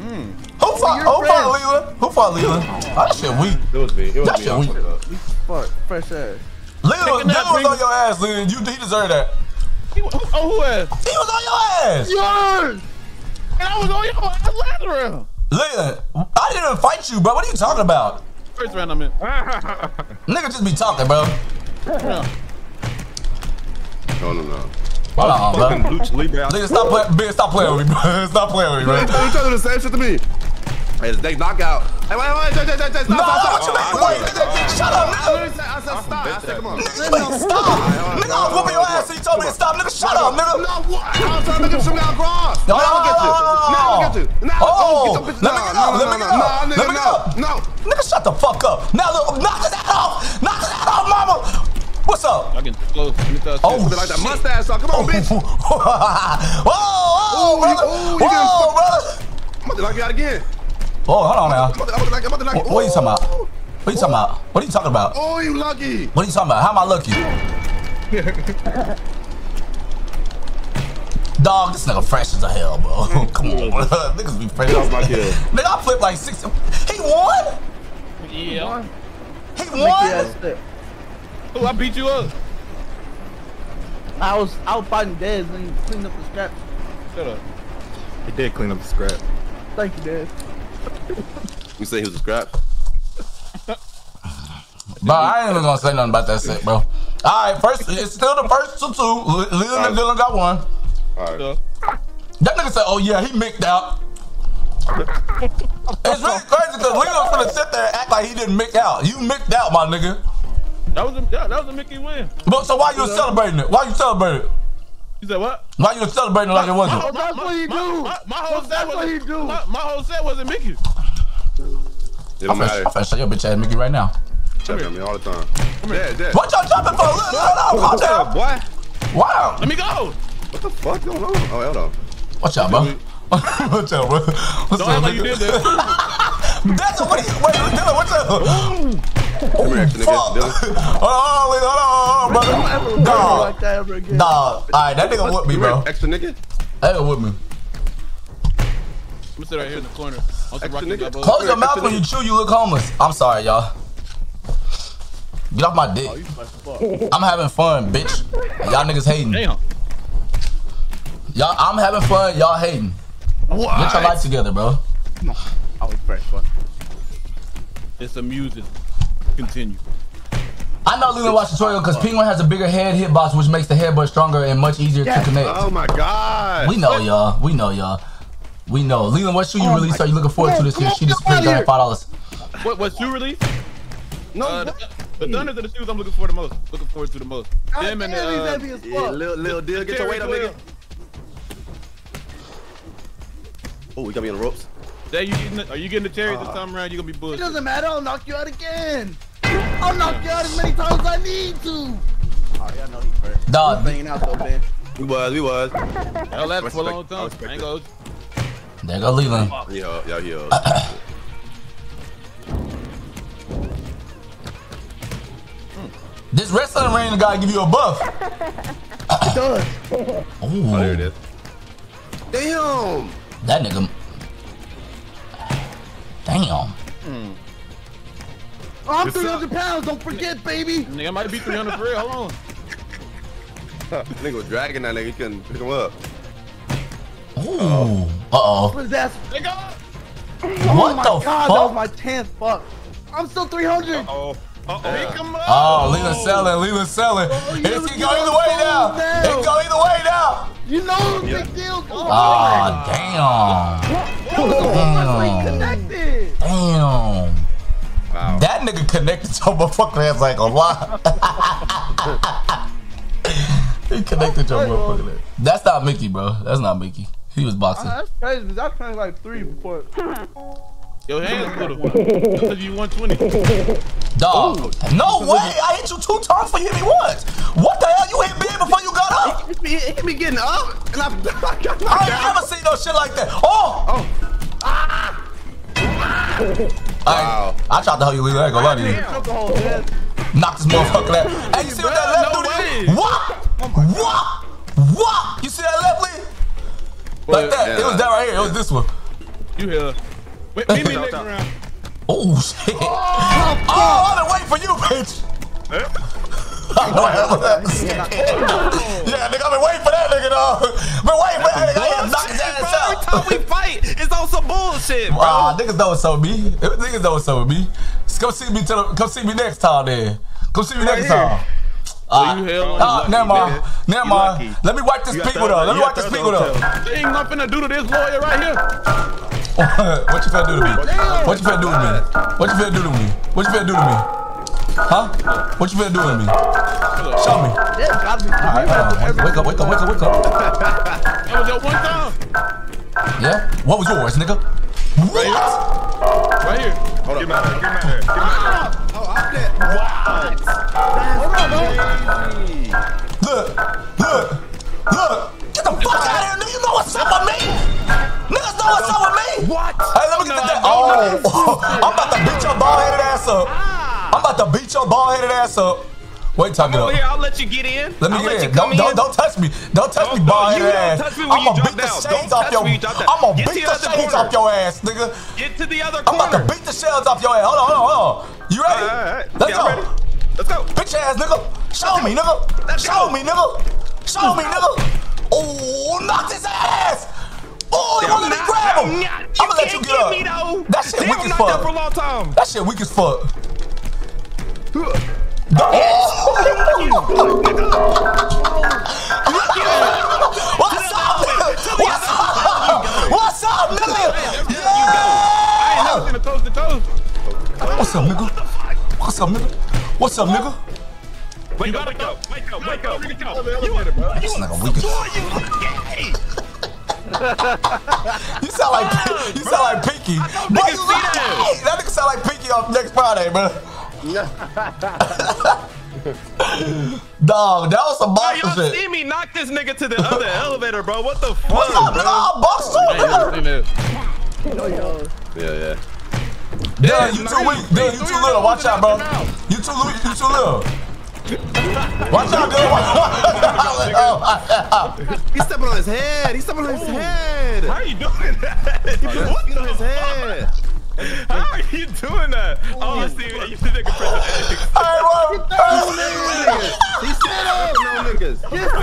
Mm. Who fought Leela? Who fought Leela? Oh, that shit weak. It was me. It was that shit weak. Fuck, fresh ass. Leela was on your ass, Leela. You deserve that. He was, oh, who ass? He was on your ass. Yours. And I was on your ass last round. Leela, I didn't fight you, bro. What are you talking about? First round I'm in. Nigga just be talking, bro. No, no, no. Hold on, bro. Nigga, stop playing with me, bro. Stop playing with me, bro. You trying to do the same shit to me. Hey, it's a knockout. Hey, wait, no, stop. Shut up, nigga. I said stop. I said come on. Nigga, stop. Nigga, I was whooping your ass and you told me to stop. Nigga, shut up, nigga. No, I'm trying to make him shoot me out cross. Now I'll get you. Now I'll get you. Let me get up. No. Nigga, shut the fuck up. Now, look, knock his head off. Knock his head off, mama. What's up? I can close. Oh, like that mustache. So come on, bitch. Whoa, whoa, brother. Whoa, brother. I'm about to knock you out again. Oh, hold on now. What are you talking about? What are you talking about? What are you talking about? Oh, you lucky. What are you talking about? How am I lucky? Dog, this nigga fresh as a hell, bro. Come on, bro. Niggas be fresh. Nigga, I flipped like 6. He won? Yeah. He won? Oh, I beat you up. I was fighting Dez and cleaned up the scrap. Shut up. He did clean up the scrap. Thank you, Dez. We say he was a scrap. Bro, I ain't even gonna say nothing about that set, bro. Alright, first, it's still the first 2-2. Leland and Dylan got one. Alright. Yeah. That nigga said, oh yeah, he mixed out. It's really crazy because Leland's gonna sit there and act like he didn't mix out. You mixed out, my nigga. That was a Mickey win. But so why you celebrating it? Why you celebrating it? You said what? Why you celebrating like it wasn't? That's what he do. My whole set wasn't Mickey. I'm finna show your bitch ass Mickey right now. Check at me all the time. Dad. What y'all jumping for? Look, hold on, boy. Wow. Let me go. What the fuck going on? Oh, hold on. Watch out, bro. Watch out, bro. Don't act like you did that. That's what he. Wait, Dylan, what's up? Hold on, hold on, brother. Dog. Dog. Alright, that nigga whooped me, bro. Extra nigga? That nigga whooped me. I'm gonna sit right here in the corner. Close your mouth when you chew, you look homeless. I'm sorry, y'all. Get off my dick. I'm having fun, bitch. Y'all niggas hating. Damn. Y'all, I'm having fun, y'all hating. What? Get your life together, bro. No, I was fresh, bro. It's amusing. Continue. I know Lila watched tutorial because Penguin has a bigger head hitbox, which makes the headbutt stronger and much easier to connect. Oh my god. We know y'all. We know y'all. We know. Leland, what shoe you release are you looking forward to this year? She just spent $5. What shoe release? No. The Thunders are the shoes I'm looking for the most. Looking forward to the most. Them and Lil Dill, get your weight up, nigga. Oh, we got me on the ropes. Are you getting the cherry this time around? You're gonna be bullshit. It doesn't matter. I'll knock you out again. I'll knock you out as many times as I need to. Alright, I know he's first. Dog. We was hanging out though, man. We was. That'll last for a long time. There go Leland. Yo. This wrestling ring gotta give you a buff. It does. Oh, there it is. Damn. That nigga. Damn. Mm. Oh, I'm 300 pounds. Don't forget, baby. Nigga, I might be 300 for real. Hold on. Nigga was dragging that nigga. He couldn't pick him up. Ooh. Uh-oh. What is that? Nigga. What the fuck? That was my 10th fuck. I'm still 300. Uh-oh. Uh-oh. Come on. Oh, Leland's selling. Leland's selling. Oh, it can go either way now. It can go either way now. You know the big deal. Oh, damn. Damn. Damn. Wow. That That nigga connected your motherfucking ass like a lot. He connected your motherfucking ass. That's not Mickey, bro. That's not Mickey. He was boxing. That's crazy. That's playing like three before. Your hands put up. You 120. Dog. Ooh. No way. I hit you 2 times before you hit me once. What the hell? You hit me before you got up. He hit me getting up. And I got my I ain't never seen no shit like that. Oh. Oh. Ah. Wow. I tried to hold you. I ain't gonna lie to you. Knock this motherfucker out. Hey, you see what that left do to you? What? What? What? You see that left leg? Like that. Yeah. It was that right here. It was this one. You here? Wait, meet me next round. Oh shit! Oh, I've been waiting for you, bitch. Yeah, nigga, I've been waiting for that nigga, dog. Been waiting for that nigga. I am knocking that ass out. Every time we fight, it's on some bullshit, bro. Niggas know it's on me. Niggas know it's on me. Just come see me. Come see me next time, then. Come see me next time. Never mind. Let me wipe this people though. Let me wipe this people though. There ain't nothing to do to this lawyer right here. What you finna do to me? What you finna do to me? What you finna do to me? What you finna do to me? Huh? What you finna do to me? Show me. Alright, wake up. That was your one time. Yeah? What was yours, nigga? What? Right here. Hold up. Get him out of here. Wow. Look! Get the fuck out of here, nigga! You know what's up with me? Niggas know what's up with me! What? Hey, let me get that. Oh! I'm about to beat your bald-headed ass up. Wait, time out. I'll let you get in. Let me get in. Don't touch me. Don't touch me, bald-headed ass. I'm gonna beat the shades off your ass. I'm gonna beat the shades off your ass, nigga. Get to the other corner. I'm about to beat the shells off your ass. Hold on. You ready? All right. Let's go. Bitch ass nigga. Show me, nigga. Oh, knock his ass. Oh, you wanna let me grab him? I'm gonna let you get up. That shit weak as fuck. What's up, nigga? I ain't never seen a toes. What's up, nigga? Wake up. You sound like a weakest. You sound like Pinky. Boy, you like that. That nigga sound like Pinky off next Friday, bro. Dog, that was some boss shit. Y'all see me knock this nigga to the other elevator, bro. What the fuck? What's up, bro? Yeah. Damn, you too weak. Damn, you too little. Watch out, bro. You too little. Watch out, dude. He's stepping on his head. How are you doing that? Oh, I see you. You think I can press the X. He said, no niggas. Yes, bro.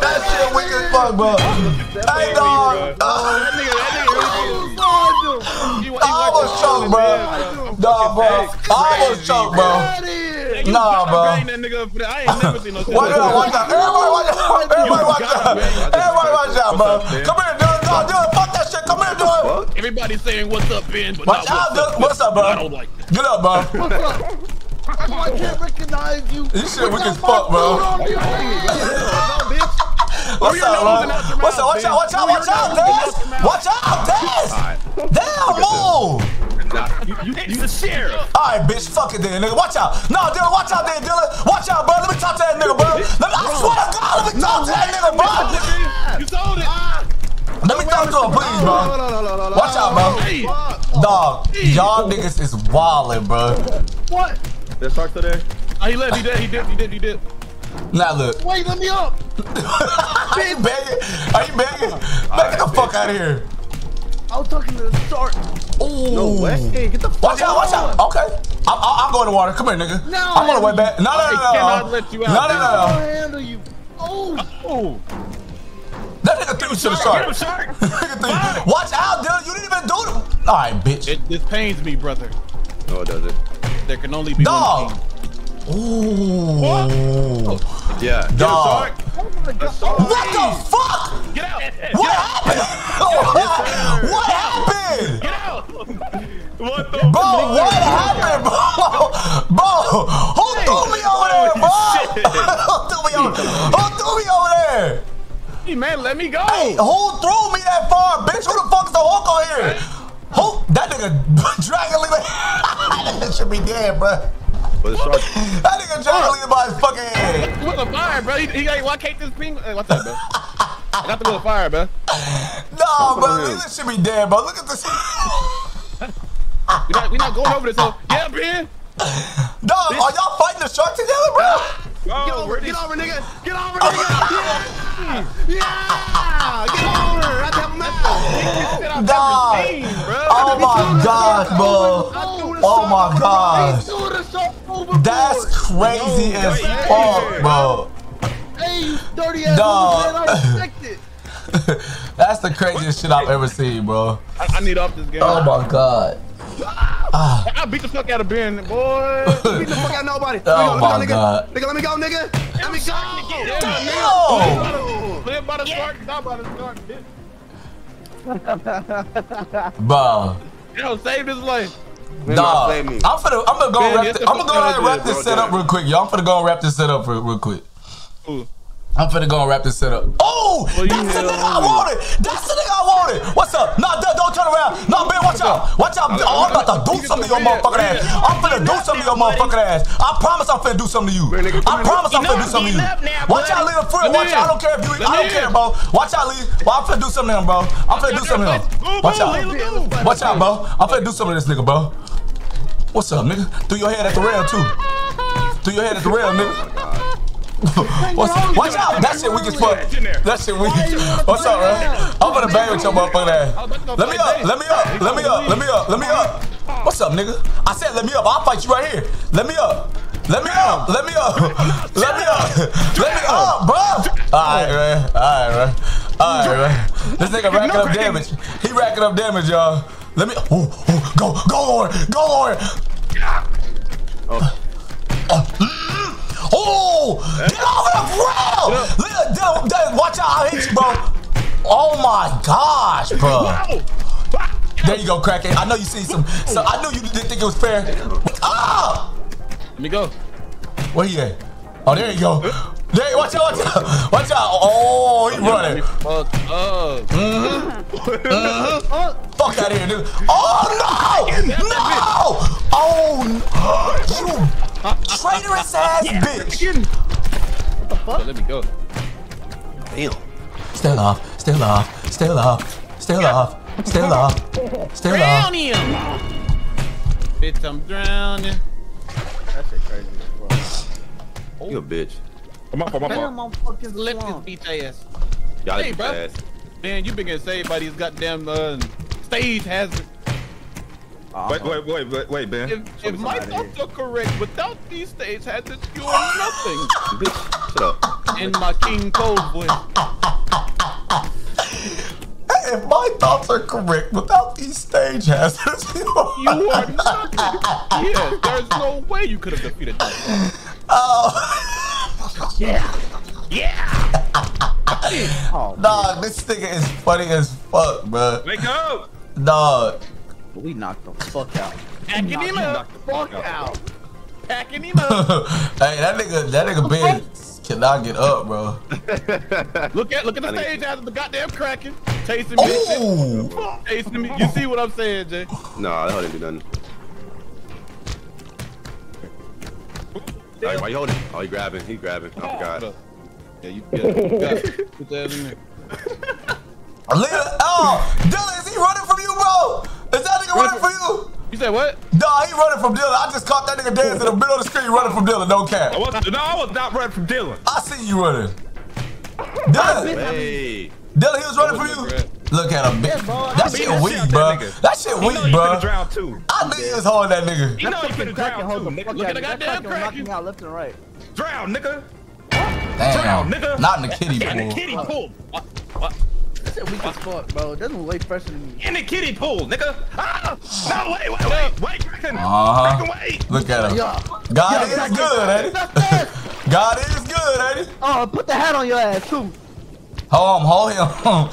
That shit weak as fuck, bro. Hey, dog. I was choked, bro. Nah, bro. Everybody watch out, bro. Come here, dude. Fuck that shit. Come here, dude. Everybody's saying what's up, Ben, but watch out, dude. What's up, bro? I don't like this. Get up, bro. I can't recognize you. This shit weak as fuck, bro. What's up, bro? Watch out, Des. Damn, move. You the sheriff. Alright, bitch, fuck it then, nigga. Watch out. No, Dylan, watch out there, Dylan. Watch out, bro. Let me talk to that nigga, bro. I swear to God, let me talk to that nigga, bro. You told it. Let me talk to him, please, bro. Watch out, bro. Dog, y'all niggas is wildin', bro. What? There's Sark to there. Oh, he left. He did. Now look. Wait, let me up. Are you begging? Man, get the fuck out of here. I was talking to the Sark. Ooh. No way. Hey, get the fuck out. Watch out. Okay. I'm going to water. Come here, nigga. No, I'm on the way back. No. I cannot let you out. No. I'll handle you. Oh. That nigga threw to the Sark. Watch out, dude. You didn't even do it. All right, bitch. This pains me, brother. No, it doesn't. there can only be dog. One king. What? Oh. Yeah. Dog. What the fuck? Get out. What happened? What happened? Get out. What the fuck? Bro, what happened, bro? Bro, who threw me over there, bro? Who threw me over there? Hey, man, let me go. Hey, who threw me that far, bitch? Who the fuck's the Hulk on here? Who? That nigga Dragon Lee. That nigga should be dead, bro. That nigga Dragon Lee by his fucking head. With a fire, bro. He got why can't this ping? Hey, what's up, bro? I got the little fire, bro. No, bro. This should be dead, bro. Look at this. we not going over this. Whole... Yeah, man. Dog, are y'all fighting the shark together, bro? Oh, get over, nigga. Get over, nigga. Yeah. Yeah. Get over. I tell him that. Bro. Oh my gosh, bro. Oh my gosh. That's crazy as fuck, bro. Hey, you dirty ass. Dog. That's the craziest shit I've ever seen, bro. I need off this game. Oh my god. I beat the fuck out of Ben, boy. Beat the fuck out of nobody. Oh my god. Nigga, let me go, nigga. Let me go. Yo. Live by the spark, die by the spark, bitch. Bro. Yo, save this life. Dog, I'm gonna go ahead and wrap this setup real quick, y'all. I'm gonna go and wrap this setup real quick. I'm finna go and wrap this shit up. Oh, well, that's the nigga I wanted. That's the nigga I wanted. What's up? Nah, don't turn around. Nah, Ben, watch out. Watch out. Oh, I'm about to do something to your motherfucking ass. I'm finna do something to your motherfucking ass. I promise I'm finna do something to you. I promise I'm finna do something to you. Watch out, little friend. Watch out. I don't care if you eat. I don't care, bro. Watch out, Lee. Well, I'm finna do something to him, bro. I'm finna do something to him. Watch out. Watch out, bro. I'm finna do something to this nigga, bro. What's up, nigga? Threw your head at the rail, too. Threw your head at the rail, nigga. Watch out! That shit weak as fuck. That shit weak. What's up, man? I'm gonna bang with your motherfucking ass. Let me up. Let me up. Let me up. Let me up. Let me up. What's up, nigga? I said let me up. I'll fight you right here. Let me up. Let me up. Let me up. Let me up. Let me up, bro. Alright, man. Alright, man. Alright, man. This nigga racking up damage. He racking up damage, y'all. Let me. Go, go, Lord. Go, Lord. Oh! Get over the rail! Little, watch out, I'll hit you, bro. Oh my gosh, bro. There you go, Kraken. I know you see some. So I knew you didn't think it was fair. Ah! Let me go. Where he at? Oh, there you go. There, watch out, watch out. Watch out. Oh, he running. Fuck up. Fuck out of here, dude. Oh, no! No! Oh, you. Traitorous ass bitch! What the fuck? Let me go. Damn. Still off. Still off. Still off. Still off. Still off. Still off. Drown him! Bitch, I'm drowning. That shit crazy as fuck. You a bitch. Come on, come on, come on. Lift his bitch ass. Y'all hey, bro. Man, you been getting saved by these goddamn stage hazards. Wait, Ben. If my thoughts are correct, without these stage hazards, you are nothing. Bitch, shut up. In my King Cole voice. If my thoughts are correct, without these stage hazards, you are nothing. Yeah, there's no way you could have defeated that. Oh. Yeah. Yeah. Oh, dog, this nigga is funny as fuck, bro. Wake up. Dog. But we knocked the fuck out. Packing him up. Fuck out. Packing him up. Hey, that nigga Ben cannot get up, bro. look at the stage out of the goddamn Kraken. Chasing me. Oh. Chasing me. You see what I'm saying, Jay? Nah, that didn't do nothing. Why you holding? Oh, he grabbing. I forgot. Yeah, you got it. Put that in there. Oh, Dylan, is he running from you, bro? Is that nigga running for you? You said what? Nah, he running from Dylan. I just caught that nigga dancing in the middle of the screen running from Dylan. No cap. I was not running from Dylan. I see you running. Dylan. Hey. Dylan, he was running for you. Look at him, bitch. Yeah, that shit weak, bro. That shit weak, bro. I knew he was holding that nigga. You know he could drown too. Look at the goddamn cracking. Knocking out left and right. Drown, nigga. Drown, nigga. Not in the kiddie pool. Not in the kiddie pool. What? weak as fuck, bro. Doesn't look way fresher than me. In the kiddie pool, nigga. Ah! No, wait, Draken. Look at him. God is good, ain't it? God is good, ain't it? Oh, put the hat on your ass, too. Hold him. Hold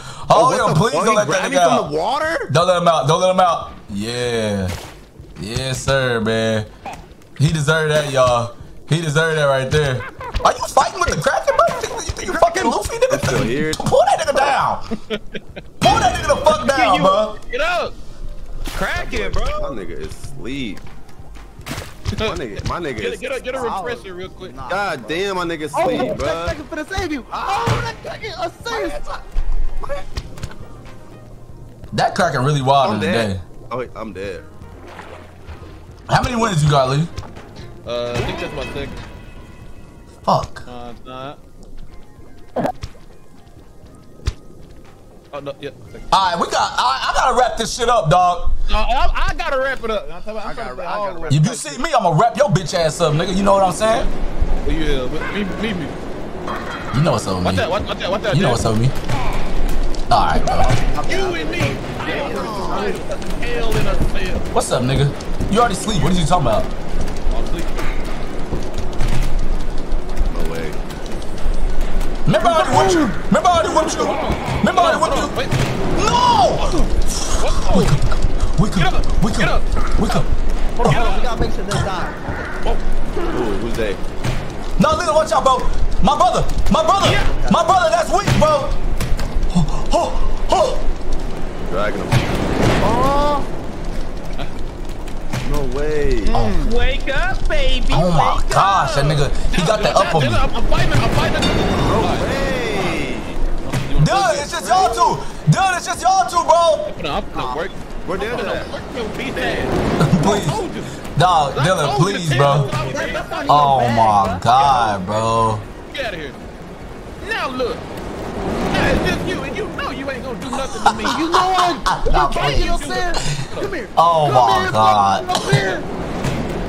him. Please don't let that nigga out. From the water? Don't let him out. Don't let him out. Yeah. Yes, sir, man. He deserved that, y'all. He deserved that right there. Are you fighting with the Kraken, bro? You think you're fucking Luffy, nigga? Pull that nigga down. Pull that nigga the fuck down, bro. Get up. Kraken, bro. My nigga is asleep. My nigga is get a refresher real quick. God damn, my nigga sleep, bro. That second finna save you. Oh, that Kraken, that Kraken really wild today. Oh, I'm dead. How many wins you got, Lee? I think that's my second. Fuck. It's not. Oh, no, yeah. Alright, we got, I gotta wrap this shit up, dog. I gotta wrap it up. I gotta wrap if you see me, I'm gonna wrap your bitch ass up, nigga. You know what I'm saying? Yeah, but me. You know what's up with me. Watch that, you know what's up with me. Alright, bro. You and me. Hell in a cell. What's up, nigga? You already sleep. What are you talking about? I'm sleeping. No way. Remember I already whipped you. Remember I already whipped you. No! Wake up. Hold on, we gotta make sure they die. Ooh, who's they? No, nigga, watch out, bro. My brother. Yeah. My brother, that's weak, bro. Dragging him. No way. Oh. Wake up, baby. Oh my gosh, that nigga. He got that up on me. I'm fighting. No way. Dude, it's just y'all two. Bro. I'm gonna work. We're dead. Please. Dog, Dylan, please, bro. Oh my God, bro. Get out of here. Now look. It's just you, and you know you ain't gonna do nothing to me. You know what? You can't yourself. Come here. Oh my God.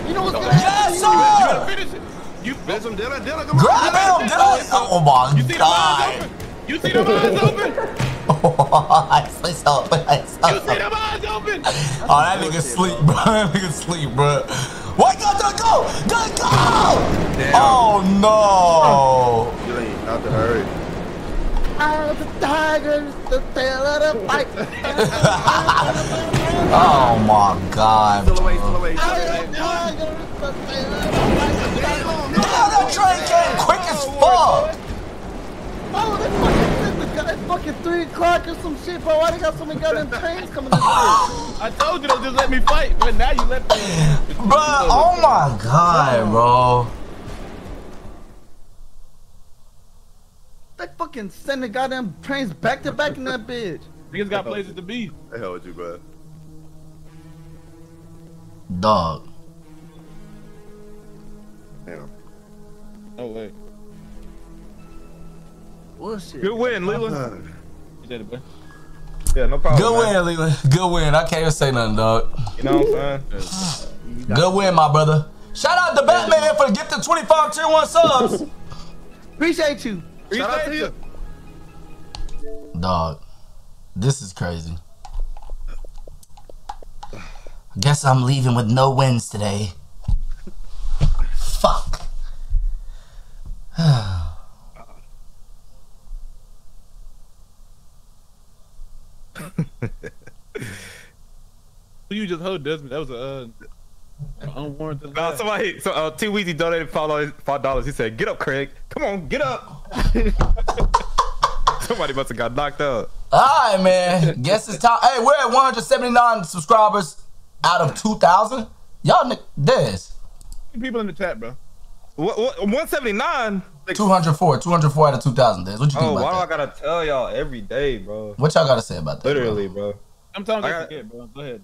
You know what's gonna happen? Yes, sir. You finish him, Dylan. Come on. Grab him, Dylan. Oh my God. You see the eyes open? You see the eyes open? Oh, that nigga sleep, bro. Wake up, Dylan. Go. Dylan, go. Oh no. You ain't out to hurry. The tigers, the tail of the pipe. Oh my God. Still away. Damn, that train came quick as fuck. It's fucking 3 o'clock or some shit, bro. Why they got so many goddamn trains coming this way? I told you to just let me fight, but now you let me. Bro, oh my God, bro. They fucking send the goddamn trains back to back in that bitch. Niggas got places to be. The hell with you, bro. Dog. Damn. Oh wait. Bullshit. Good win, Leland. You did it, bro. Yeah, no problem. Good win, Leland. Good win. I can't even say nothing, dog. You know what I'm saying? Good win, my brother. Shout out to Batman for the gift of 25 tier 1 subs. Appreciate you. Shout out to you. Dog, this is crazy. Guess I'm leaving with no wins today. Fuck. You just hold Desmond. That was a unwarranted. No, somebody. So T Weezy donated $5. He said, "Get up, Craig. Come on, get up." Somebody must have got knocked out. All right, man. Guess it's time. Hey, we're at 179 subscribers out of 2,000. Y'all, there's people in the chat, bro. What 179? 204 out of 2,000. There's what you think about that? Oh, why do I gotta tell y'all every day, bro? What y'all gotta say about that? Literally, bro. Sometimes I forget, bro. Go ahead.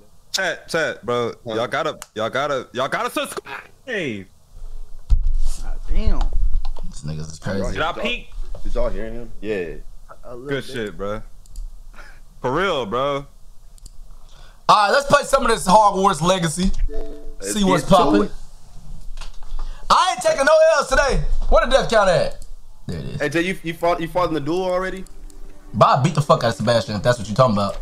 Chat, bro. Y'all gotta subscribe. Hey. God damn. These niggas is crazy. Did I peek? Did y'all hear him? Yeah. Good shit, bro. For real, bro. All right, let's play some of this Hogwarts Legacy. See what's popping. I ain't taking no L's today. Where the death count at? There it is. Hey, Jay, you fought in the duel already? Bob beat the fuck out of Sebastian, if that's what you're talking about.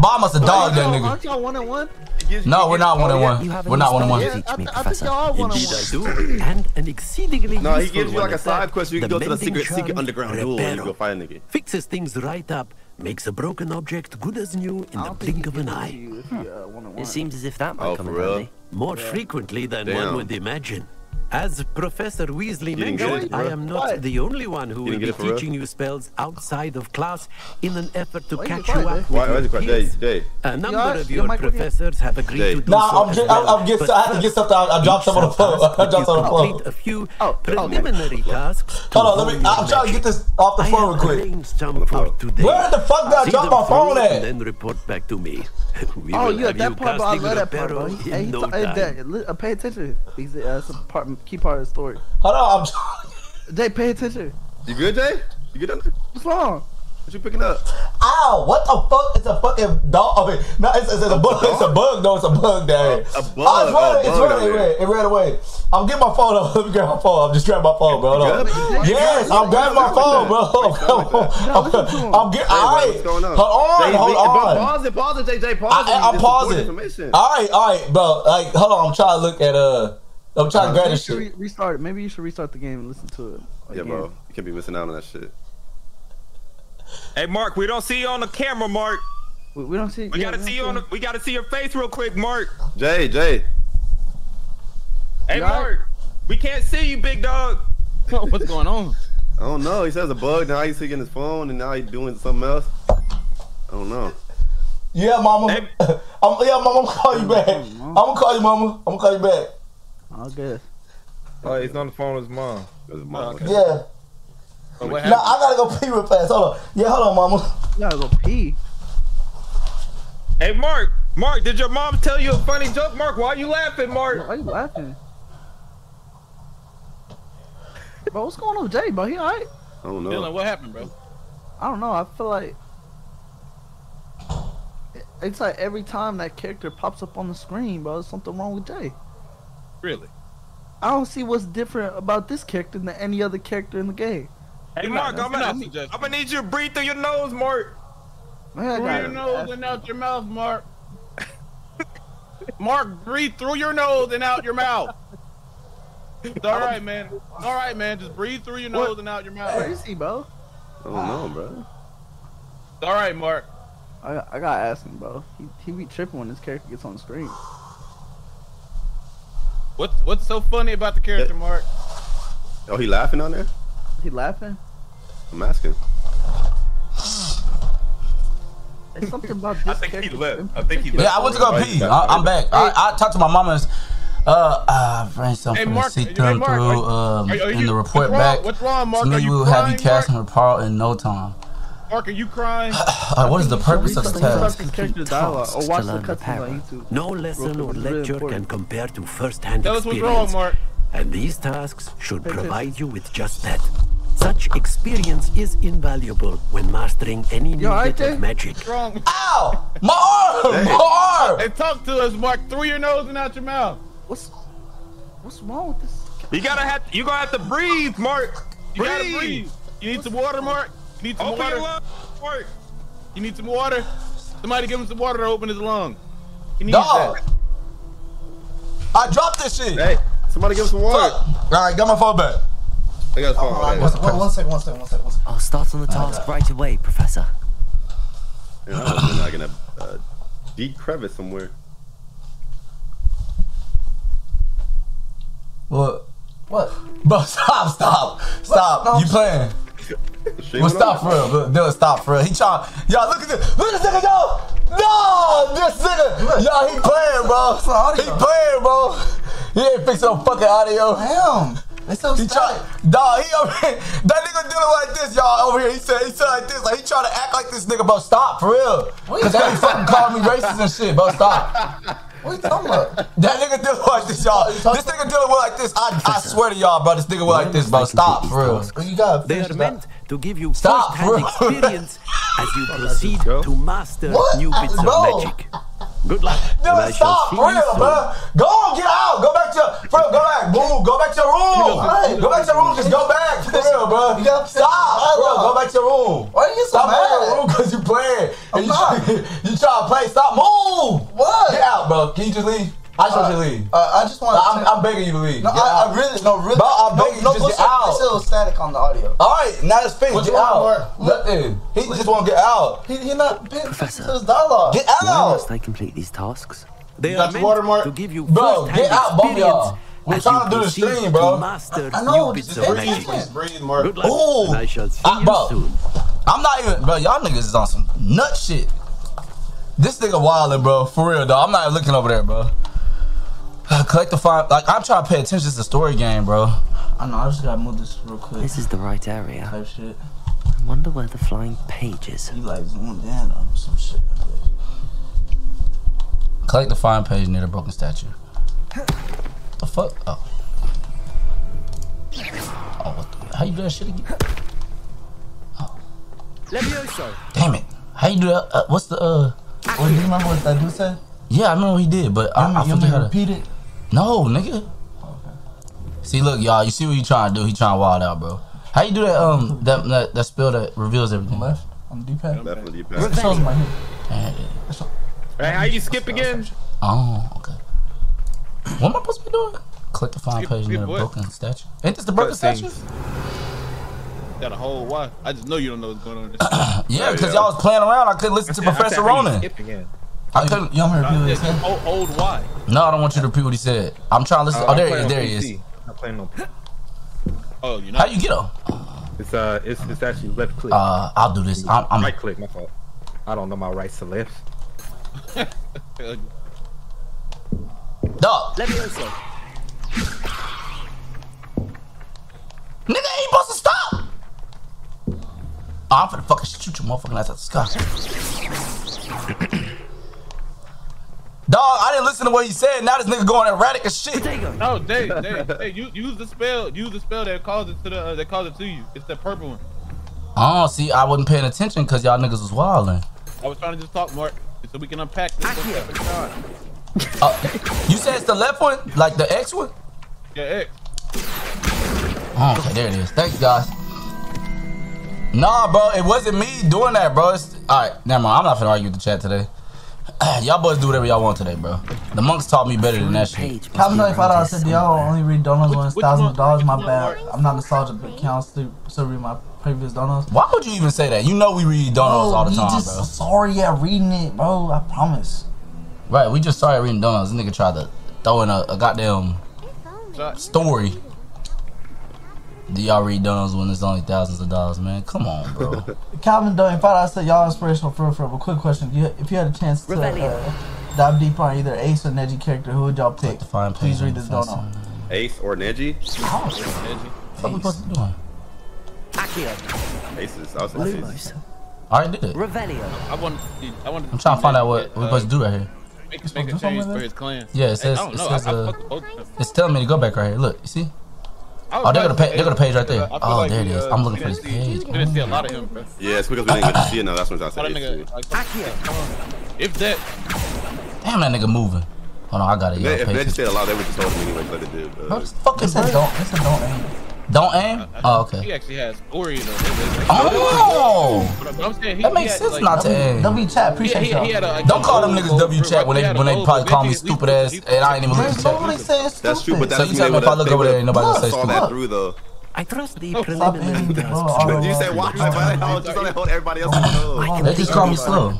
Bob must have dogged that nigga. Aren't y'all 1-on-1? No, we're not 1-on-one. We're not 1-on-1. I think y'all 1-on-1. And an exceedingly no, he gives you like a side quest. You can go to the secret underground hole and you go find a nigga. Fixes things right up. Makes a broken object good as new in the blink of an eye. It seems as if that might come in handy. More frequently than one would imagine. As Professor Weasley mentioned, I am not the only one who will be teaching you spells outside of class in an effort to catch you up with your peers. A number of your professors have agreed to do so. I have to get stuff down. I dropped some on the floor. I dropped some on the floor. Complete a few preliminary tasks. Hold on, I'm trying to get this off the phone real quick. Where the fuck did I drop my phone at? Then report back to me. Oh yeah, that part, bro. I love that part, bro. Hey, pay attention. He's a key part of the story. Hold on, I'm trying. Jay, pay attention. You good, Jay? You good? What's wrong? What you picking up? Ow! What the fuck? It's a fucking dog. I mean, no, it's a bug. It's a bug. No, it's a bug down here. A bug. Oh, it's running. It ran away. I'm getting my phone up. Let me grab my phone. I'm just grabbing my phone, bro. Yes, I'm grabbing my phone, bro. I'm getting. All right. Hold on. Hold on. Pause it. Pause it, JJ. Pause it. I'm pausing. All right, bro. Like, hold on. I'm trying to look at I'm trying to grab this shit. Restart. Maybe you should restart the game and listen to it. Yeah, bro. You can't be missing out on that shit. Hey Mark, we don't see you on the camera, Mark. We don't see. We gotta see you on. We gotta see your face real quick, Mark. Jay. Hey Mark, we can't see you, big dog. What's going on? I don't know. He says a bug. Now he's taking his phone, and now he's doing something else. I don't know. Yeah, mama. Hey. I'm gonna call you back. I'm gonna call you, mama. I'm gonna call you back. All good. Oh, he's on the phone with his mom. Okay. Yeah. No, I gotta go pee real fast. Hold on. Yeah, hold on, mama. You gotta go pee. Hey, Mark. Mark, did your mom tell you a funny joke, Mark? Why are you laughing, Mark? Why are you laughing? Bro, what's going on with Jay, bro? He all right? I don't know. Dylan, what happened, bro? I don't know. I feel like... It's like every time that character pops up on the screen, bro, there's something wrong with Jay. Really? I don't see what's different about this character than any other character in the game. Hey Mark, I'm gonna need you to breathe through your nose, Mark. Man, through your nose and out your mouth, Mark. Mark, breathe through your nose and out your mouth. It's all right, man. It's all right, man. Just breathe through your nose and out your mouth. Where is he, bro? I don't know, bro. It's all right, Mark. I gotta ask him, bro. He be tripping when his character gets on the screen. What's so funny about the character, Mark? Oh, he laughing on there? He laughing? I'm asking. There's something about this. I think he left. Yeah, I went to go pee. I'm back. I talked to my mama's. Bring something to see through in the report back. What's wrong, Mark? Are you will have you cast and report in no time. Mark, are you crying? What is the purpose of the task? Or watch the cutscene on YouTube. No lesson or lecture can compare to first-hand experience. Tell us what's wrong, Mark. And these tasks should provide you with just that. Such experience is invaluable when mastering any new bit of magic. Strong. Ow! My arm! My arm! Hey, talk to us, Mark. Through your nose and out your mouth. What's wrong with this? You gonna have to breathe, Mark. You gotta breathe. You need some water, Mark. You need some water. Mark. You need some water. Somebody give him some water to open his lung. He needs that. I dropped this shit. Hey, somebody give him some water. All right, got my phone back. I got phone. Right, one second. I'll start on the task right away, Professor. Yeah, I'm not gonna deep crevice somewhere. What? What? Bro, stop! No. You playing? Well, stop for real. No, stop for real. He trying. Y'all look at this. Look at this nigga go. No, this nigga. Y'all, he playing, bro. He ain't fixing no fucking audio. Damn. That's so sad. Dog, he over here. That nigga doing like this, y'all, over here. He said like this. Like, he trying to act like this nigga, bro. Stop, for real. Because that nigga fucking called me racist and shit, bro. Stop. What you talking about? That nigga dealing with like this, y'all. This nigga dealing with like this. I swear to y'all, bro. This nigga with like this, bro. Stop, for real. You got they are meant to give you first-hand experience as you proceed to master new bits of magic. Good luck. Dude, stop, for real, bro. Go on, get out. Go back to your, bro, go back, boo. Go back to your room. Hey, go back to your room. Just go back, for real, bro. Stop, bro. Go back to your room. Why are you so mad? Stop in your room because you playing. And you try to play. Stop, move. What? Get out, bro. Can you just leave? I just want you to leave. I just want. I'm begging you to leave. No, I really. Bro, I'm begging you just get out. It's still static on the audio. All right, now it's finished. Get out. Nothing. He just won't get out. He not. Professor, his dialogue. Get out. Why must I complete these tasks? They are meant to give you first-hand experience. We're trying to do the stream, bro. I know. Just breathe, Mark. Ooh, bro. I'm not even. Bro, y'all niggas is on some nut shit. This nigga wildin', bro. For real, dog. I'm not even looking over there, bro. Collect the five. Like, I'm trying to pay attention to the story game, bro. I know, I just gotta move this real quick. This is the right area. Type shit. I wonder where the flying page is. You like zoomed in on some shit. Collect the flying page near the broken statue. The fuck? Oh. Oh, what the, how you do that shit again? Oh. Damn it. How you do that? What's the, What do you remember what that dude said? Yeah, I remember what he did, but yeah, I forget how to repeat it. No, nigga. Okay. See, look, y'all. You see what he trying to do? He trying to wild out, bro. How you do that? That spell that reveals everything. Left on the D-pad. Left on the D-pad. It shows my hand. Hey, how you skip again? Oh, okay. What am I supposed to be doing? Click the find page near the broken statue. Ain't this the broken statue? Got a whole why? I just know you don't know what's going on. Yeah, because y'all was playing around. I couldn't listen to Professor Ronan. Skip again. I couldn't. You don't hear what he said? Old why? No, I don't want you to repeat what he said. I'm trying to listen. Oh, there he is. There he is. I'm playing on. Oh, you know. How you get him? It's actually left click. I'll do this. I'm right click. My fault. I don't know my right to left. Dog. Let me listen. Nigga, ain't supposed to stop. I'm finna fucking shoot your motherfucking ass out the sky. Dog, I didn't listen to what he said. Now this nigga going erratic as shit. No, Dave, you use the spell. Use the spell that calls it to the that calls it to you. It's that purple one. Oh, see, I wasn't paying attention because y'all niggas was wildin'. I was trying to just talk, Mark, so we can unpack this. You said it's the left one, like the X one. Yeah, X. Oh, okay, there it is. Thanks, guys. Nah, bro, it wasn't me doing that, bro. It's, all right, never mind. I'm not finna argue with the chat today. Y'all boys do whatever y'all want today, bro. The monks taught me better than that shit. $5 said y'all only read donos on $1,000. My bad. I'm not nostalgic, but can I still read my previous donos? Why would you even say that? You know we read donos all the time, bro. We just sorry at reading it, bro. I promise. Right, we just sorry at reading donos. This nigga tried to throw in a goddamn story. Do y'all read donuts when it's only thousands of dollars, man? Come on, bro. Calvin Dunn, I said y'all inspirational for a quick question. If you had a chance to dive deeper on either Ace or Neji character, who would y'all pick? Please read this donut. Ace or Neji? Oh, Neji. What are we supposed to be doing? Aces. I was going to say Ace. I already did it. I'm trying to find out what we're supposed to do right here. Make a change for his clan. Yeah, it says, it's telling me to go back right here. Look, you see? Oh, they're gonna page right there. Oh, like there it is. I'm looking for this page. We didn't see a lot of him, bro. Yeah, it's because we didn't get to see it. No, that's what I said. If that. Damn, that nigga moving. Hold on, I gotta. If they just said a lot, they would just told him anyway. But it did. What the fuck is that? Don't aim. Don't aim? Oh, okay. He actually has glory though. Oh! That makes sense not to aim. W chat, appreciate y'all. Don't call them niggas W chat when they probably call me stupid ass and I ain't even looking at it. That's true, but that's me. So you tell me if I look over there, ain't nobody gonna say stupid. I saw that through though. I trust the preliminary. You say why? I just don't hold everybody else slow. They just call me slow.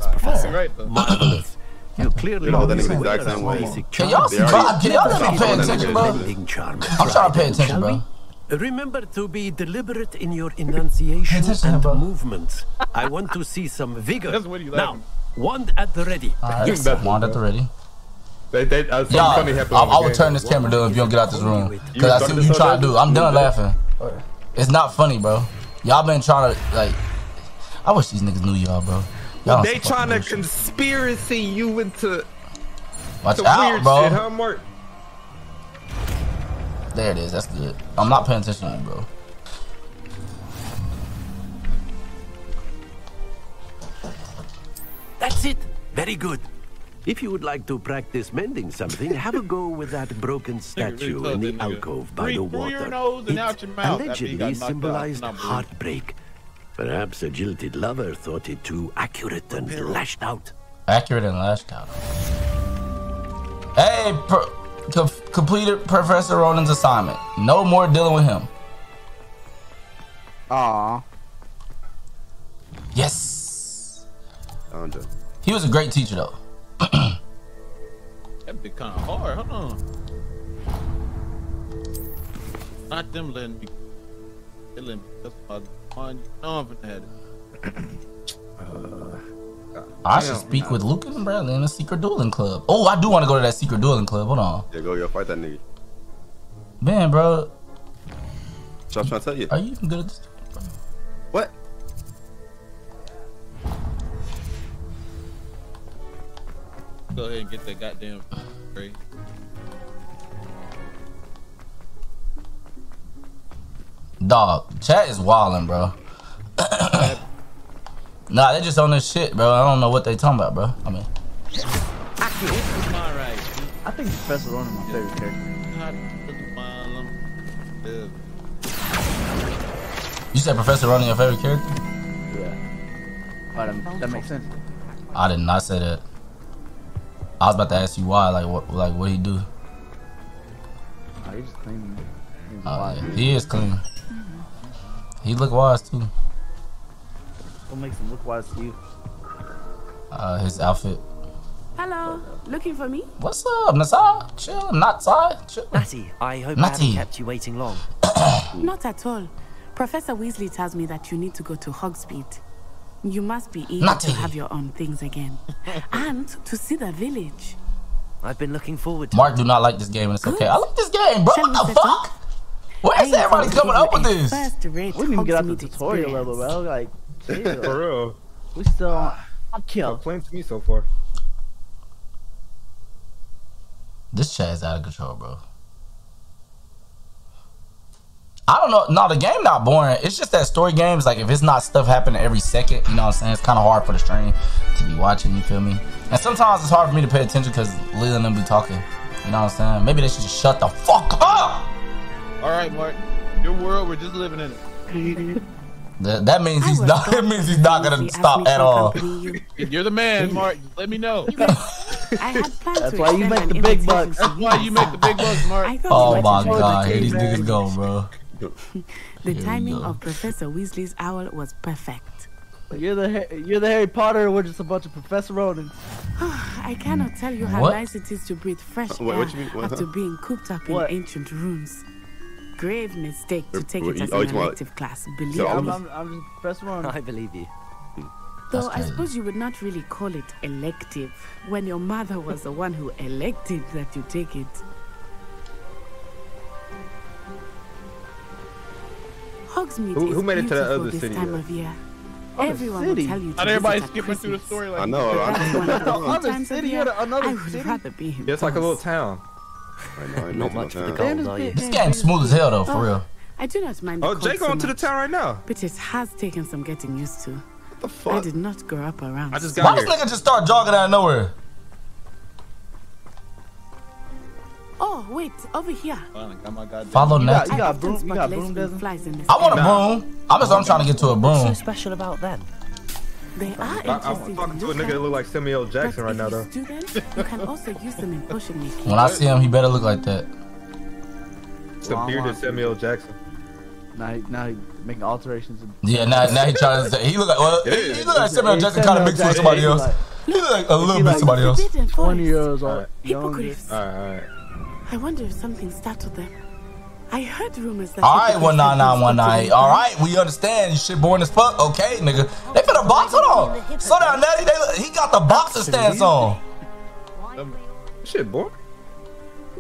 You clearly know that exact same way. Can y'all pay attention, bro? I'm trying to pay attention, bro. Remember to be deliberate in your enunciation and movements. I want to see some vigor. Now, wand at the ready. Yes, wand at the ready. I will turn this camera down if you don't get out this room. Because I see what you trying to do. I'm done laughing. It's not funny, bro. Y'all been trying to, like... I wish these niggas knew y'all, bro. They trying to conspiracy you into... Watch out, bro. There it is. That's good. I'm not paying attention to you, bro. That's it. Very good. If you would like to practice mending something, have a go with that broken statue really in the alcove by the water. It allegedly symbolized heartbreak. Perhaps a jilted lover thought it too accurate and lashed out. Accurate and lashed out. Hey, completed Professor Ronan's assignment. No more dealing with him. Aww. Yes. He was a great teacher though. That'd be kind of hard. Hold on. Not them letting me. They letting me. That's why I'm confident. I should speak with Lucas and Bradley in a secret dueling club. Oh, I do want to go to that secret dueling club. Hold on. Yeah, go fight that nigga. Man, bro. So I'm trying to tell you. Are you even good at this? What? Go ahead and get that goddamn free. Dog, chat is wildin', bro. Nah, they just on this shit, bro. I don't know what they talking about, bro. I mean, I think Professor Ronan is my favorite character. You said Professor Ronan your favorite character? Yeah. Right, that makes sense. I did not say that. I was about to ask you why, like what he do. Oh, he's clean. He's yeah. He is clean. He look wise too. What makes him look wise to you? His outfit. Hello, looking for me? What's up, Natsai? Chill, Natsai. Chill. Natty, I hope I haven't kept you waiting long. Not at all. Professor Weasley tells me that you need to go to Hogsmeade. You must be eager to have your own things again, and to see the village. I've been looking forward to Mark, do not like this game, and it's okay. I like this game, bro. What the fuck? Where is everybody coming up with this? We didn't even get out the tutorial level, bro. Like, for real. We still I'm playing to me so far. This chat is out of control, bro. I don't know. No, the game not boring. It's just that story games, like, if it's not stuff happening every second, you know what I'm saying? It's kind of hard for the stream to be watching, you feel me? And sometimes it's hard for me to pay attention because Leland and them be talking. You know what I'm saying? Maybe they should just shut the fuck up! Alright, Mark. Your world, we're just living in it. That means he's not gonna stop at all. If you're the man, Mark, let me know. That's why you make the big bucks. That's why you make the big bucks, Mark. Oh my god, here these niggas go, bro. The timing of Professor Weasley's owl was perfect. You're the Harry Potter. We're just a bunch of Professor Ronan. I cannot tell you how nice it is to breathe fresh air after being cooped up in ancient rooms. Grave mistake to take it as an elective class. Believe me. I'm just Professor Ronan. I believe you. Though I suppose you would not really call it elective when your mother was the one who elected that you take it. Hogsmeade who made it to the other city? Everyone will tell you to everybody skipping through the story like I know. Other city or another city? It's like a little town. I know, not much of the gold, are you? This game's smooth as hell though, for real. I do not mind. Oh, Jay going to the town right now. But it has taken some getting used to. What the fuck? I did not grow up around. I just got here. Why does nigga just start jogging out of nowhere? Oh wait, over here. Follow Nat. You got broom. You got broom. I want a broom. I'm trying to get to a broom. What's so special about them? They are I'm talking to a nigga that look like Samuel L. Jackson right now, though. You can also use them in pushing me. When I see him, he better look like that. Some bearded Samuel L. Jackson. Now he making alterations. Yeah, now he trying to. He look like he look like Samuel L. Jackson kind of mixed with somebody else. He look like a little bit somebody else. 20 years old. Hypocrites. All right. I wonder if something startled them. I heard rumors that. All right, 19919. All right, we understand. You shit boring as fuck. Okay, nigga. They finna box. Hold on. Slow down, Natty. He got the boxer stance on. Shit boring.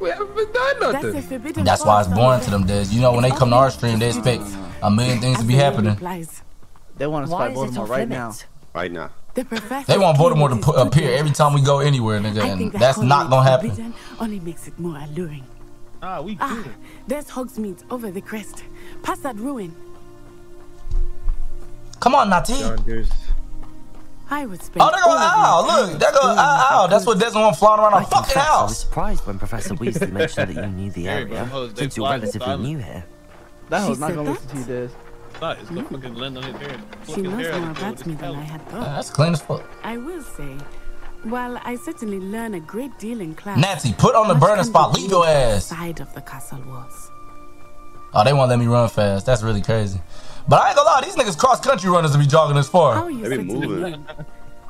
We haven't been done nothing. That's why it's boring to them, Des. You know, when they come to our stream, they expect a million things to be happening. They want to spy Voldemort right now. Right now. They want Voldemort to appear every time we go anywhere, nigga, and that's not gonna happen. Only makes it more alluring. There's Hogsmeade over the crest, past that ruin. Come on, Natty. I would spend. Oh, there goes Owl. Look, there goes Owl. That's what doesn't want flying around a fucking house. I was surprised when Professor Weasley mentioned that you knew the area, since you're relatively new here. That was not going to listen to you, Des. It's no fucking lend on his hair. She knows more about me than I had thought. That's clean as fuck. I will say, well, I certainly learn a great deal in class. Nancy, put on the burner spot. Leave your ass. Side of the castle walls. Oh, they won't let me run fast. That's really crazy. But I ain't gonna lie, these niggas cross-country runners to be jogging this far. How are you moving?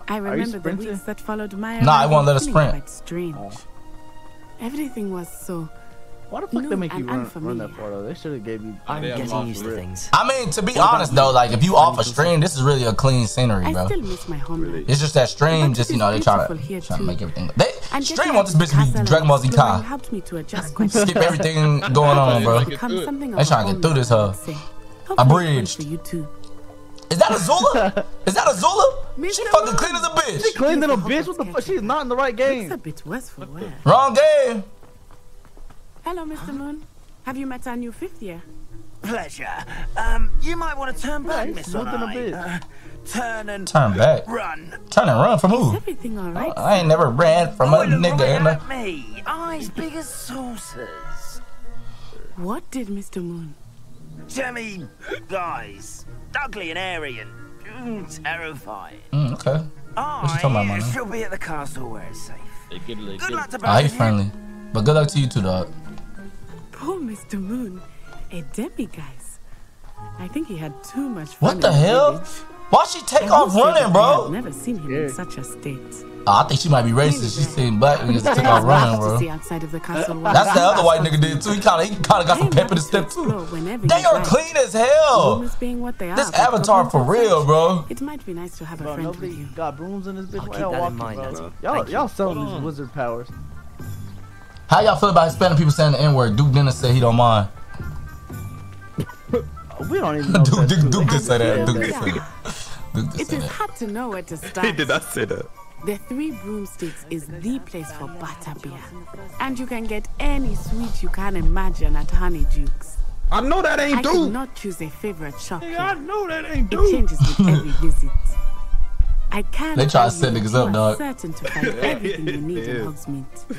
I remember the weeks that followed my... Nah, it won't let us sprint. Quite strange. Oh. Everything was so... Why the fuck did they make you run that far, though? They should have gave you... I'm getting used to things. I mean, to be honest, though, like, if you off a stream, this is really a clean scenery, bro. I still miss my home. Really? It's just that stream, just, you know, they trying to make everything... They stream on this bitch to be Dragon Ball Z Kai. Skip everything going on, bro. They trying to get through this, huh? Abridged. Is that Azula? Is that Azula? She fucking clean as a bitch. She clean as a bitch? What the fuck? She's not in the right game. It's a bit worse for wear. Wrong game. Hello, Mr. Moon. Have you met our new fifth year? Pleasure. You might want to turn back, Miss Moon. Turn back. Run. Turn and run from who? Everything all right? I ain't never ran from a nigga in the... me. Eyes big as saucers. What did Mr. Moon? Jimmy guys, ugly and airy and terrifying. Okay. I shall be at the castle where it's safe. Good luck to both. Ah, he's friendly, but good luck to you too, dog. Poor Mr. Moon, a demiguise. I think he had too much fun. What the hell? Why'd she take off running, bro? I've never seen him in such a state. Oh, I think she might be racist. She's seen black niggas took off running, bro. That's the other white nigga did too. He kind of got some pep in his step too. They are clean as hell. This avatar for real, bro. It might be nice to have a friend with you. Got brooms in this bitch. Y'all selling these wizard powers. How y'all feel about Hispanic people saying the N-word? Duke Dennis said he don't mind. We don't even know. Duke did say that. Duke did say that. It is hard to know where to start. He did not say that. The Three Broomsticks is the place for butter beer. And you can get any sweet you can imagine at Honeydukes. I know that ain't Duke. I do not choose a favorite shop. Hey, I know that ain't Duke. It changes with every visit. I can't. They try to set niggas up, dog. I'm certain to find everything you need in Hogsmeade.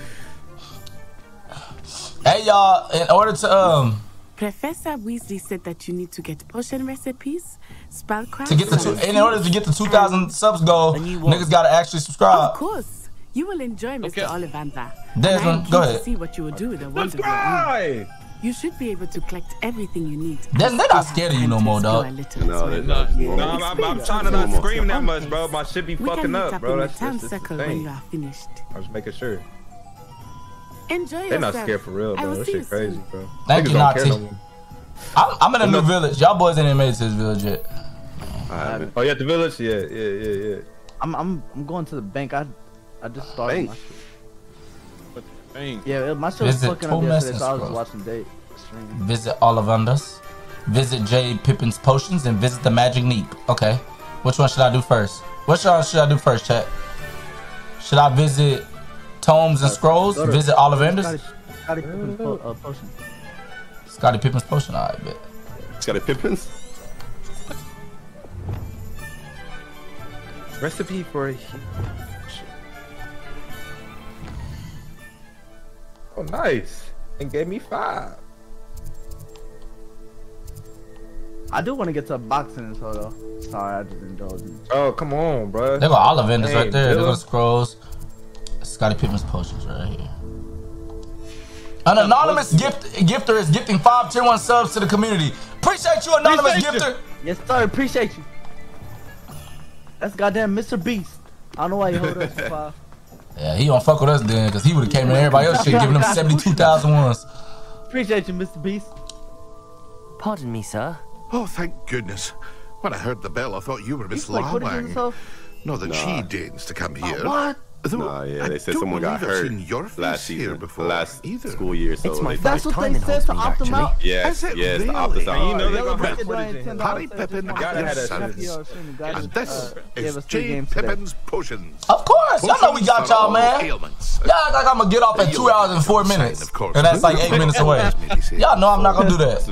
Hey, y'all, in order to, Professor Weasley said that you need to get potion recipes, spellcraft... in order to get the 2,000 subs goal, niggas gotta actually subscribe. Of course. You will enjoy Mr. Ollivander. Desmond, go ahead. See what you will do with a wonderful eye. You should be able to collect everything you need. They're not scared of you no more, dog. No, they're not. No, I'm trying to not scream that much, bro. My shit be fucking up, bro. That's just the thing. I'm just making sure. Enjoy. They're not scared for real, bro. That shit crazy, bro. Thank you, Nazi. I'm in a new village. Y'all boys ain't made it to this village yet. Right, oh, you at the village? Yeah. I'm going to the bank. I just started. Bank. Yeah, my shit was fucking up yesterday, so I was watching date stream. Visit Ollivanders. Visit J. Pippin's potions and visit the Magic Neep. Okay, which one should I do first? Which one should I do first, chat? Should I visit Tomes and Scrolls? Visit Ollivanders? Scotty Pippin's potion. Scotty Pippin's potion? Alright, bet. Scotty Pippin's? Recipe for a... Oh, nice. And gave me 5. I do want to get to boxing and so though. Sorry, I just indulged. Oh, come on, bro. They got Ollivanders right there. They got Scrolls. Scotty Pippin's potions right here. An anonymous gifter is gifting 5 tier 1 subs to the community. Appreciate you, anonymous gifter. Yes, sir. Appreciate you. That's goddamn Mr. Beast. I don't know why you hold us for 5. Yeah, he don't fuck with us then, cause he would've came in everybody else shit, giving them 72,000 ones. Appreciate you, Mr. Beast. Pardon me, sir. Oh, thank goodness. When I heard the bell, I thought you were Miss Lawang. No, the Chi Danes to come here. What? They said someone got hurt last year before school year. So that's what they said to opt them out. Yes, the opt out. You know they're gonna put Harry Pippin and his sons. And this is J. Pippin's potions. Of course, y'all know we got y'all, man. Y'all like I'm gonna get off at 2 hours and 4 minutes, and that's like 8 minutes away. Y'all know I'm not gonna do that.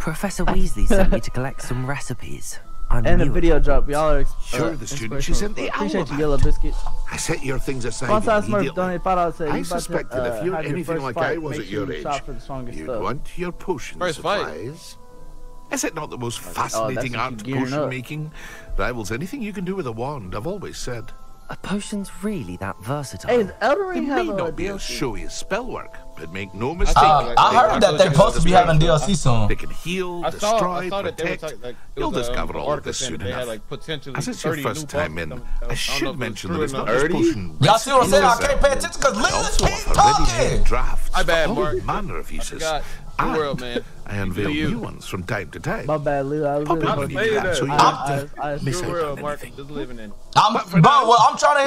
Professor Weasley sent me to collect some recipes. And a video drop. Y'all are appreciate you, Yellow Biscuit. I set your things aside. Once I smurfed, donate $5 to I suspect that if you're anything like I was at your age, you'd want your potion supplies. Is it not the most fascinating art potion making? Rivals anything you can do with a wand, I've always said. A potion's really that versatile. Hey, it may not be as showy as spell work, but make no mistake. I heard that they're supposed to be having DLC soon. They can heal, destroy, protect. You'll discover all of this soon enough. As it's your first time in, I should mention that it's not just potion. Y'all see what I'm saying? I can't pay attention because Lily keeps talking. Drafts for all manner of uses. I unveil new ones from time to time. My bad, Lou. I was I'm trying to hear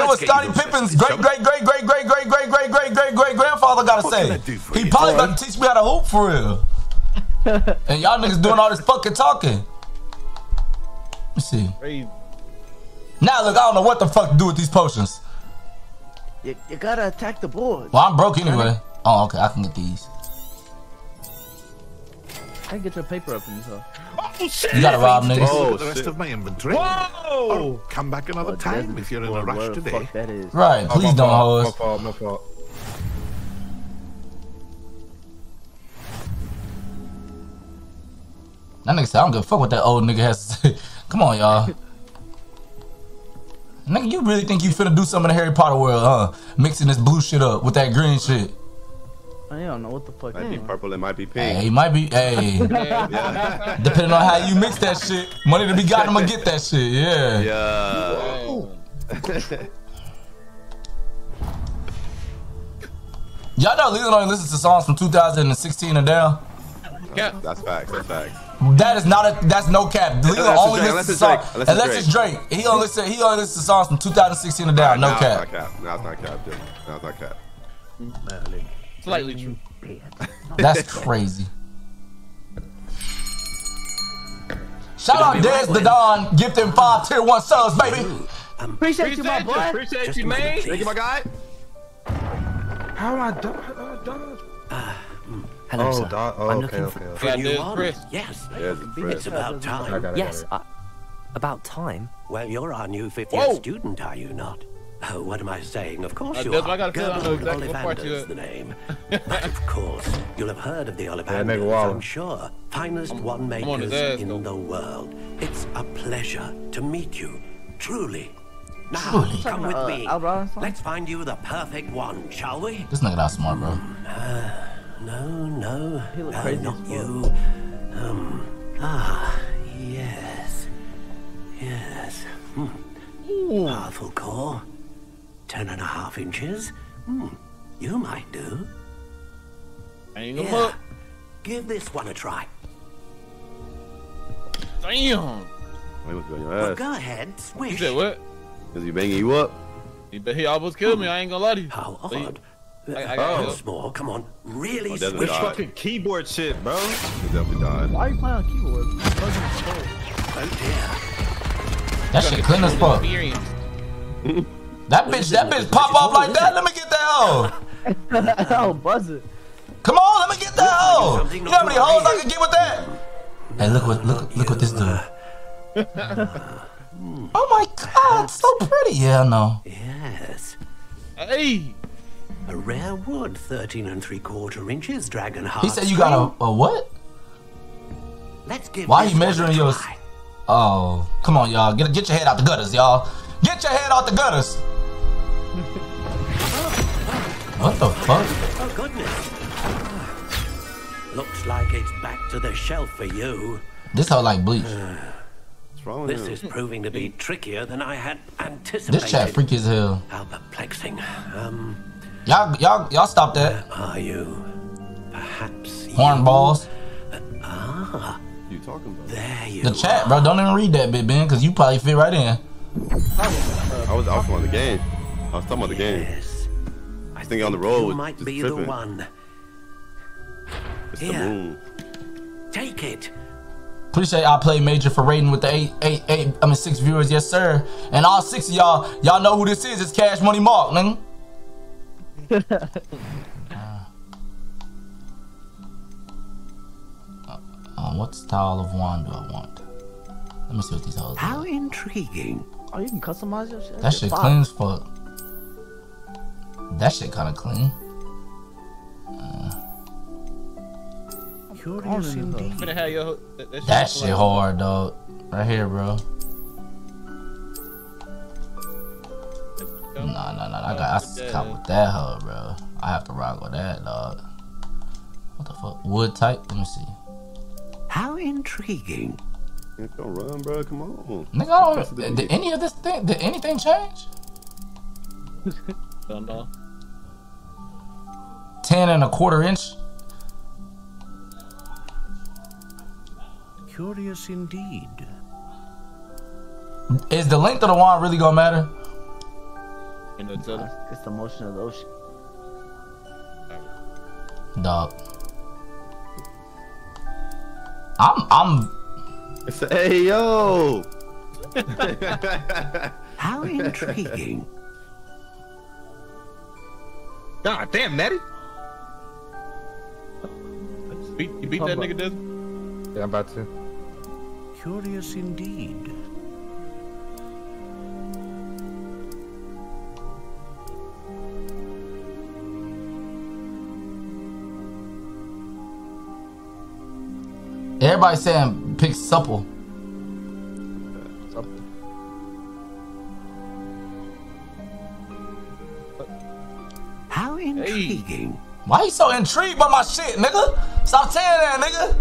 what Scottie Pippen's great grandfather got to say. He probably about to teach me how to hoop for real. And y'all niggas doing all this fucking talking. Let me see. Now look, I don't know what the fuck to do with these potions. You gotta attack the board. Well, I'm broke anyway. Oh, okay, I can get these. I can get your paper up in yourself. Oh, shit. You gotta rob niggas. Oh, the rest of my inventory. Whoa! Or come back another time if you're in a rush today. Right, please don't hold us. My fault. That nigga said, I don't give a fuck what that old nigga has to say. Come on, y'all. Nigga, you really think you finna do something in the Harry Potter world, huh? Mixing this blue shit up with that green shit. I don't know what the fuck. Might be purple, it might be pink. Hey, it might be, hey. Yeah. Depending on how you mix that shit, money to be got, I'm gonna get that shit, yeah. Yeah. Y'all know Leland only listens to songs from 2016 and down. Yeah. That's facts, that's facts. That is not a, that's no cap. Leland only listens to songs, unless it's Drake. He only listens to songs from 2016 and down, no cap. No, it's not cap, dude. No, it's not cap. Madly. Slightly true. That's crazy. Shout out Dez the Don, gift him 5 tier 1 subs, baby. Appreciate you, my boy. Appreciate you, man. Thank you, my guy. How am I done? Hello, sir. I'm looking for you. Yes. It's about time. Yes. About time? Well, you're our new 50th student, are you not? Oh, what am I saying? Of course you are. Ollivanders, the name. But of course, you'll have heard of the Ollivanders, I'm sure. Finest wand makers in the world. It's a pleasure to meet you, truly. Now, come with me. Let's find you the perfect wand, shall we? This nigga not smart, bro. No, not you. Yes. Yes. Powerful core. 10.5 inches. You might do. Yeah. Give this one a try. Damn. Well, go ahead, swish. You said what? Cause he banging you up. He almost killed me. I ain't gonna lie to you. How odd. Small. Come on, really swish. Fucking keyboard shit, bro. Why are you playing on keyboard? Oh dear. That shit clean as fuck. That bitch pop off like that. Let me get that hoe. I'll buzz it. Come on, let me get that hoe. You know how many hoes I can get with that? Hey, look what this dude. Oh my God, it's so pretty. Yeah, I know. Yes. Hey. A rare wood, 13.75 inches, dragon heart. He said you got a what? Let's give. Why are you measuring yours? Oh, come on, y'all. Get your head out the gutters, y'all. Get your head out the gutters! What the fuck? Oh goodness! Looks like it's back to the shelf for you. This all like bleach. What's wrong with this? Is proving to be trickier than I had anticipated. This chat freaky as hell. How perplexing. Y'all stop that. Are you? Perhaps. Hornballs. You talking about? There you. The chat, bro. Don't even read that bit, Ben, because you probably fit right in. I was off on the game. I was talking about the game. I think on the road might be the one. It's the moon. Take it. Appreciate I played major for rating with the 6 viewers, yes sir. And all 6 of y'all, y'all know who this is. It's Cash Money Mark, nigga. What style of wand do I want? Let me see what these hoes do. How intriguing. Oh, you can customize your shit? That shit clean as fuck. That shit kinda clean. Curious indeed. That shit hard, dog. Right here, bro. Nah. I cop with that hoe, bro. I have to rock with that, dog. What the fuck? Wood type? Let me see. How intriguing. Don't run, bro. Come on. Nigga, did any of this thing? Did anything change? Don't know. 10 1/4 inch. Curious indeed. Is the length of the wand really gonna matter? It's the motion of the ocean. Dog. It's hey yo. How intriguing. God damn, Natty. You beat that nigga, dude? Yeah, I'm about to. Curious indeed. Everybody saying pick supple. How intriguing. Why you so intrigued by my shit, nigga? Stop saying that, nigga.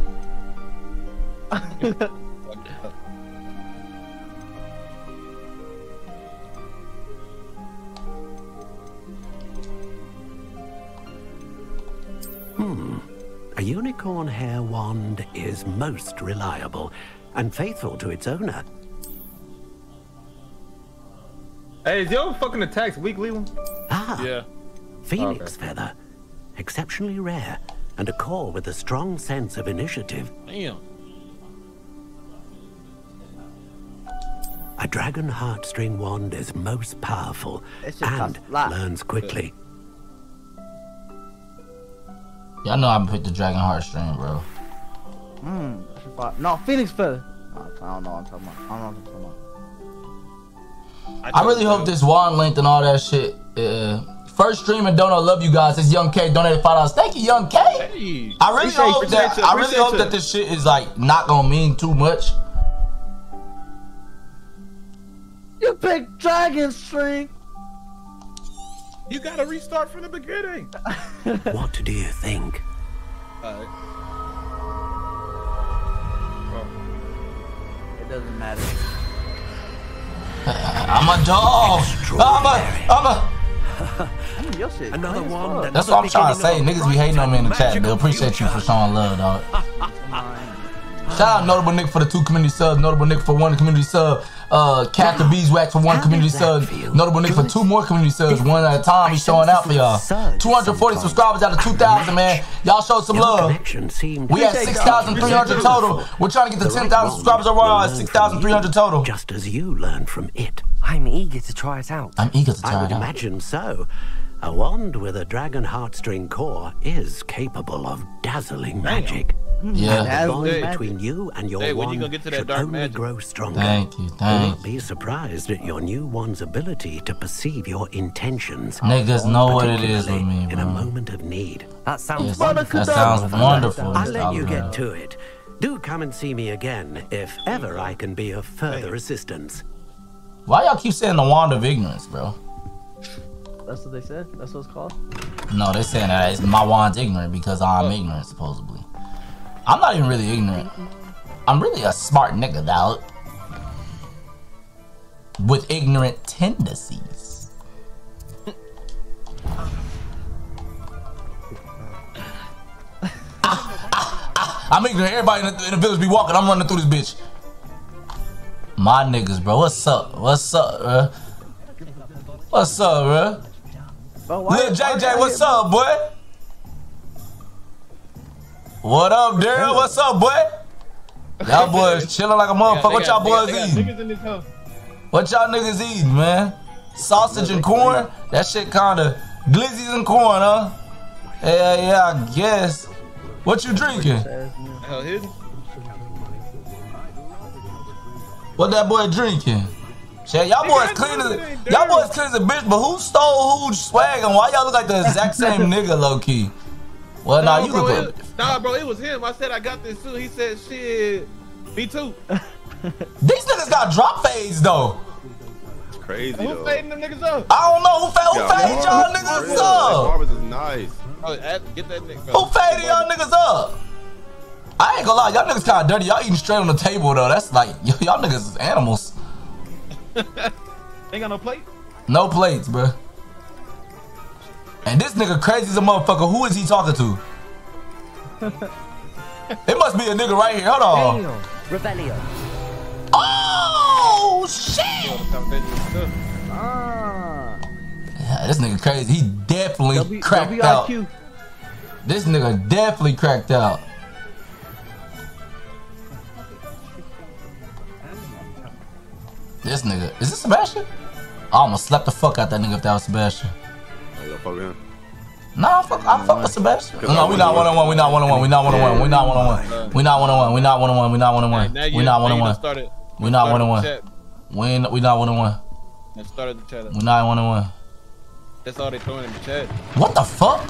A unicorn hair wand is most reliable and faithful to its owner. Hey, is your fucking attacks weak, Leland? Ah, yeah. Phoenix feather, exceptionally rare, and a core with a strong sense of initiative. Damn. A dragon heartstring wand is most powerful and learns quickly. Y'all know I put the dragon heartstring, bro. No, Phoenix feather. I don't know what I'm talking about. I really hope this wand length and all that shit. First stream and donut, love you guys. It's Young K donated $5. Thank you, Young K. Hey. I really hope that this shit is like not gonna mean too much. You picked dragon string. You gotta restart from the beginning. What do you think? It doesn't matter. I'm a dog. Another one. That's what I'm trying to say. Niggas be hating on me in the chat, dude. Appreciate you for showing love, dog. Shout out Notable Nick for the 2 community subs. Notable Nick for 1 community sub. Cat the Beeswax for 1 community sub. Notable Nick for 2 more community subs. 1 at a time. He's showing out for y'all. 240 subscribers out of 2,000, man. Y'all showed some love. We at 6,300 total. We're trying to get to 10,000 subscribers overall at 6,300 total. Just as you learn from it. I'm eager to try it out. I would imagine so. A wand with a dragon heartstring core is capable of dazzling magic. Yeah, the bond between you and your wand should only grow stronger. Thank you, thank you. Be surprised at your new wand's ability to perceive your intentions. Niggas know what it is with me, bro. In a moment of need. That sounds wonderful. I'll let you get to it. Do come and see me again if ever I can be of further assistance. Why y'all keep saying the wand of ignorance, bro? That's what they said? That's what it's called? No, they're saying that it's my wand's ignorant because I'm ignorant, supposedly. I'm not even really ignorant. I'm really a smart nigga, dog. With ignorant tendencies. I'm ignorant. Everybody in the village be walking. I'm running through this bitch. My niggas, bro. What's up? What's up, bro? What's up, bro? Lil JJ, what's up, boy? What up, Daryl? What's up, boy? Y'all boys chilling like a motherfucker. What y'all boys eating? What y'all niggas eating, man? Sausage and corn? That shit kinda glizzies and corn, huh? Yeah, I guess. What you drinking? What that boy drinking? Shit, y'all boys clean as a bitch, but who stole who swag and why y'all look like the exact same nigga low key? Well, nah, you look good. Nah, bro, it was him. I said I got this suit. He said, shit, me too. These niggas got drop fades though. It's crazy. Who fading them niggas up? I don't know who faded y'all niggas up. Barbers is nice. Oh, get that nigga. Who faded y'all niggas up? I ain't gonna lie, y'all niggas kind of dirty. Y'all eating straight on the table though. That's like y'all niggas is animals. Ain't got no plate. No plates, bro. And this nigga crazy as a motherfucker. Who is he talking to? It must be a nigga right here. Hold on. Rebellion. Oh shit! Yeah, this nigga crazy. He definitely cracked out. This nigga definitely cracked out. This nigga, is this Sebastian? I almost slapped the fuck out that nigga if that was Sebastian. Nah, I fuck with Sebastian. No, we not one-on-one. We not one-on-one. We not one-on-one. We not one-on-one. We not one-on-one. We not one-on-one. We not one-on-one. We not one-on-one. We not one-on-one. We not one-on-one. We not one-on-one. That's all they throwing in the chat. What the fuck?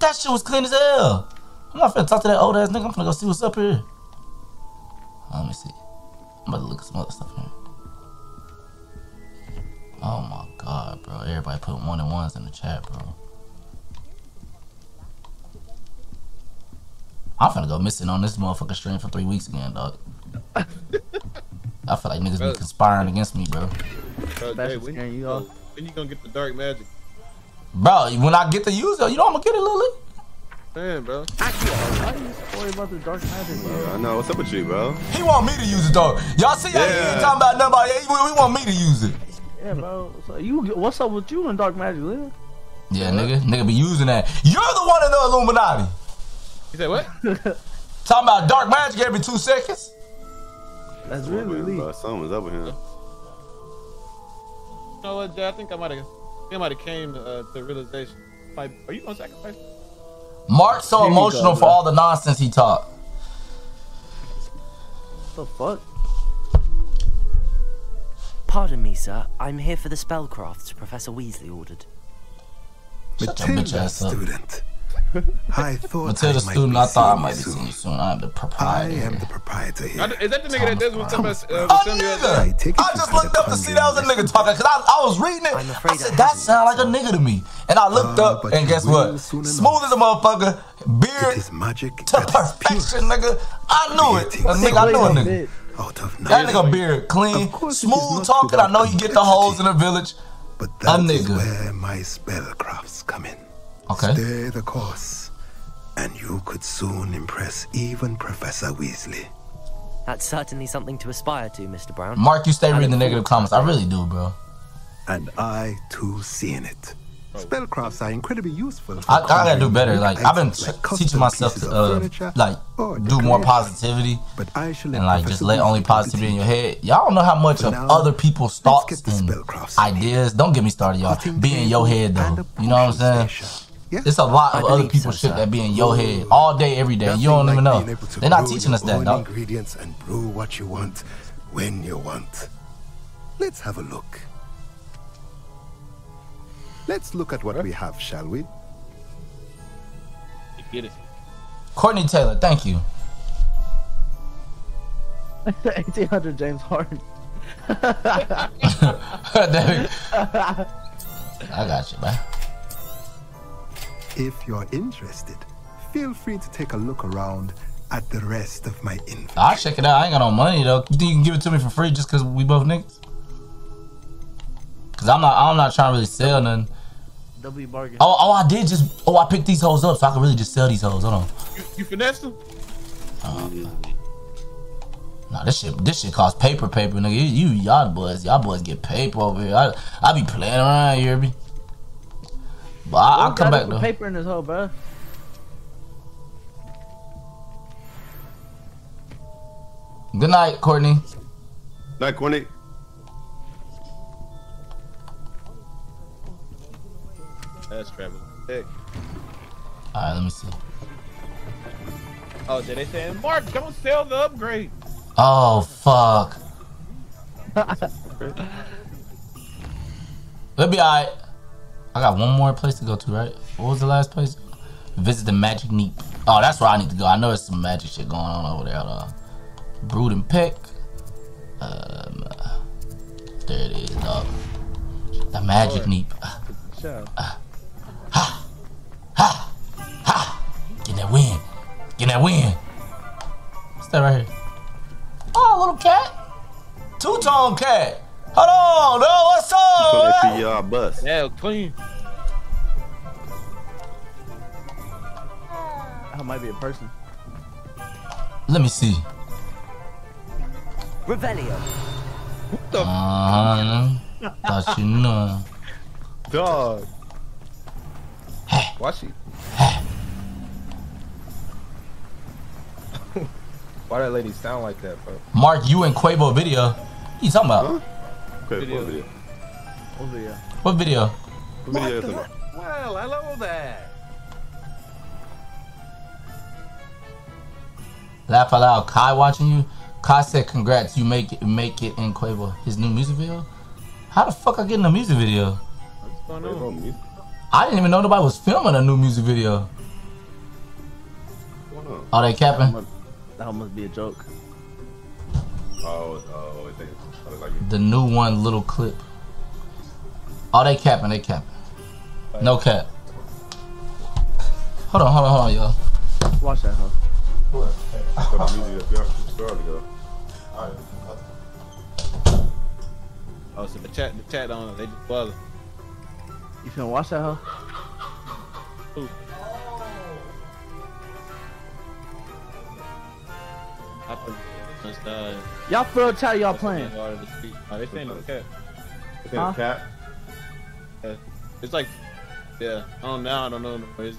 That shit was clean as hell. I'm not finna talk to that old ass nigga. I'm finna go see what's up here. Let me see. I'm about to look at some other stuff here. Oh my god, bro. Everybody put one and ones in the chat, bro. I'm finna go missing on this motherfucking stream for 3 weeks again, dog. I feel like niggas be conspiring against me, bro. Hey, when you gonna get the dark magic? Bro, when I get to use it, you know I'm gonna get it, Lily. Man, bro. Why are you worried about the dark magic, bro? I know. What's up with you, bro? He want me to use it, though. Y'all see how he ain't talking about nobody. He want me to use it. Yeah, bro. So you, what's up with you and dark magic, Lily? Yeah, nigga. Nigga be using that. You're the one in the Illuminati. You said what? Talking about dark magic every 2 seconds? That's really legal. Something's up with him. You know what, Jay? I think I might have came to the realization. Like, are you gonna sacrifice? Mark's so emotional for all the nonsense he talked. What the fuck? Pardon me, sir. I'm here for the spellcrafts Professor Weasley ordered. Matilda student. I thought Matilda student. I thought I might be seeing you soon. I am the proprietor. Here. Is that the nigga that does with I just looked up to see that was a nigga talking because I was reading it. I said that sound like a nigga to me. And I looked up and guess what? Smooth as a motherfucker. Beard to perfection, nigga. I knew it. I knew a nigga. That nigga beard clean, smooth talking. I know you get the hoes in the village. But that is where my spellcrafts come in. Okay. Stay the course, and you could soon impress even Professor Weasley. That's certainly something to aspire to, Mr. Brown. Mark, you stay reading the negative comments. I really do, bro. And I, too, seeing it. Spellcrafts are incredibly useful. I gotta do better. Like, I've been teaching myself to, like, do more positivity. And, like, just let only positivity in your head. Y'all don't know how much of other people's thoughts and ideas. Don't get me started, y'all. Be in your head, though. You know what I'm saying? It's a lot of other people's shit that be in your head all day, every day. You don't even know. They're not teaching us that, dog. Ingredients and brew what you want when you want. Let's have a look. Let's look at what we have, shall we? Get it. Courtney Taylor, thank you. 1800 James Harden. I got you, man. If you're interested, feel free to take a look around at the rest of my inventory. I'll check it out. I ain't got no money though. You think you can give it to me for free just because we both niggas? Cause I'm not trying to really sell nothing. W bargain. Oh, I did just. Oh, I picked these hoes up, so I can really just sell these hoes. Hold on. You finessed them? Nah, this shit costs paper, nigga. Y'all boys get paper over here. I be playing around here, be. But I'll come back though. Paper in this hole, bro. Good night, Courtney. Night, Courtney. That's travel. Hey. Alright, let me see. Oh, did they say, Mark, don't sell the upgrade? Oh, fuck. It'll be alright. I got one more place to go to, right? What was the last place? Visit the Magic Neep. Oh, that's where I need to go. I know there's some magic shit going on over there. Brood and Peck. There it is, dog. The Magic Neep. Ha! Ha! Ha! Get that win. Get that win. What's that right here? Oh, little cat. Two-tone cat. Hold on, no, what's up? It's your bus. Yeah, clean. I might be a person. Let me see. Revelio. What the? Thought you know. Dog. Hey. Watch it. Hey. Why that lady sound like that, bro? Mark, you and Quavo video. What you talking about? Huh? Okay, video. What video? What video? What video? What video is it? Well, hello there. Laugh out loud. Kai watching you. Kai said, "Congrats, you make it in Quavo." His new music video. How the fuck I get in a music video? What's going on? I didn't even know nobody was filming a new music video. What's going on? Are they capping? That must be a joke. Oh, I think. The new one little clip. Oh, they capping, they capping. No cap. Hold on, y'all. Watch that, huh? What? Oh, so the chat on, they just bother. You finna watch that, huh? Ooh. Y'all throw a chat, y'all playing. Oh, they saying no cap. They saying cap? It's like, yeah, I don't know. It's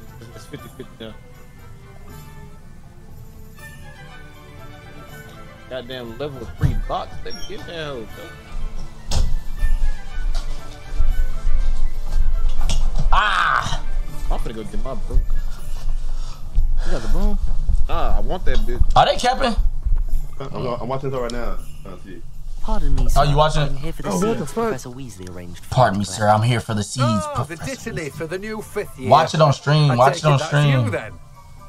50-50 now. Goddamn level 3 box, they give that hell, bro. Ah! I'm gonna go get my broom. You got the broom? Nah, I want that bitch. Are they capping? I'm watching her right now. Pardon me, sir. Are you watching? I'm here for the seeds Professor Weasley arranged. Pardon me, sir. I'm here for the seeds. Oh, the Italy for the new 5th year. Watch it on stream. Watch it on stream. You, then.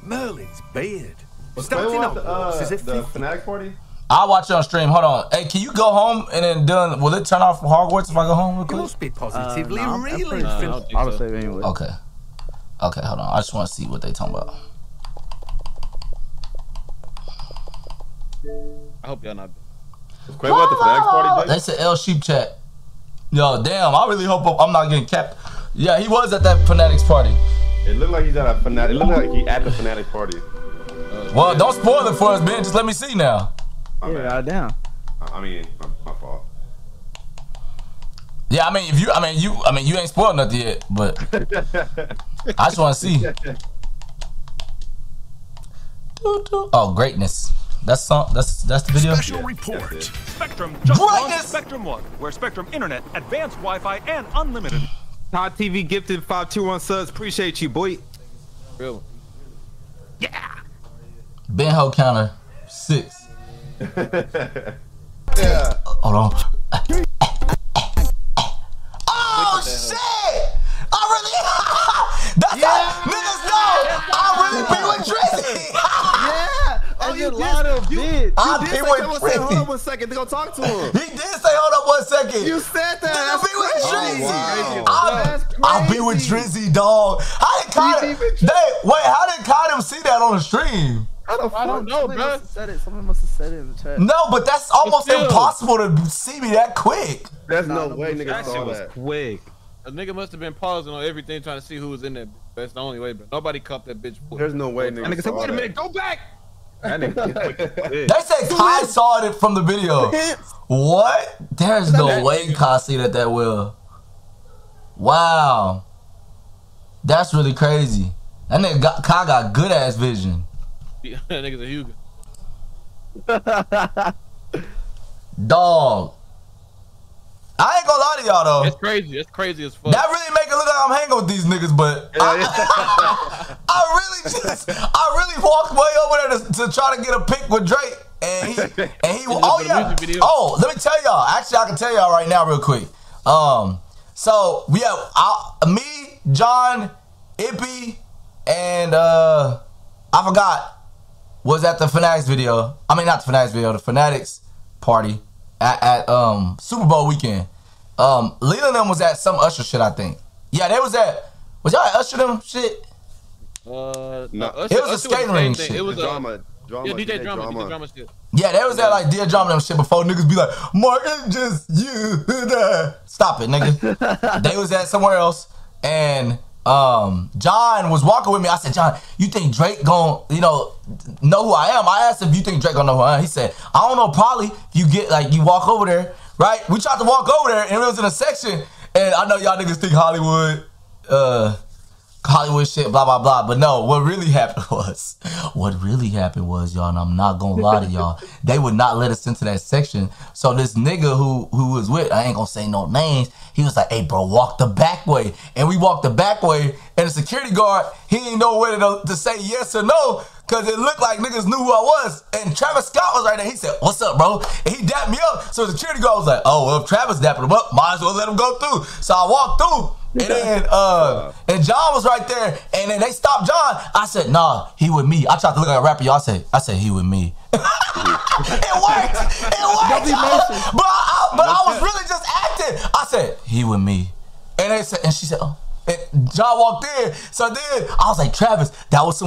Merlin's beard. Starting up. Is it the Fanatic party? I'll watch it on stream. Hold on. Hey, can you go home and then Dylan? Will it turn off from Hogwarts if I go home? It must be positively real. I would say anyway. Okay. Okay. Hold on. I just want to see what they talking about. I hope y'all not. Quavo at the Fanatic party. That's an L sheep chat. Yo, damn! I really hope I'm not getting capped. Yeah, he was at that Fanatics party. It looked like he's at a Fanatic. It looked like he at the Fanatic party. Well, don't spoil it for us, Ben. Just let me see now. Yeah, damn. I mean, my fault. Yeah, I mean, if you, I mean, you ain't spoiled nothing yet, but I just want to see. Oh, greatness. That's song. That's the video. Special report. Yeah, Spectrum just launched Spectrum One, where Spectrum Internet, advanced Wi-Fi, and unlimited. Todd TV gifted 521 subs. Appreciate you, boy. Real. Yeah. Ben Ho counter 6. Yeah. Hold on. Oh shit! I really. That's how niggas know. I really be with Drizzy. You did say, hold up 1 second, they gonna talk to him. He did say, hold up 1 second. You said that. I'll be with Drizzy. Oh, wow. I'll be with Drizzy, dog. How did Kadem see that on the stream? I don't know, bro. Someone must have said it in the chat. No, but that's almost impossible to see me that quick. There's no way nigga saw that. Quick. A nigga must have been pausing on everything trying to see who was in there. That's the only way, but nobody cupped that bitch. There's no way nigga said, wait a minute, go back. They said Kai saw it from the video. What? There's no way Kai seen it that well. Wow. That's really crazy. That nigga Kai got good ass vision. Yeah, that nigga's a Hugo. Dog. I ain't gonna lie to y'all though. It's crazy. It's crazy as fuck. That really make it look like I'm hanging with these niggas, but I really walked way over there to try to get a pic with Drake. And he oh yeah. Oh, let me tell y'all. Actually, I can tell y'all right now real quick. So we have me, John, Ippy, and I forgot was at the Fanatics video. I mean, not the Fanatics video, the Fanatics party at Super Bowl weekend. Leland and them was at some Usher shit, I think. Yeah, they was at. Was y'all at Usher them shit? No, Usher, it was a skating ring shit. It was drama. Drama, yeah, DJ drama shit. Yeah, they was that like DJ drama them shit before niggas be like, Mark, it's just you. Stop it, nigga. They was at somewhere else, and John was walking with me. I said, John, you think Drake gonna, you know who I am? I asked if you think Drake gonna know who I am. He said, I don't know, probably. If you get like, you walk over there, right? We tried to walk over there, and it was in a section, and I know y'all niggas think Hollywood shit, blah, blah, blah. But no, what really happened was, y'all, and I'm not gonna lie to y'all, they would not let us into that section. So this nigga who was with, I ain't gonna say no names, he was like, hey, bro, walk the back way. And we walked the back way, and the security guard, he didn't know whether to say yes or no, because it looked like niggas knew who I was. And Travis Scott was right there. He said, what's up, bro? And he dapped me up. So the security guard was like, oh, well, if Travis dapping him up, might as well let him go through. So I walked through. And then, and John was right there, and then they stopped John. I said, nah, he with me. I tried to look like a rapper, y'all. I said, he with me. It worked. But I was really just acting. I said, he with me. And they said, and she said, oh. And John walked in. So then I was like, Travis, that was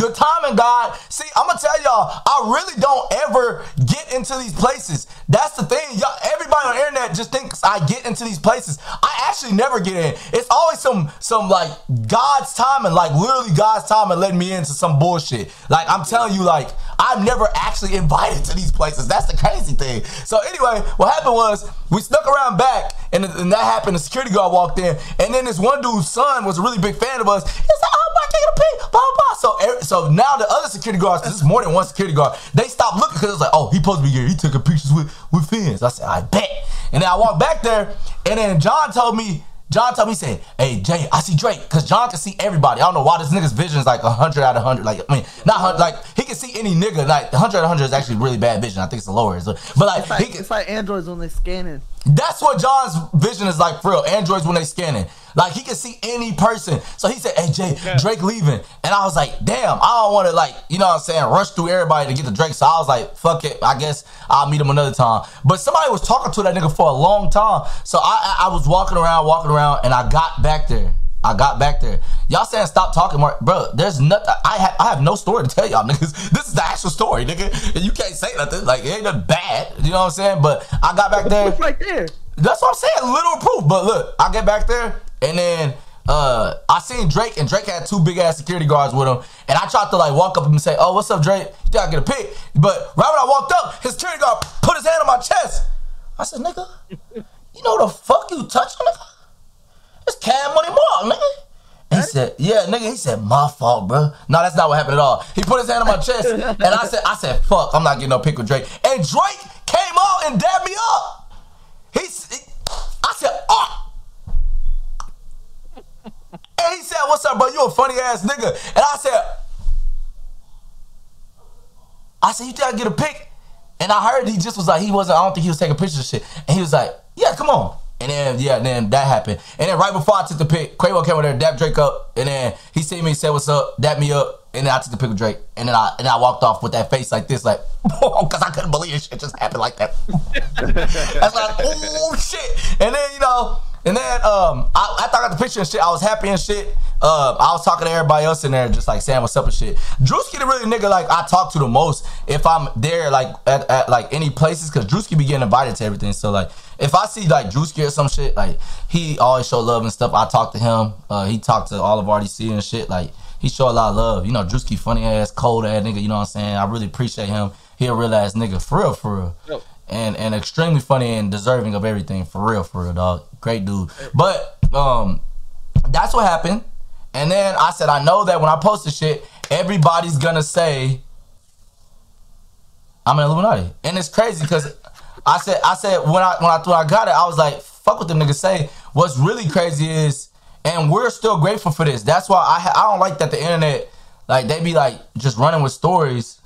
good timing, God. See, I'm gonna tell y'all, I really don't ever get into these places. That's the thing, y'all. Everybody on the internet just thinks I get into these places. I actually never get in. It's always some like God's timing, like literally God's timing letting me into some bullshit. Like I'm telling you, like I'm never actually invited to these places. That's the crazy thing. So anyway, what happened was we snuck around back, and that happened. The security guard walked in, and then this one dude's son was a really big fan of us. He's like, oh my, take it to pee, blah, blah, blah. So now the other security guards, because there's more than one security guard, they stopped looking because it was like, oh, he supposed to be here. He took a pictures with fans. I said, I bet. And then I walked back there, and then John told me, he said, hey, Jay, I see Drake, because John can see everybody. I don't know why this nigga's vision is like 100 out of 100. Like, I mean, not 100, like, he can see any nigga. Like, 100 out of 100 is actually really bad vision. I think it's the lower. So, but, like, it's like androids when they're scanning. That's what John's vision is like, for real. Androids when they scanning. Like, he can see any person. So he said, hey, Jay, Drake leaving. And I was like, damn, I don't want to, like, you know what I'm saying, rush through everybody to get to Drake. So I was like, fuck it. I guess I'll meet him another time. But somebody was talking to that nigga for a long time. So I was walking around, and I got back there. Y'all saying stop talking, Mark. Bro, there's nothing. I have no story to tell y'all niggas. This is the actual story, nigga. And you can't say nothing. Like, it ain't nothing bad. You know what I'm saying? But I got back there. It's right there. That's what I'm saying. Little proof. But look, I get back there, and then I seen Drake, and Drake had two big-ass security guards with him. And I tried to, like, walk up and say, oh, what's up, Drake? You gotta get a pic. But right when I walked up, his security guard put his hand on my chest. I said, nigga, you know the fuck you touching, nigga? It's Cash Money Mark, nigga. He said, yeah, nigga. He said, my fault, bro. No, that's not what happened at all. He put his hand on my chest, and I said, fuck, I'm not getting no pick with Drake. And Drake came out and dabbed me up. I said, oh. And he said, what's up, bro? You a funny ass nigga. And I said, you think I get a pick? And I heard he just was like, I don't think he was taking pictures of shit. And he was like, yeah, come on. And then, yeah, that happened. And then right before I took the pic, Quavo came over there, dapped Drake up. And then he seen me, said, what's up, dapped me up. And then I took the pic with Drake. And then I walked off with that face like this, like, because I couldn't believe it. Shit just happened like that. I was like, oh, shit. And then, after I got the picture and shit, I was happy and shit. I was talking to everybody else in there, just like saying what's up and shit. Drewski the really nigga like I talk to the most if I'm there like at like any places, because Drewski be getting invited to everything. So like if I see like Drewski or some shit, like he always show love and stuff. I talk to him. He talked to all of RDC and shit. Like he show a lot of love. You know, Drewski funny ass, cold ass nigga. You know what I'm saying? I really appreciate him. He a real ass nigga for real. Yep. And extremely funny and deserving of everything for real dog. Great dude. But that's what happened. And then I said, I know that when I post this shit, everybody's gonna say I'm an Illuminati. And it's crazy because I said when I got it, I was like, fuck what them niggas say. What's really crazy is, and we're still grateful for this. That's why I don't like that the internet, like they be like just running with stories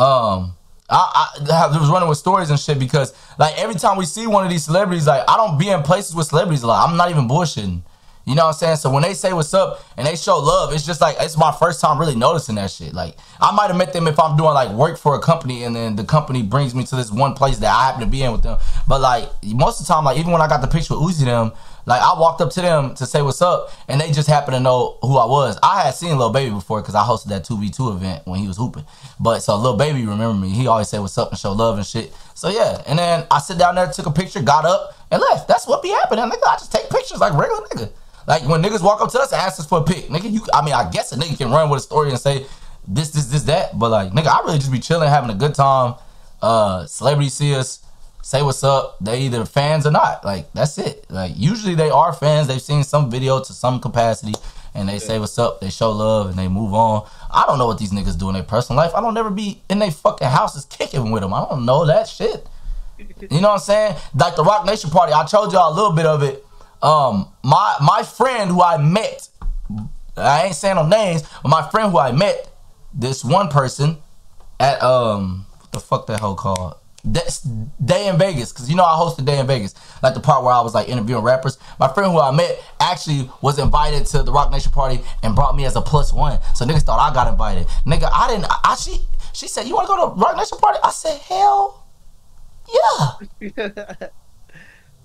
I was running with stories and shit because like every time we see one of these celebrities, like I don't be in places with celebrities a lot. I'm not even bullshitting. You know what I'm saying? So when they say what's up and they show love, it's just like, it's my first time really noticing that shit. Like I might've met them if I'm doing like work for a company and then the company brings me to this one place that I happen to be in with them. But like most of the time, like even when I got the picture with Uzi them, like I walked up to them to say what's up and they just happened to know who I was. I had seen Lil Baby before because I hosted that 2v2 event when he was hooping. But so Lil Baby remembered me. He always said what's up and show love and shit. So yeah, and then I sit down there, took a picture, got up and left. That's what be happening, nigga. I just take pictures like regular nigga. Like when niggas walk up to us and ask us for a pic, nigga, I mean, I guess a nigga can run with a story and say this, this, this, that. But like, nigga, I really just be chilling, having a good time. Celebrities see us, say what's up. They either fans or not. Like, that's it. Like, usually they are fans. They've seen some video to some capacity and they say what's up. They show love and they move on. I don't know what these niggas do in their personal life. I don't never be in their fucking houses kicking with them. I don't know that shit. You know what I'm saying? Like the Roc Nation party, I told y'all a little bit of it. My friend who I met, I ain't saying no names, but my friend who I met, this one person at, what the fuck that hoe called? That's Day in Vegas, because you know I hosted Day in Vegas, like the part where I was like interviewing rappers. My friend who I met actually was invited to the Roc Nation party and brought me as a +1. So niggas thought I got invited. Nigga, I didn't, she said, you want to go to the Roc Nation party? I said, hell yeah.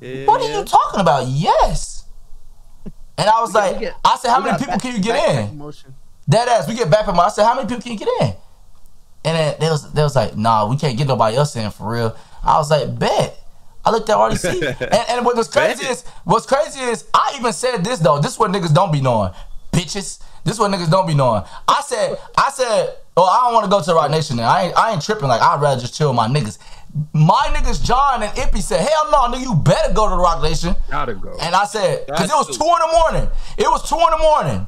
Yeah. What are you talking about? Yes. And I was like, I said, how many people can you get in? Dead ass, we get back from. I said, how many people can you get in? And then they was like, nah, we can't get nobody else in for real. I was like, bet. I looked at RDC. and what's crazy is I even said this though. This is what niggas don't be knowing, bitches. This is what niggas don't be knowing. I said, oh, I don't want to go to the Roc Nation. I ain't tripping. Like I'd rather just chill with my niggas. My niggas John and Ippy said, hell no, nigga, you better go to the Roc Nation. Gotta go. And I said, because it was 2 in the morning. It was 2 in the morning.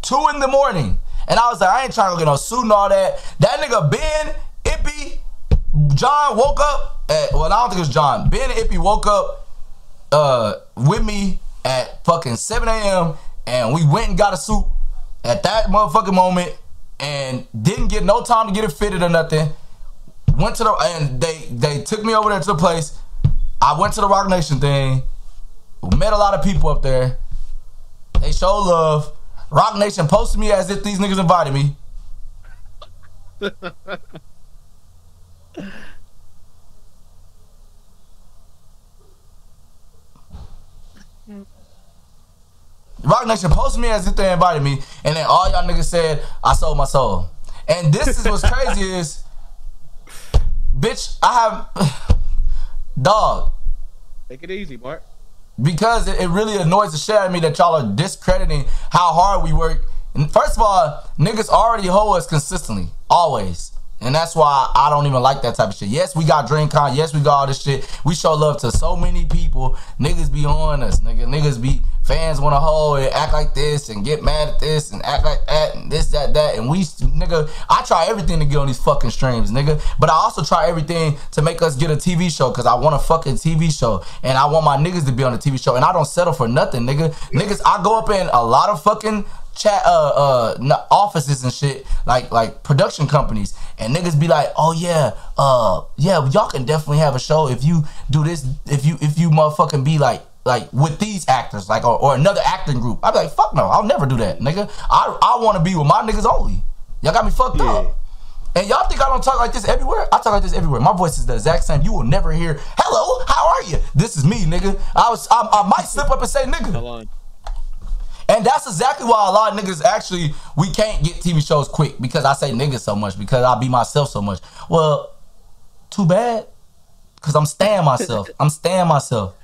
2 in the morning. And I was like, I ain't trying to get no suit and all that. That nigga Ben, Ippy, John woke up at, well, I don't think it was John. Ben and Ippy woke up with me at fucking 7 AM and we went and got a suit at that motherfucking moment and didn't get no time to get it fitted or nothing. Went to the, and they took me over there to the place. I went to the Roc Nation thing, met a lot of people up there. They showed love. Roc Nation posted me as if these niggas invited me. Roc Nation posted me as if they invited me, and then all y'all niggas said, I sold my soul. And this is what's crazy is, bitch, I have dog. Take it easy, Mark. Because it really annoys the shit out of me that y'all are discrediting how hard we work. And first of all, niggas already hoe us consistently, always, and that's why I don't even like that type of shit. Yes, we got DreamCon. Yes, we got all this shit. We show love to so many people. Niggas be on us, nigga. Niggas be fans want to hoe and act like this and get mad at this and act like that and this, that, that. And we, nigga, I try everything to get on these fucking streams, nigga. But I also try everything to make us get a TV show because I want a fucking TV show. And I want my niggas to be on the TV show. And I don't settle for nothing, nigga. Niggas, I go up in a lot of fucking chat offices and shit, like production companies, and niggas be like, oh yeah, y'all can definitely have a show if you do this, if you motherfucking be like with these actors, like or another acting group. I be like, fuck no, I'll never do that, nigga. I want to be with my niggas only. Y'all got me fucked up. And y'all think I don't talk like this everywhere? I talk like this everywhere. My voice is the exact same. You will never hear, hello, how are you? This is me, nigga. I might slip up and say nigga. And that's exactly why a lot of niggas actually, we can't get TV shows quick because I say niggas so much, because I be myself so much. Well, too bad, because I'm staying myself. I'm staying myself.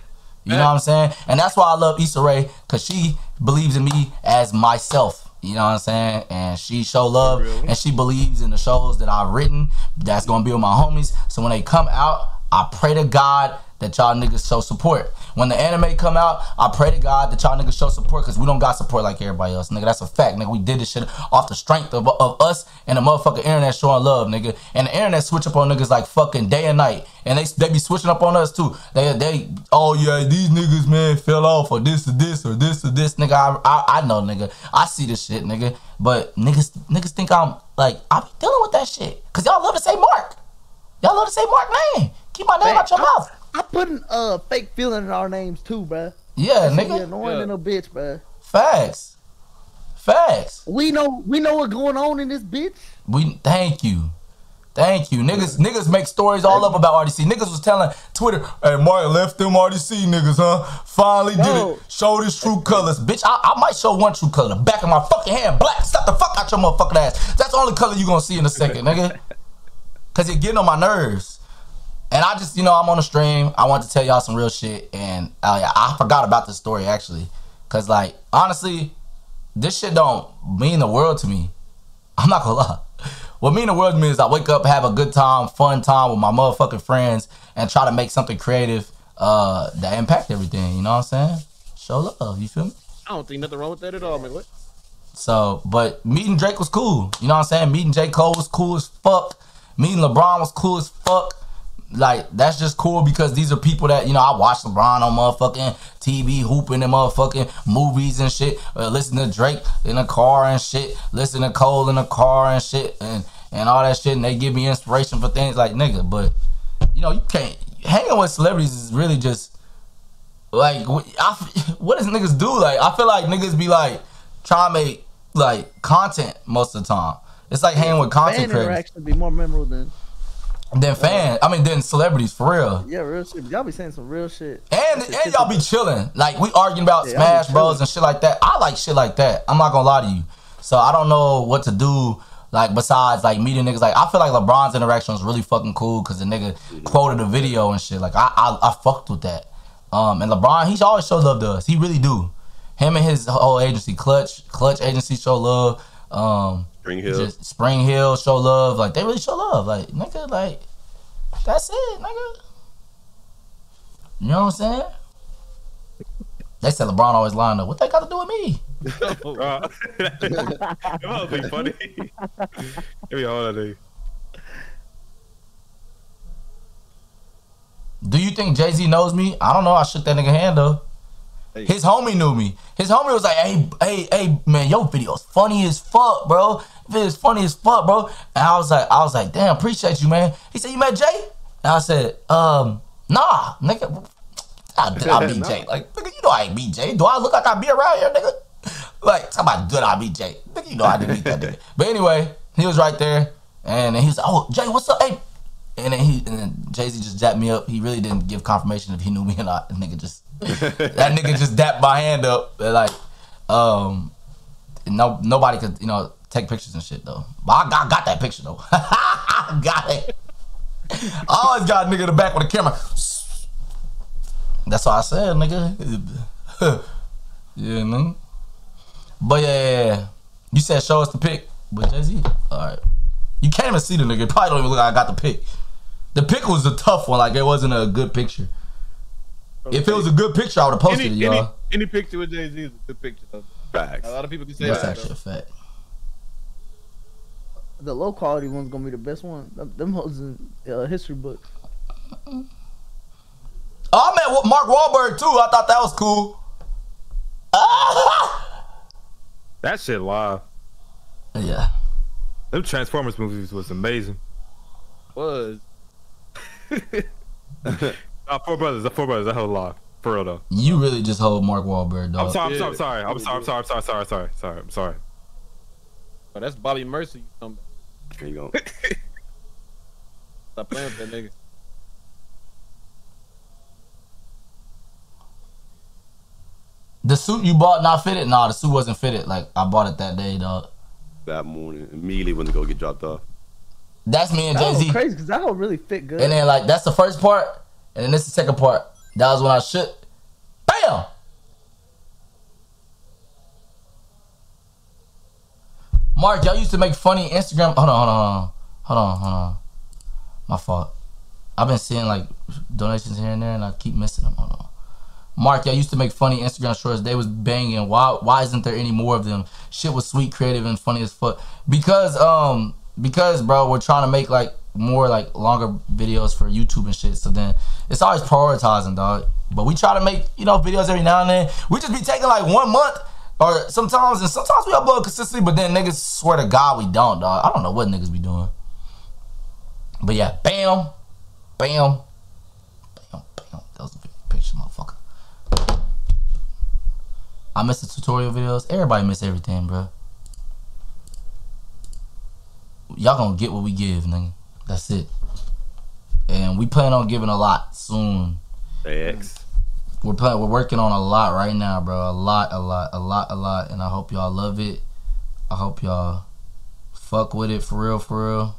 You know what I'm saying? And that's why I love Issa Rae, because she believes in me as myself. You know what I'm saying? And she show love, and she believes in the shows that I've written that's going to be with my homies. So when they come out, I pray to God that y'all niggas show support. When the anime come out, I pray to God that y'all niggas show support, because we don't got support like everybody else, nigga. That's a fact, nigga. We did this shit off the strength of us and the motherfucking internet showing love, nigga. And the internet switch up on niggas like fucking day and night. And they be switching up on us too. They oh yeah, these niggas, man, fell off, or this or this or this or this, nigga. I know, nigga. I see this shit, nigga. But niggas think I'm like, I be dealing with that shit, cause y'all love to say Mark. Y'all love to say Mark name. Keep my name out your mouth. I putting fake feelings in our names too, bruh. Yeah, that's nigga. Annoying little bitch, bruh. Facts. Facts. We know what's going on in this bitch. We thank you. Niggas make stories all up about RDC. Niggas was telling Twitter, hey, Mark left them RDC niggas, huh? Finally did it. Showed his true colors. Bitch, I might show one true color. Back of my fucking hand, black. Stop the fuck out your motherfucking ass. That's the only color you gonna see in a second, nigga. Cause it getting on my nerves. And I just, you know, I'm on a stream. I want to tell y'all some real shit. And I forgot about this story, actually. Because, like, honestly, this shit don't mean the world to me. I'm not going to lie. What mean the world to me is I wake up, have a good time, fun time with my motherfucking friends, and try to make something creative that impact everything. You know what I'm saying? Show love. You feel me? I don't think nothing wrong with that at all, man. What? So, but meeting Drake was cool. You know what I'm saying? Meeting J. Cole was cool as fuck. Meeting LeBron was cool as fuck. Like, that's just cool because these are people that, you know, I watch LeBron on motherfucking TV, hooping and motherfucking movies and shit. Listen to Drake in the car and shit. Listen to Cole in the car and shit and all that shit. And they give me inspiration for things like, nigga. But, you know, you can't. Hanging with celebrities is really just, like, what does niggas do? Like, I feel like niggas be, like, trying to make, like, content most of the time. It's like hanging with content creators. Interaction be more memorable than fans, I mean, than celebrities, for real. Yeah, real shit. Y'all be saying some real shit. And y'all be chilling. Like, we arguing about Smash Bros and shit like that. I like shit like that. I'm not gonna lie to you. So I don't know what to do, like, besides, like, meeting niggas. Like, I feel like LeBron's interaction was really fucking cool because the nigga quoted a video and shit. Like, I fucked with that. And LeBron, he's always show love to us. He really do. Him and his whole agency, Clutch Agency, show love. Spring Hill show love. Like, they really show love. Like, nigga, like, that's it, nigga. You know what I'm saying? They said LeBron always lying up. What they got to do with me? That must be funny. Give me all that day. Do you think Jay-Z knows me? I don't know. I shook that nigga hand though. His homie knew me. His homie was like, hey, man, your video's funny as fuck, bro. Video's funny as fuck, bro. And I was like, damn, appreciate you, man. He said, you met Jay? And I said, nah, nigga. I beat Jay. Like, nigga, you know I ain't beat Jay. Do I look like I be around here, nigga? Like, talking about did I beat Jay? Nigga, you know I didn't beat that nigga. But anyway, he was right there. And then he was like, oh, Jay, what's up, hey? And then Jay-Z just dapped me up. He really didn't give confirmation if he knew me or not. That nigga just dapped my hand up. Like, nobody could, you know, take pictures and shit though. But I got that picture though. I got it. I always got a nigga in the back with a camera. That's what I said, nigga. Yeah, man. But yeah. You said show us the pic with Jay-Z. Alright. You can't even see the nigga. It probably don't even look like I got the pic. The pic was a tough one. Like, it wasn't a good picture. Okay. If it was a good picture, I would have posted it, y'all. Any picture with Jay-Z is a good picture. Facts. A lot of people can say that. That's actually a fact. The low quality one's going to be the best one. Them hoes in history books. Oh, I met with Mark Wahlberg, too. I thought that was cool. That shit live. Yeah. Them Transformers movies was amazing. Was. Four Brothers. That whole lot. For real though. You really just hold Mark Wahlberg, dog. I'm sorry. Oh, that's Bobby Mercer. There you go. Stop playing with that nigga. The suit you bought not fitted? Nah, the suit wasn't fitted. Like, I bought it that day, dog. That morning, immediately when to go get dropped off. That's me and Jay-Z. That was crazy because that don't really fit good. And then, like, that's the first part, and then this is the second part. That was when I shook. Bam! Mark, y'all used to make funny Instagram. Hold on. My fault. I've been seeing like donations here and there, and I keep missing them. Hold on. Mark, y'all used to make funny Instagram shorts. They was banging. Why isn't there any more of them? Shit was sweet, creative, and funny as fuck. Because bro, we're trying to make like more like longer videos for YouTube and shit. So then it's always prioritizing, dog. But we try to make, you know, videos every now and then. We just be taking like 1 month or sometimes, and sometimes we upload consistently, but then niggas swear to God we don't, dog. I don't know what niggas be doing. But yeah, bam, bam, bam, bam. That was a big picture, motherfucker. I miss the tutorial videos. Everybody miss everything, bro. Y'all gonna get what we give, nigga. That's it. And we plan on giving a lot soon. Thanks. We're working on a lot right now, bro. A lot. And I hope y'all love it. I hope y'all fuck with it for real, for real.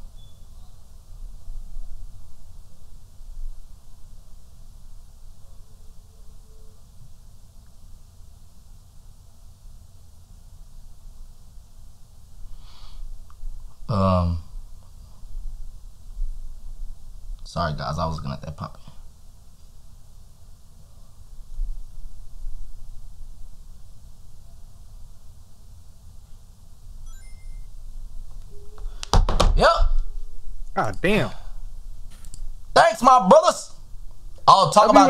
Sorry guys, I was looking at that pop in. Yep. God damn. Thanks, my brothers. I'll talk about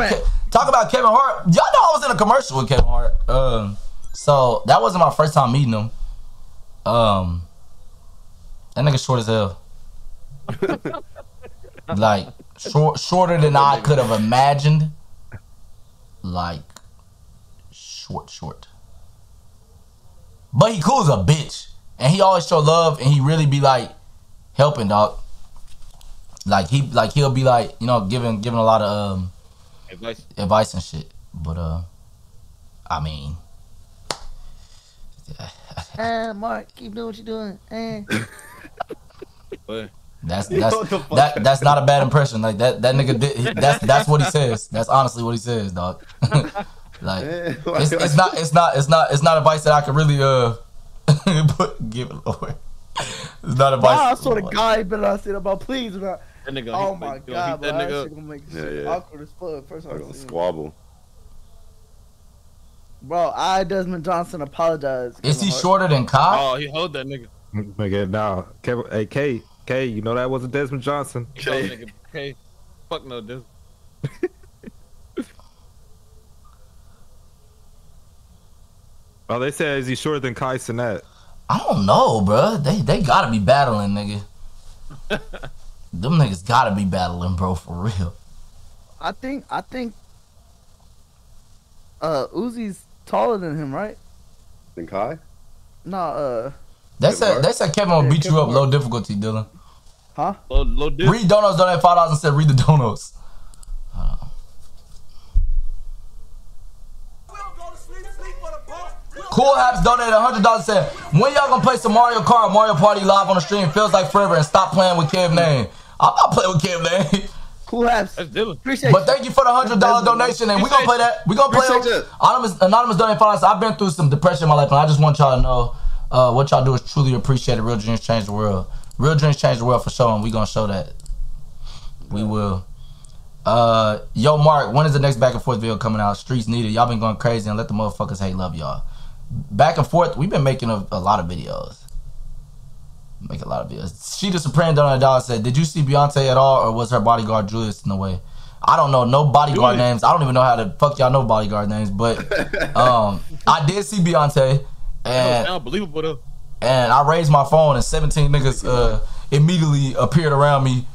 Kevin Hart. Y'all know I was in a commercial with Kevin Hart. So that wasn't my first time meeting him. That nigga short as hell. Like shorter than I could have imagined. Like short. But he cool as a bitch. And he always show love, and he really be like helping, dog. Like he'll be like, you know, giving a lot of advice and shit. But I mean Mark, keep doing what you're doing. That's not a bad impression. Like that nigga did. That's what he says. That's honestly what he says, dog. Like it's not advice that I could really give it Lord. It's not advice. Nah, I saw the guy that I said about please. That nigga, oh my god, that nigga gonna make shit awkward as fuck. First I'm gonna squabble. Bro, I Desmond Johnson apologize. Is he shorter than Kai? Oh, he hold that nigga. Nigga, nah. Hey, K, you know that wasn't Desmond Johnson. Nigga, K, fuck no, Desmond. Oh, they said, is he shorter than Kai Cenat? I don't know, bro. They gotta be battling, nigga. Them niggas gotta be battling, bro, for real. I think Uzi's taller than him, right? Than Kai? Nah, They said Kevin will beat you up. Low difficulty, Dylan. Huh? Low difficulty. Read Donos donate $5 and said read the Donos. Cool Haps donated $100 said, when y'all gonna play some Mario Kart, Mario Party live on the stream? Feels like forever, and stop playing with Kev Name. I'm not playing with Kev Name. Cool Haps. That's Dylan. Appreciate but thank you for the $100 donation, and we gonna play that. We gonna play it. Anonymous donated $5. I've been through some depression in my life, and I just want y'all to know what y'all do is truly appreciated. Real dreams change the world. Real dreams change the world for sure, and we gonna show that. We will. Yo, Mark, when is the next back and forth video coming out? Streets needed. Y'all been going crazy, and let the motherfuckers hate love y'all. Back and forth, we've been making a lot of videos. Make a lot of videos. She the Supreme $1 said, did you see Beyonce at all, or was her bodyguard Julius in the way? I don't know no bodyguard names. I don't even know how the fuck y'all know bodyguard names, but I did see Beyonce. And unbelievable though. And I raised my phone, and 17 niggas immediately appeared around me.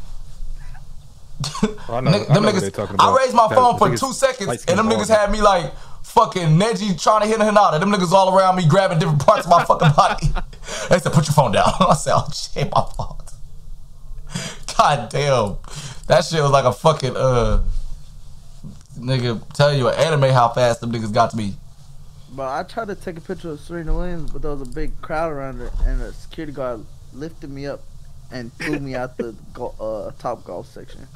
I raised my phone for 2 seconds, and them niggas had me like fucking Neji trying to hit a Hinata. Them niggas all around me grabbing different parts of my fucking body. They said, "Put your phone down." I said, "Oh shit, my fault." God damn, that shit was like a fucking nigga. Tell you an anime how fast them niggas got to me. But I tried to take a picture of Serena Williams, but there was a big crowd around her, and a security guard lifted me up and threw me out the top golf section.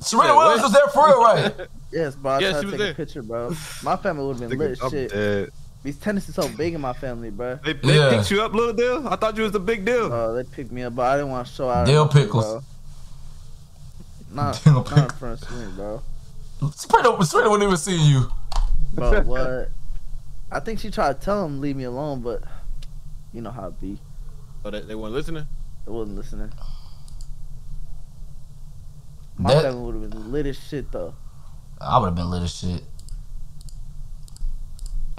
Serena Williams was there for real, right? Yes, bro. I tried to take a picture, bro. My family would have been lit as shit. Dead. These tennis is so big in my family, bro. They picked you up, little deal? I thought you was the big deal. They picked me up, but I didn't want to show out. Deal pickles. Not in front of me, bro. Straight up when they were seeing you. Bro, what? I think she tried to tell him leave me alone, but you know how it be. Oh, they weren't listening? They wasn't listening. My family would have been lit as shit, though. I would have been lit as shit.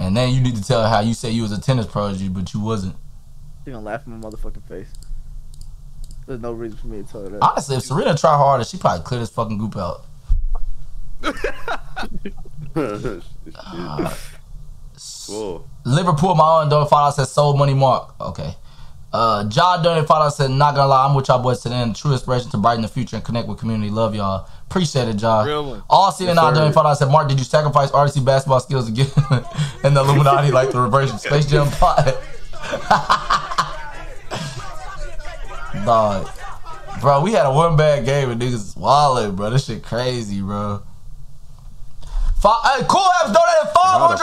And then you need to tell her how you said you was a tennis prodigy, but you wasn't. You're gonna laugh in my motherfucking face. There's no reason for me to tell her that. Honestly, if Serena tried harder, she probably cleared this fucking group out. Cool. Liverpool, my own donor father said sold money mark. Okay. John Donor father said, not gonna lie, I'm with y'all boys today and the true inspiration to brighten the future and connect with community. Love y'all. Appreciate it, John. All seeing out Donor father said, Mark, did you sacrifice RDC basketball skills again? And the Illuminati like the reversion Space Jam pot. Dog. Bro, we had a one bad game and niggas wildin', bro. This shit crazy, bro. Hey, Cool Haps donated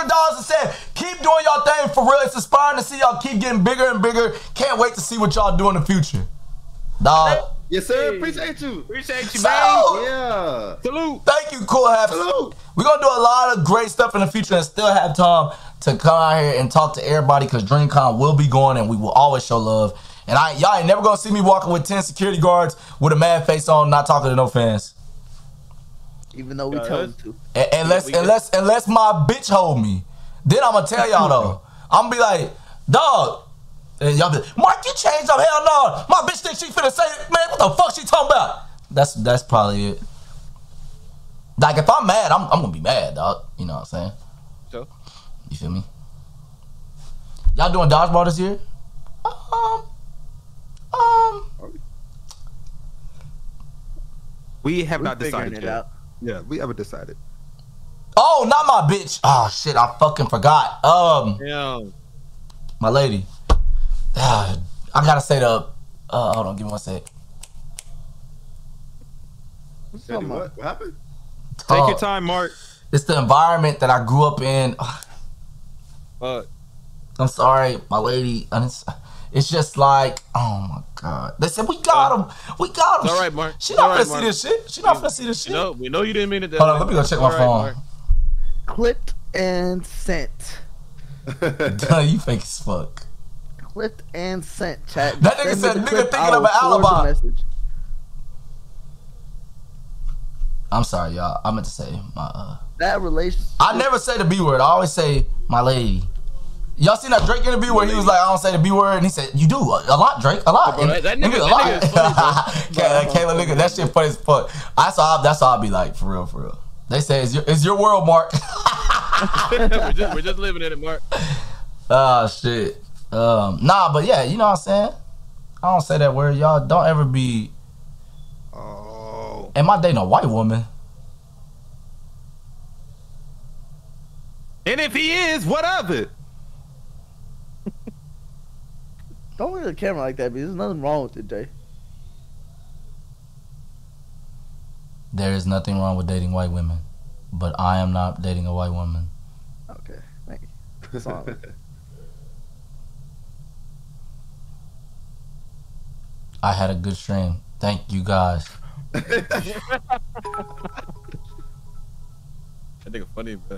$500 and said, keep doing y'all thing for real. It's inspiring to see y'all keep getting bigger and bigger. Can't wait to see what y'all do in the future. Dog. Yes, sir. Hey. Appreciate you. Appreciate you, man. Yeah. Salute. Thank you, Cool Haps. Salute. We're going to do a lot of great stuff in the future and still have time to come out here and talk to everybody because DreamCon will be going and we will always show love. And y'all ain't never going to see me walking with 10 security guards with a mad face on, not talking to no fans. Even though we tell them to. Unless my bitch hold me. Then I'm going to tell y'all though. I'm going to be like, dog. And y'all be like, Mark, you changed up. Hell no. My bitch thinks she finna say, man, what the fuck she talking about? That's probably it. Like, if I'm mad, I'm going to be mad, dog. You know what I'm saying? Sure. You feel me? Y'all doing dodgeball this year? We have not decided it out. Yeah, we haven't decided. Oh, not my bitch. Oh shit, I fucking forgot. My lady. I gotta say the hold on, give me one sec. What happened? Take your time, Mark. It's the environment that I grew up in. I'm sorry, my lady. It's just like, oh my god. They said, we got him. We got him. All right, Mark. She not finna see this shit. She not finna see this shit. No, we know you didn't mean it that way. Hold on, let me go check my phone. Clipped and sent. You fake as fuck. Clipped and sent, chat. That nigga said, nigga thinking of an alibi. I'm sorry, y'all. I meant to say my, that relationship. I never say the B word. I always say my lady. Y'all seen that Drake interview where he was like, I don't say the B word, and he said, you do a lot, Drake, a lot. Bro, that nigga is funny, Kayla, nigga, that shit funny as fuck. That's all I be like, for real, for real. They say, it's your world, Mark. we're just living in it, Mark. Oh, shit. Nah, but yeah, you know what I'm saying? I don't say that word. Y'all don't ever be... Oh. Am I dating a white woman? And if he is, what of it? Don't look at the camera like that, because there's nothing wrong with it, Jay. There is nothing wrong with dating white women, but I am not dating a white woman. Okay, thank you. That's all. I had a good stream. Thank you guys. I think it's funny, bro.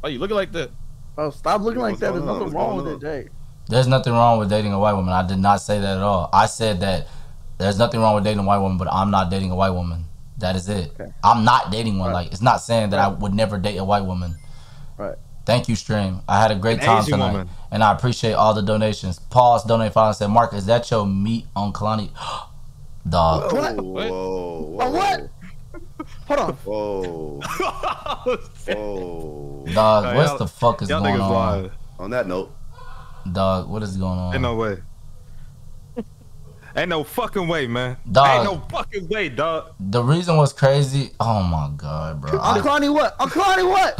Why you looking like that? Bro, stop looking like that. There's nothing wrong with it, Jay. There's nothing wrong with dating a white woman. I did not say that at all. I said that there's nothing wrong with dating a white woman, but I'm not dating a white woman. That is it. Okay. I'm not dating one. Right. Like, it's not saying that I would never date a white woman. Right. Thank you, stream. I had a great time tonight, and I appreciate all the donations. Pause. Donate. Finally said, Mark, is that your meat on Kalani? Dog. What? Hold on. Whoa. Whoa. Dog, what the fuck is going on? On that note. Dog, what is going on? Ain't no way. Ain't no fucking way, man. Dog. Ain't no fucking way, dog. The reason was crazy. Oh my god, bro. Kalani what? Kalani what?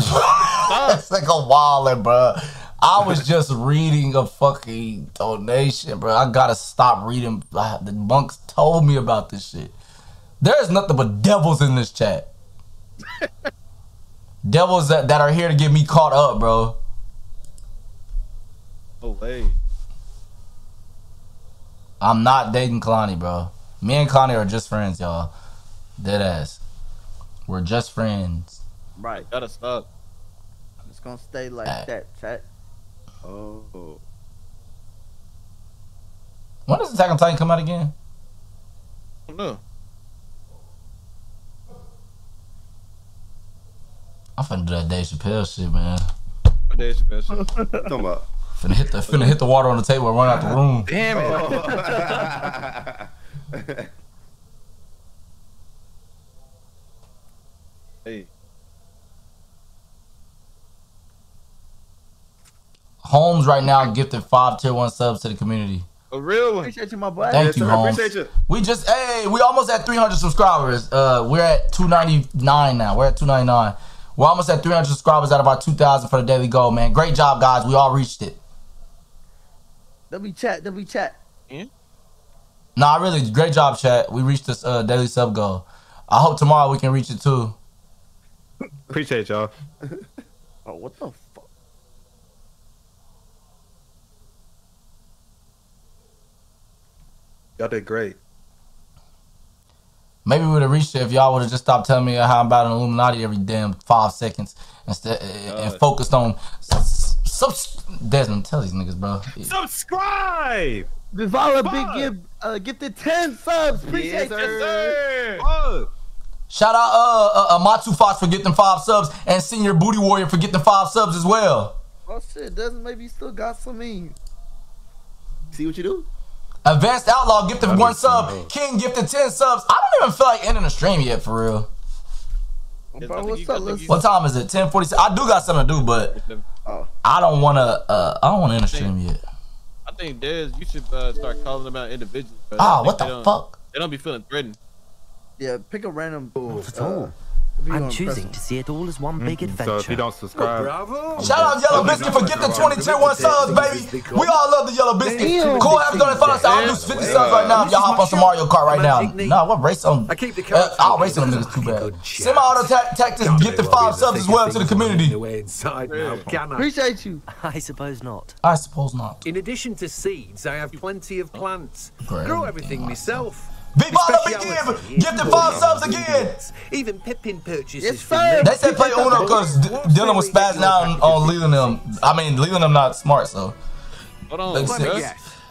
That's like a wildin', bro. I was just reading a fucking donation, bro. I gotta stop reading. The monks told me about this shit. There's nothing but devils in this chat. Devils that are here to get me caught up, bro. Oh, hey. I'm not dating Kalani, bro. Me and Kalani are just friends, y'all. Dead ass. We're just friends. Right, got us up. It's gonna stay like that, chat. Oh. When does Attack on Titan come out again? I don't know. I'm finna do that Dave Chappelle shit, man. Dave Chappelle shit. What talking about? Finna hit the water on the table and run out the room. Damn it. Oh. Hey. Holmes right now gifted 5 tier 1 subs to the community. A real one. Appreciate you, my boy. Thank you, Holmes. Appreciate you. We just, hey, we almost at 300 subscribers. We're at 299 now. We're at 299. We're almost at 300 subscribers out of our 2,000 for the daily goal, man. Great job, guys. We all reached it. W chat. Yeah. Nah, really, great job, chat. We reached this daily sub goal. I hope tomorrow we can reach it too. Appreciate y'all. Oh, what the fuck? Y'all did great. Maybe we would have reached it if y'all would have just stopped telling me how I'm about an Illuminati every damn 5 seconds instead and focused on Desmond, tell these niggas, bro. Yeah. Subscribe! Vivala Big gifted 10 subs. Appreciate you, sir. Oh. Shout out Matsu Fox for getting 5 subs and Senior Booty Warrior for getting 5 subs as well. Oh shit, Desmond, maybe you still got some in. See what you do? Advanced Outlaw gifted 1 sub. Bro. King gifted 10 subs. I don't even feel like ending a stream yet, for real. Bro, what's up? What time is it? 10:46. I do got something to do, but I don't want to. I don't want to end a stream yet. I think Des, you should start calling them out individually. Ah, what the fuck? They don't be feeling threatened. Yeah, pick a random bull. I'm choosing to see it all as one big adventure. So if you don't subscribe, shout out Yellow Biscuit for getting 20 tier 1 subs, baby. We all love the Yellow Biscuit. Cool, have done it for us. I'll lose 50 subs right now if y'all hop on some Mario Kart right now. Nah, what race on? I'll race on niggas too bad. Semi-auto tactics gifted 5 subs as well to the community. Appreciate you. I suppose not. I suppose not. In addition to seeds, I have plenty of plants. Grow everything myself. Vivala Big gifted 5 subs again. Even Pippin purchases. Yes, they said play Uno because Dylan was spazzing out on Leland them. I mean, Leland them not smart, so. Hold on,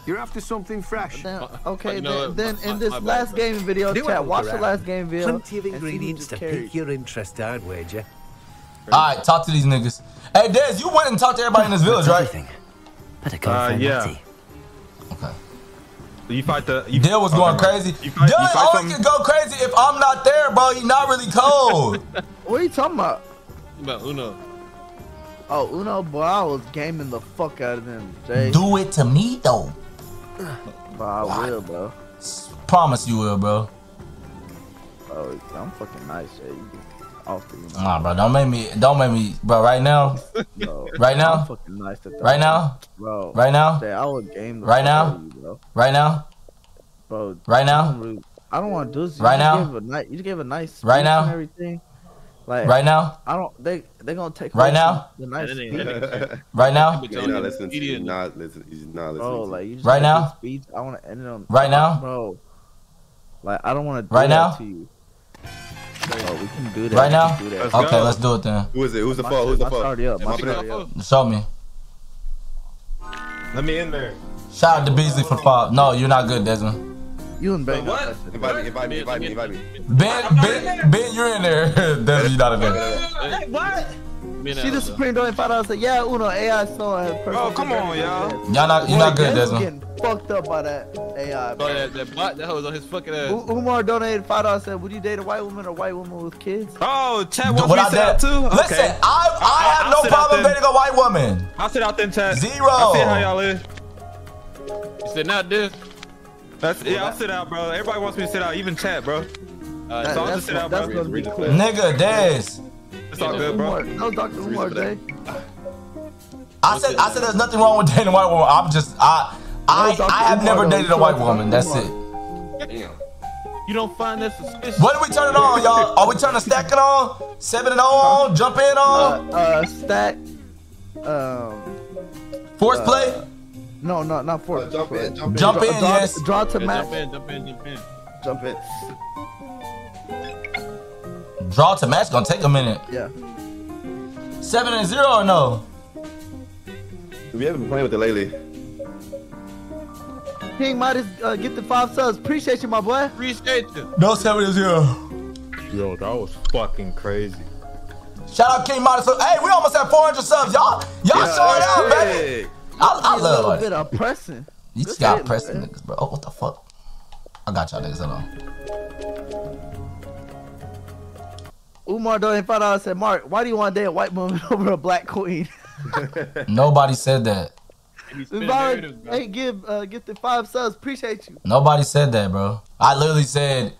you're after something fresh. Okay, then in this last game video, chat, watch the last game video. Plenty of ingredients to pique your interest, I'd wager. All right, talk to these niggas. Hey, Des, you went and talked to everybody in this village, right? Better go for yeah. Okay. You fight the. Dale was going crazy. Dale always can go crazy if I'm not there, bro. He's not really cold. What are you talking about? About Uno. Oh, Uno, boy, I was gaming the fuck out of him, Jay. Do it to me, though. Bro, I will, bro. Promise you will, bro. Oh, I'm fucking nice, Jay. You off the Uno. Nah, bro, don't make me, bro. Right now, no, right now, I'm fucking nice to right now, bro, right now, Jay, I will game the right now. You, bro. Right now, bro. Right now, I don't want to do this. You right now, you gave a nice speech right now and everything. Like right now, I don't. They gonna take right now. The nice right now, right now. I want to end it on right now, bro. Like I don't want to do right now. To you. Bro, we can do that. Right now, okay, let's do it then. Who is it? Who's the fault? Who's the fault? Show me. Let me in there. Shout out to Beasley for 5. No, you're not good, Desmond. You and Ben. What? Invite me. Ben, you're in there. Desmond, you're not in there. Hey, what? She just screamed on $5. Said, yeah, Uno, AI saw her. Oh, come on, y'all. You're not good, Desmond. Getting fucked up by that AI. Bro, that bot, that was on his fucking ass. Umar donated $5. Said, would you date a white woman or a white woman with kids? Oh, chat, what I said too. Listen, I have no problem dating a white woman. I sit out there, chat. Zero. I see how y'all live. You said not this. That's yeah. I'll sit out, bro. Everybody wants me to sit out, even chat, bro. So I'll just sit out, bro. Nigga, Des. It's all good, bro. No, Dr. Umar, Jay. I said there's nothing wrong with dating a white woman. I'm just I have never dated a white woman. That's it. Damn. You don't find that suspicious. What do we turn it on, y'all? Are we turning stack it on? 7-0 on? Jump in on? Stack. Force play. No, no, not forward. Jump in, jump in. Jump in, yes. Draw to max. Jump in, jump in, jump in. Draw to max gonna take a minute. Yeah. 7 and 0 or no? We haven't been playing with it lately. King Midas, get the 5 subs. Appreciate you, my boy. Appreciate you. No 7 and 0. Yo, that was fucking crazy. Shout out King Midas. Hey, we almost had 400 subs, y'all. Y'all showing out, baby. I love it. A little bit of pressing. You just got pressing niggas, bro. Oh, what the fuck? I got y'all niggas. Hold on. Umar Dolan $5 said, Mark, why do you want to date a white woman over a black queen? Nobody said that. Hey, get the 5 subs. Appreciate you. Nobody said that, bro. I literally said,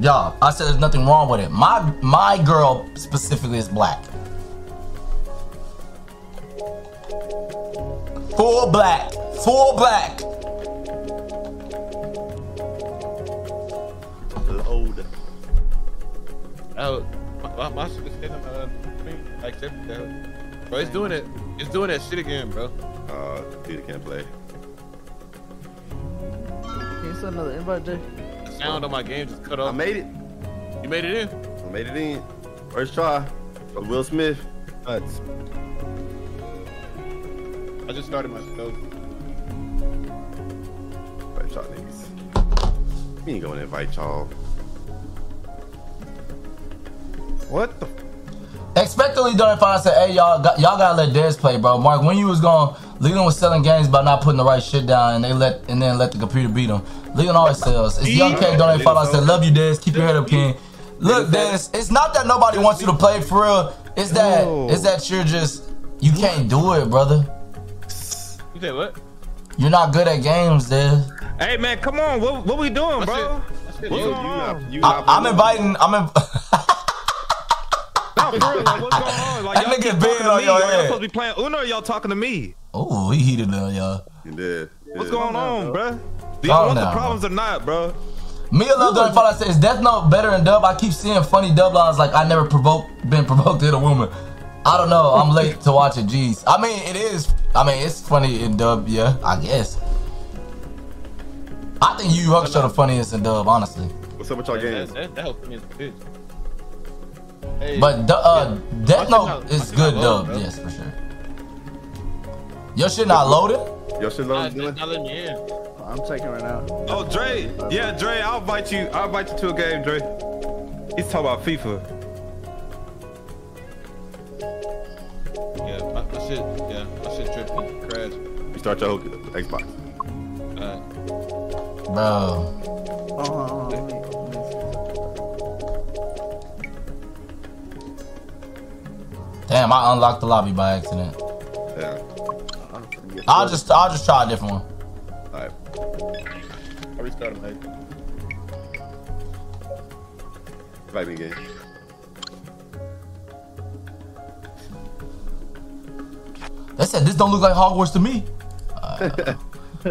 y'all, I said there's nothing wrong with it. My girl specifically is black. Full black. Full black. Load. Oh, my shit is hitting like 70,000. Bro, it's doing it. It's doing that shit again, bro. Peter can't play. Can you send another invite, Jay? The sound on my game just cut off. I made it. You made it in? I made it in. First try. From Will Smith. Nuts. I just started my scope. Invite y'all niggas. We ain't gonna invite y'all. What the? Expectantly don't find said, hey, y'all gotta let Dez play, bro. Mark, when you was gone, Leland was selling games by not putting the right shit down, and then let the computer beat him. Leland always sells. It's young K don't find I said, love you, Dez. Keep your head up, King. Look, Dez, it's not that nobody wants you to play for real. It's that you're just can't do it, brother. You said what? You're not good at games, Dez. Hey man, come on, what we doing, bro? I'm inviting. That nigga big on your head. Y'all supposed to be playing Uno or y'all talking to me? Oh, he heated up, y'all. He did. What's going on, bro? Do y'all want the problems or not, bro? Me alone don't follow. I say, is Death Note better than Dub? I keep seeing funny Dub lines like, I never been provoked in a woman. I don't know. I'm late to watch it. Jeez. I mean, it is. I mean, it's funny in Dub, yeah, I guess. I think you are the funniest in Dub, honestly. What's up with y'all games? That was funny as a bitch. Hey, but Death Note is good, Dub. Yes, for sure. Your shit not loaded? Your shit loaded? I'm checking right now. Oh, Dre. Yeah, Dre, I'll invite you. I'll invite you to a game, Dre. He's talking about FIFA. Yeah, my shit tripping, crash. You start your Xbox. All right. Bro. Damn, I unlocked the lobby by accident. Yeah. I'll just try a different one. Alright. I restarted my Fight me game. They said this don't look like Hogwarts to me.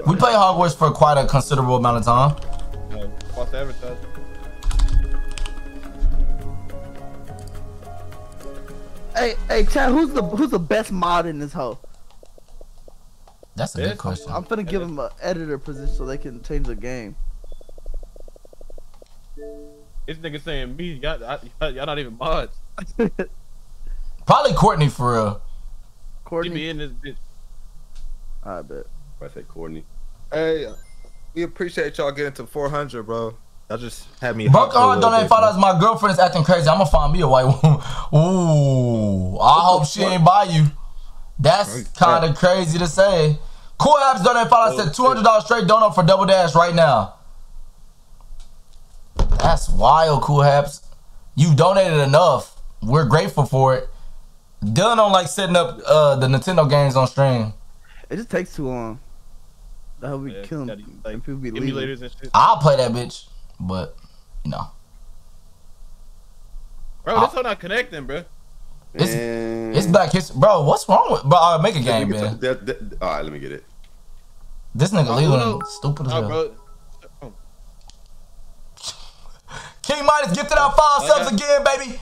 We play Hogwarts for quite a considerable amount of time. Yeah, what's the advertising? Hey, Chad, who's the best mod in this hoe? That's a good question. I'm finna give him an editor position so they can change the game. This nigga saying me, y'all not even mods. Probably Courtney for real. Courtney be in this bitch. I bet. I said Courtney. Hey, we appreciate y'all getting to 400, bro. I just had me. Buck on donate $5. My girlfriend's acting crazy. I'm gonna find me a white woman. Ooh, I hope she ain't by you. That's kind of crazy to say. Cool Apps donate $5. Said $200 straight donut for Double Dash right now. That's wild, Cool Apps. You donated enough. We're grateful for it. Dylan don't like setting up the Nintendo games on stream. It just takes too long. That would be killing and people be leaving. I'll play that bitch. But you know, bro, this one not connecting, bro. It's black history, bro. What's wrong with bro? I'll make a game, man. All right, let me get it. This nigga Leland stupid as hell. Oh. King Midas gifted out 5 subs again, baby.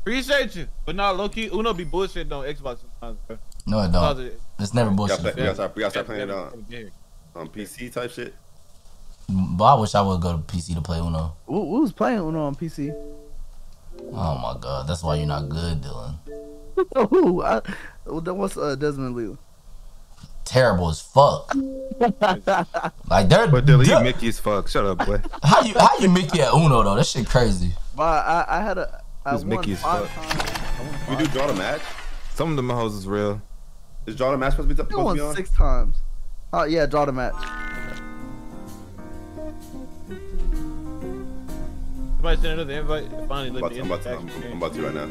Appreciate you, but nah, low key Uno be bullshit on Xbox sometimes, bro. No, it don't. It's never bullshit. We gotta start playing it on PC type shit. But I wish I would go to PC to play Uno. We was playing Uno on PC. Oh my god, that's why you're not good, Dylan. Who? What's Desmond Lee? Terrible as fuck. Like they're. But Dylan, you Mickey as fuck. Shut up, boy. How you Mickey at Uno though? That shit crazy. But I had a. It's Mickey as fuck. We do draw the match. Some of them hoes is real. Is draw the match supposed to be something? I won 6 times. Oh yeah, draw the match. Somebody send another invite. Finally, I'm about to right now.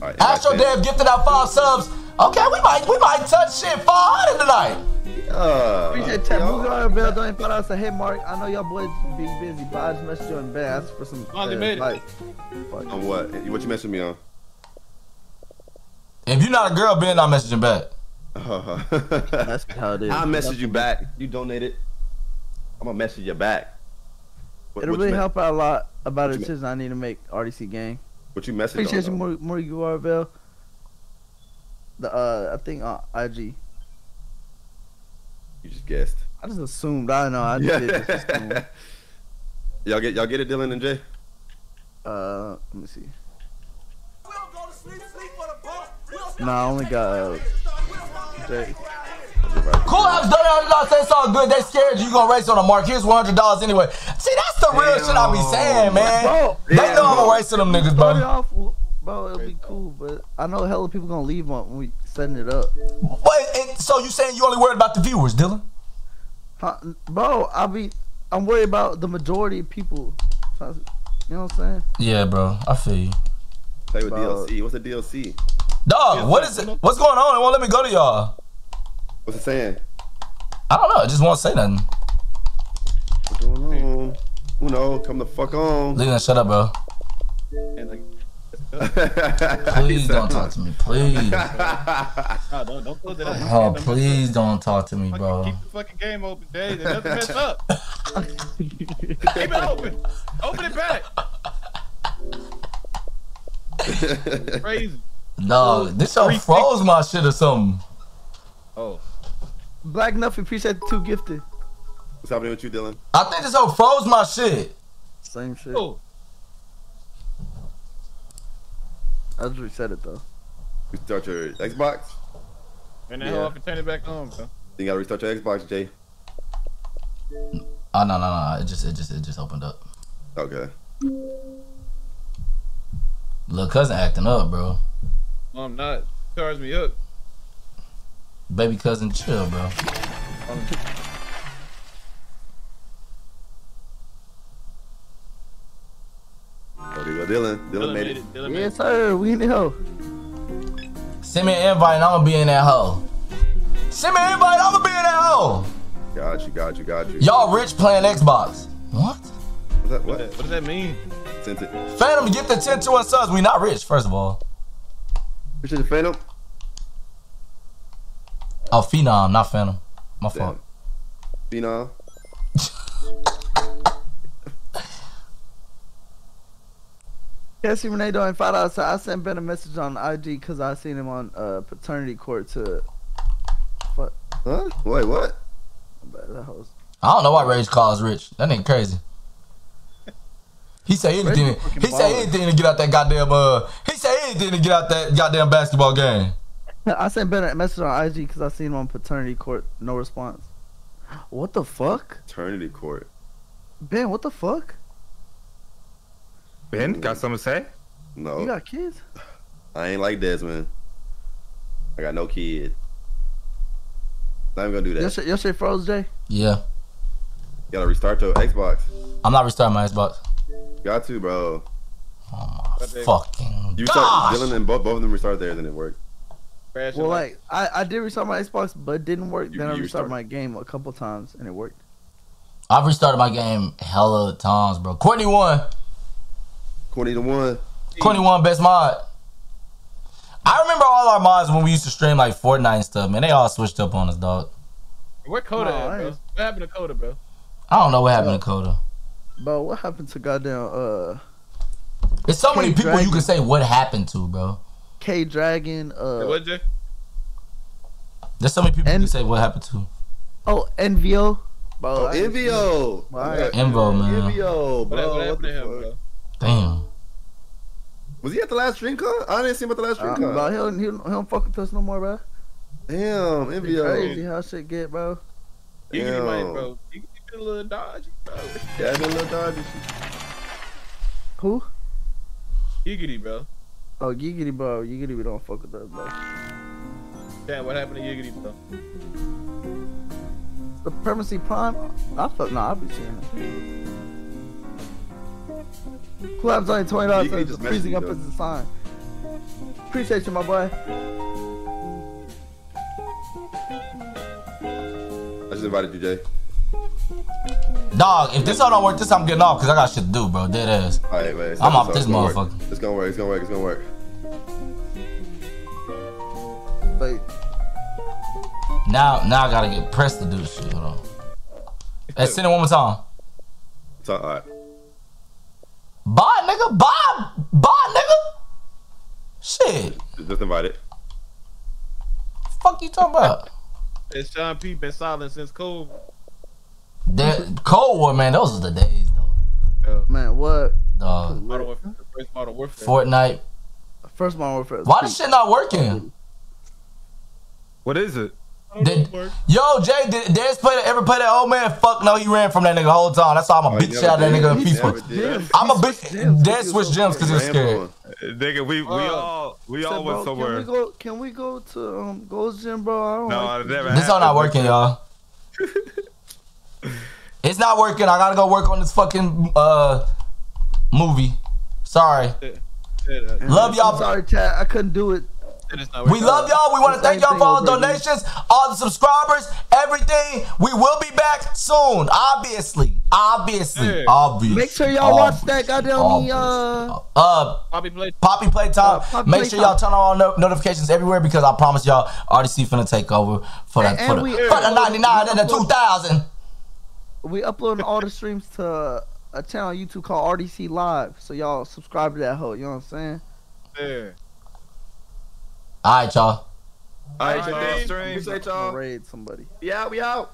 Right, Astro Dev gifted out 5 subs. Okay, we might touch shit 500 tonight. Appreciate that. Move your bell. Don't put us a hit mark. I know y'all boys be busy, but I just messaged you and asked for some advice. On what? What you messaging me on? If you're not a girl, Ben, I'm messaging back. That's how it is. I message you back. You donated. I'm gonna message you back. It'll really help out a lot about a decision I need to make. RDC gang. What you messaging? Appreciate you more URL. The I think IG. You just guessed. I just assumed. I know. I just did. Y'all get it, Dylan and Jay. Let me see. Nah, I only got Jay. Cool House $100. It's all good. They scared you gonna race on a mark. Here's $100 anyway. See, that's the real shit I be saying, man. Bro, they know I'm gonna race to them niggas, bro. Bro, it'll be cool, but I know hella people gonna leave when we setting it up. Wait, so you saying you only worried about the viewers, Dylan? Huh, bro, I'm worried about the majority of people. You know what I'm saying? Yeah, bro, I feel you. Play with DLC. What's the DLC? Dog, what is it? What's going on? It won't let me go to y'all. What's it saying? I don't know. It just won't say nothing. What's going on? Who knows? Come the fuck on. Leland, shut up, bro. And like. Please don't talk to me, please. No, don't close it up. Oh, please don't talk to me, bro. Keep the fucking game open, Dave. There's nothing messed up. Keep it open. Open it back. Crazy. No, this show froze my shit or something. Oh. Black Nuffy, appreciate the 2 gifted. What's happening with you, Dylan? I think this show froze my shit. Same shit. Oh. I just reset it though. Restart your Xbox. And now I can turn it back on, bro. You gotta restart your Xbox, Jay. Oh no! It just opened up. Okay. Lil' cousin acting up, bro. No, I'm not. Charge me up. Baby cousin, chill, bro. Dylan made it. Dylan made it. Yes, sir. We in the hoe. Send me an invite and I'm gonna be in that hoe. Send me an invite and I'm gonna be in that hoe. Got you. Y'all rich playing Xbox. What? What does that mean? Sent it. Phantom, get the 10-2 subs. We not rich, first of all. Which is the Phantom? Oh, Phenom, not Phantom. My fault. Phenom. Cassie Renee doing $5. So I sent Ben a message on IG because I seen him on paternity court to. What? Huh? Wait, what? I don't know why Rage calls Rich. That nigga crazy. He say anything. He say anything to get out that goddamn. He say anything to get out that goddamn basketball game. I sent Ben a message on IG because I seen him on paternity court. No response. What the fuck? Paternity court. Ben, what the fuck? Ben, got something to say? No. You got kids? I ain't like Desmond. I got no kids. I'm gonna do that. Your shit froze, Jay? Yeah. You gotta restart your Xbox. I'm not restarting my Xbox. Got to, bro. Oh my fucking gosh. Dylan and both of them restarted theirs and it worked. Well, like, I did restart my Xbox, but it didn't work. Then I restarted my game a couple times and it worked. I've restarted my game hella times, bro. Courtney won. 21 best mod. I remember all our mods when we used to stream like Fortnite and stuff, man. They all switched up on us, dog. Where Coda at, bro? What happened to Coda, bro? I don't know what happened to Coda. Bro, what happened to goddamn There's so many people you can say what happened to, bro. K Dragon, what, Jay? There's so many people you can say what happened to. Oh, NVO. Bro, NVO. Envo, man. NVO, bro. What happened to him, bro? Damn. Was he at the last stream call? I didn't see him at the last stream call. Bro, he don't fuck with us no more, bro. Damn, NVO. Crazy how shit get, bro. You get money, bro. You get a little dodgy, bro. Yeah, I get a little dodgy. Who? Giggity, bro. Oh, Giggity, bro. Giggity, we don't fuck with us, bro. Damn, what happened to Giggity, bro? The Supremacy Prime? I thought, nah, I'll be seeing it. Collab's only $20, so it's freezing up as a sign. Appreciate you, my boy. I just invited you, Jay. Dog, if this all don't work, this I'm getting off because I got shit to do, bro. Dead ass. All right, man. I'm off this motherfucker. It's gonna work. It's gonna work. It's gonna work. But now I gotta get pressed to do this shit. Hold on. Let's send it one more time. It's all right. Bye, nigga. Bye, bye, nigga. Shit. Just invite it. Fuck you talking about? It's Sean P. Been silent since COVID. Cold War, man, those are the days, though. Man, what? Dog. Modern Warfare, first Modern Warfare. Fortnite. First Modern Warfare. Why this shit not working? What is it? Yo, Jay, did Dez ever play that old man? Fuck no, you ran from that nigga the whole time. That's why I'm a bitch out of that nigga in FIFA. I'm a bitch. Dez switched gyms because he was scared. Nigga, we all went somewhere. Can we go to Ghost Gym, bro? No, this all not working, y'all. It's not working. I gotta go work on this fucking movie. Sorry. Love y'all. Sorry, chat. I couldn't do it. We love y'all. We want to thank y'all for all the donations, all the subscribers, everything. We will be back soon. Obviously. Make sure y'all watch that goddamn Poppy Playtime. Make sure y'all turn on all notifications everywhere because I promise y'all RDC finna take over for that for the 99 and the 2000. We uploading all the streams to a channel on YouTube called RDC Live. So y'all subscribe to that hoe, you know what I'm saying? Yeah. Alright, y'all. Alright, y'all. Raid somebody. Yeah, we out.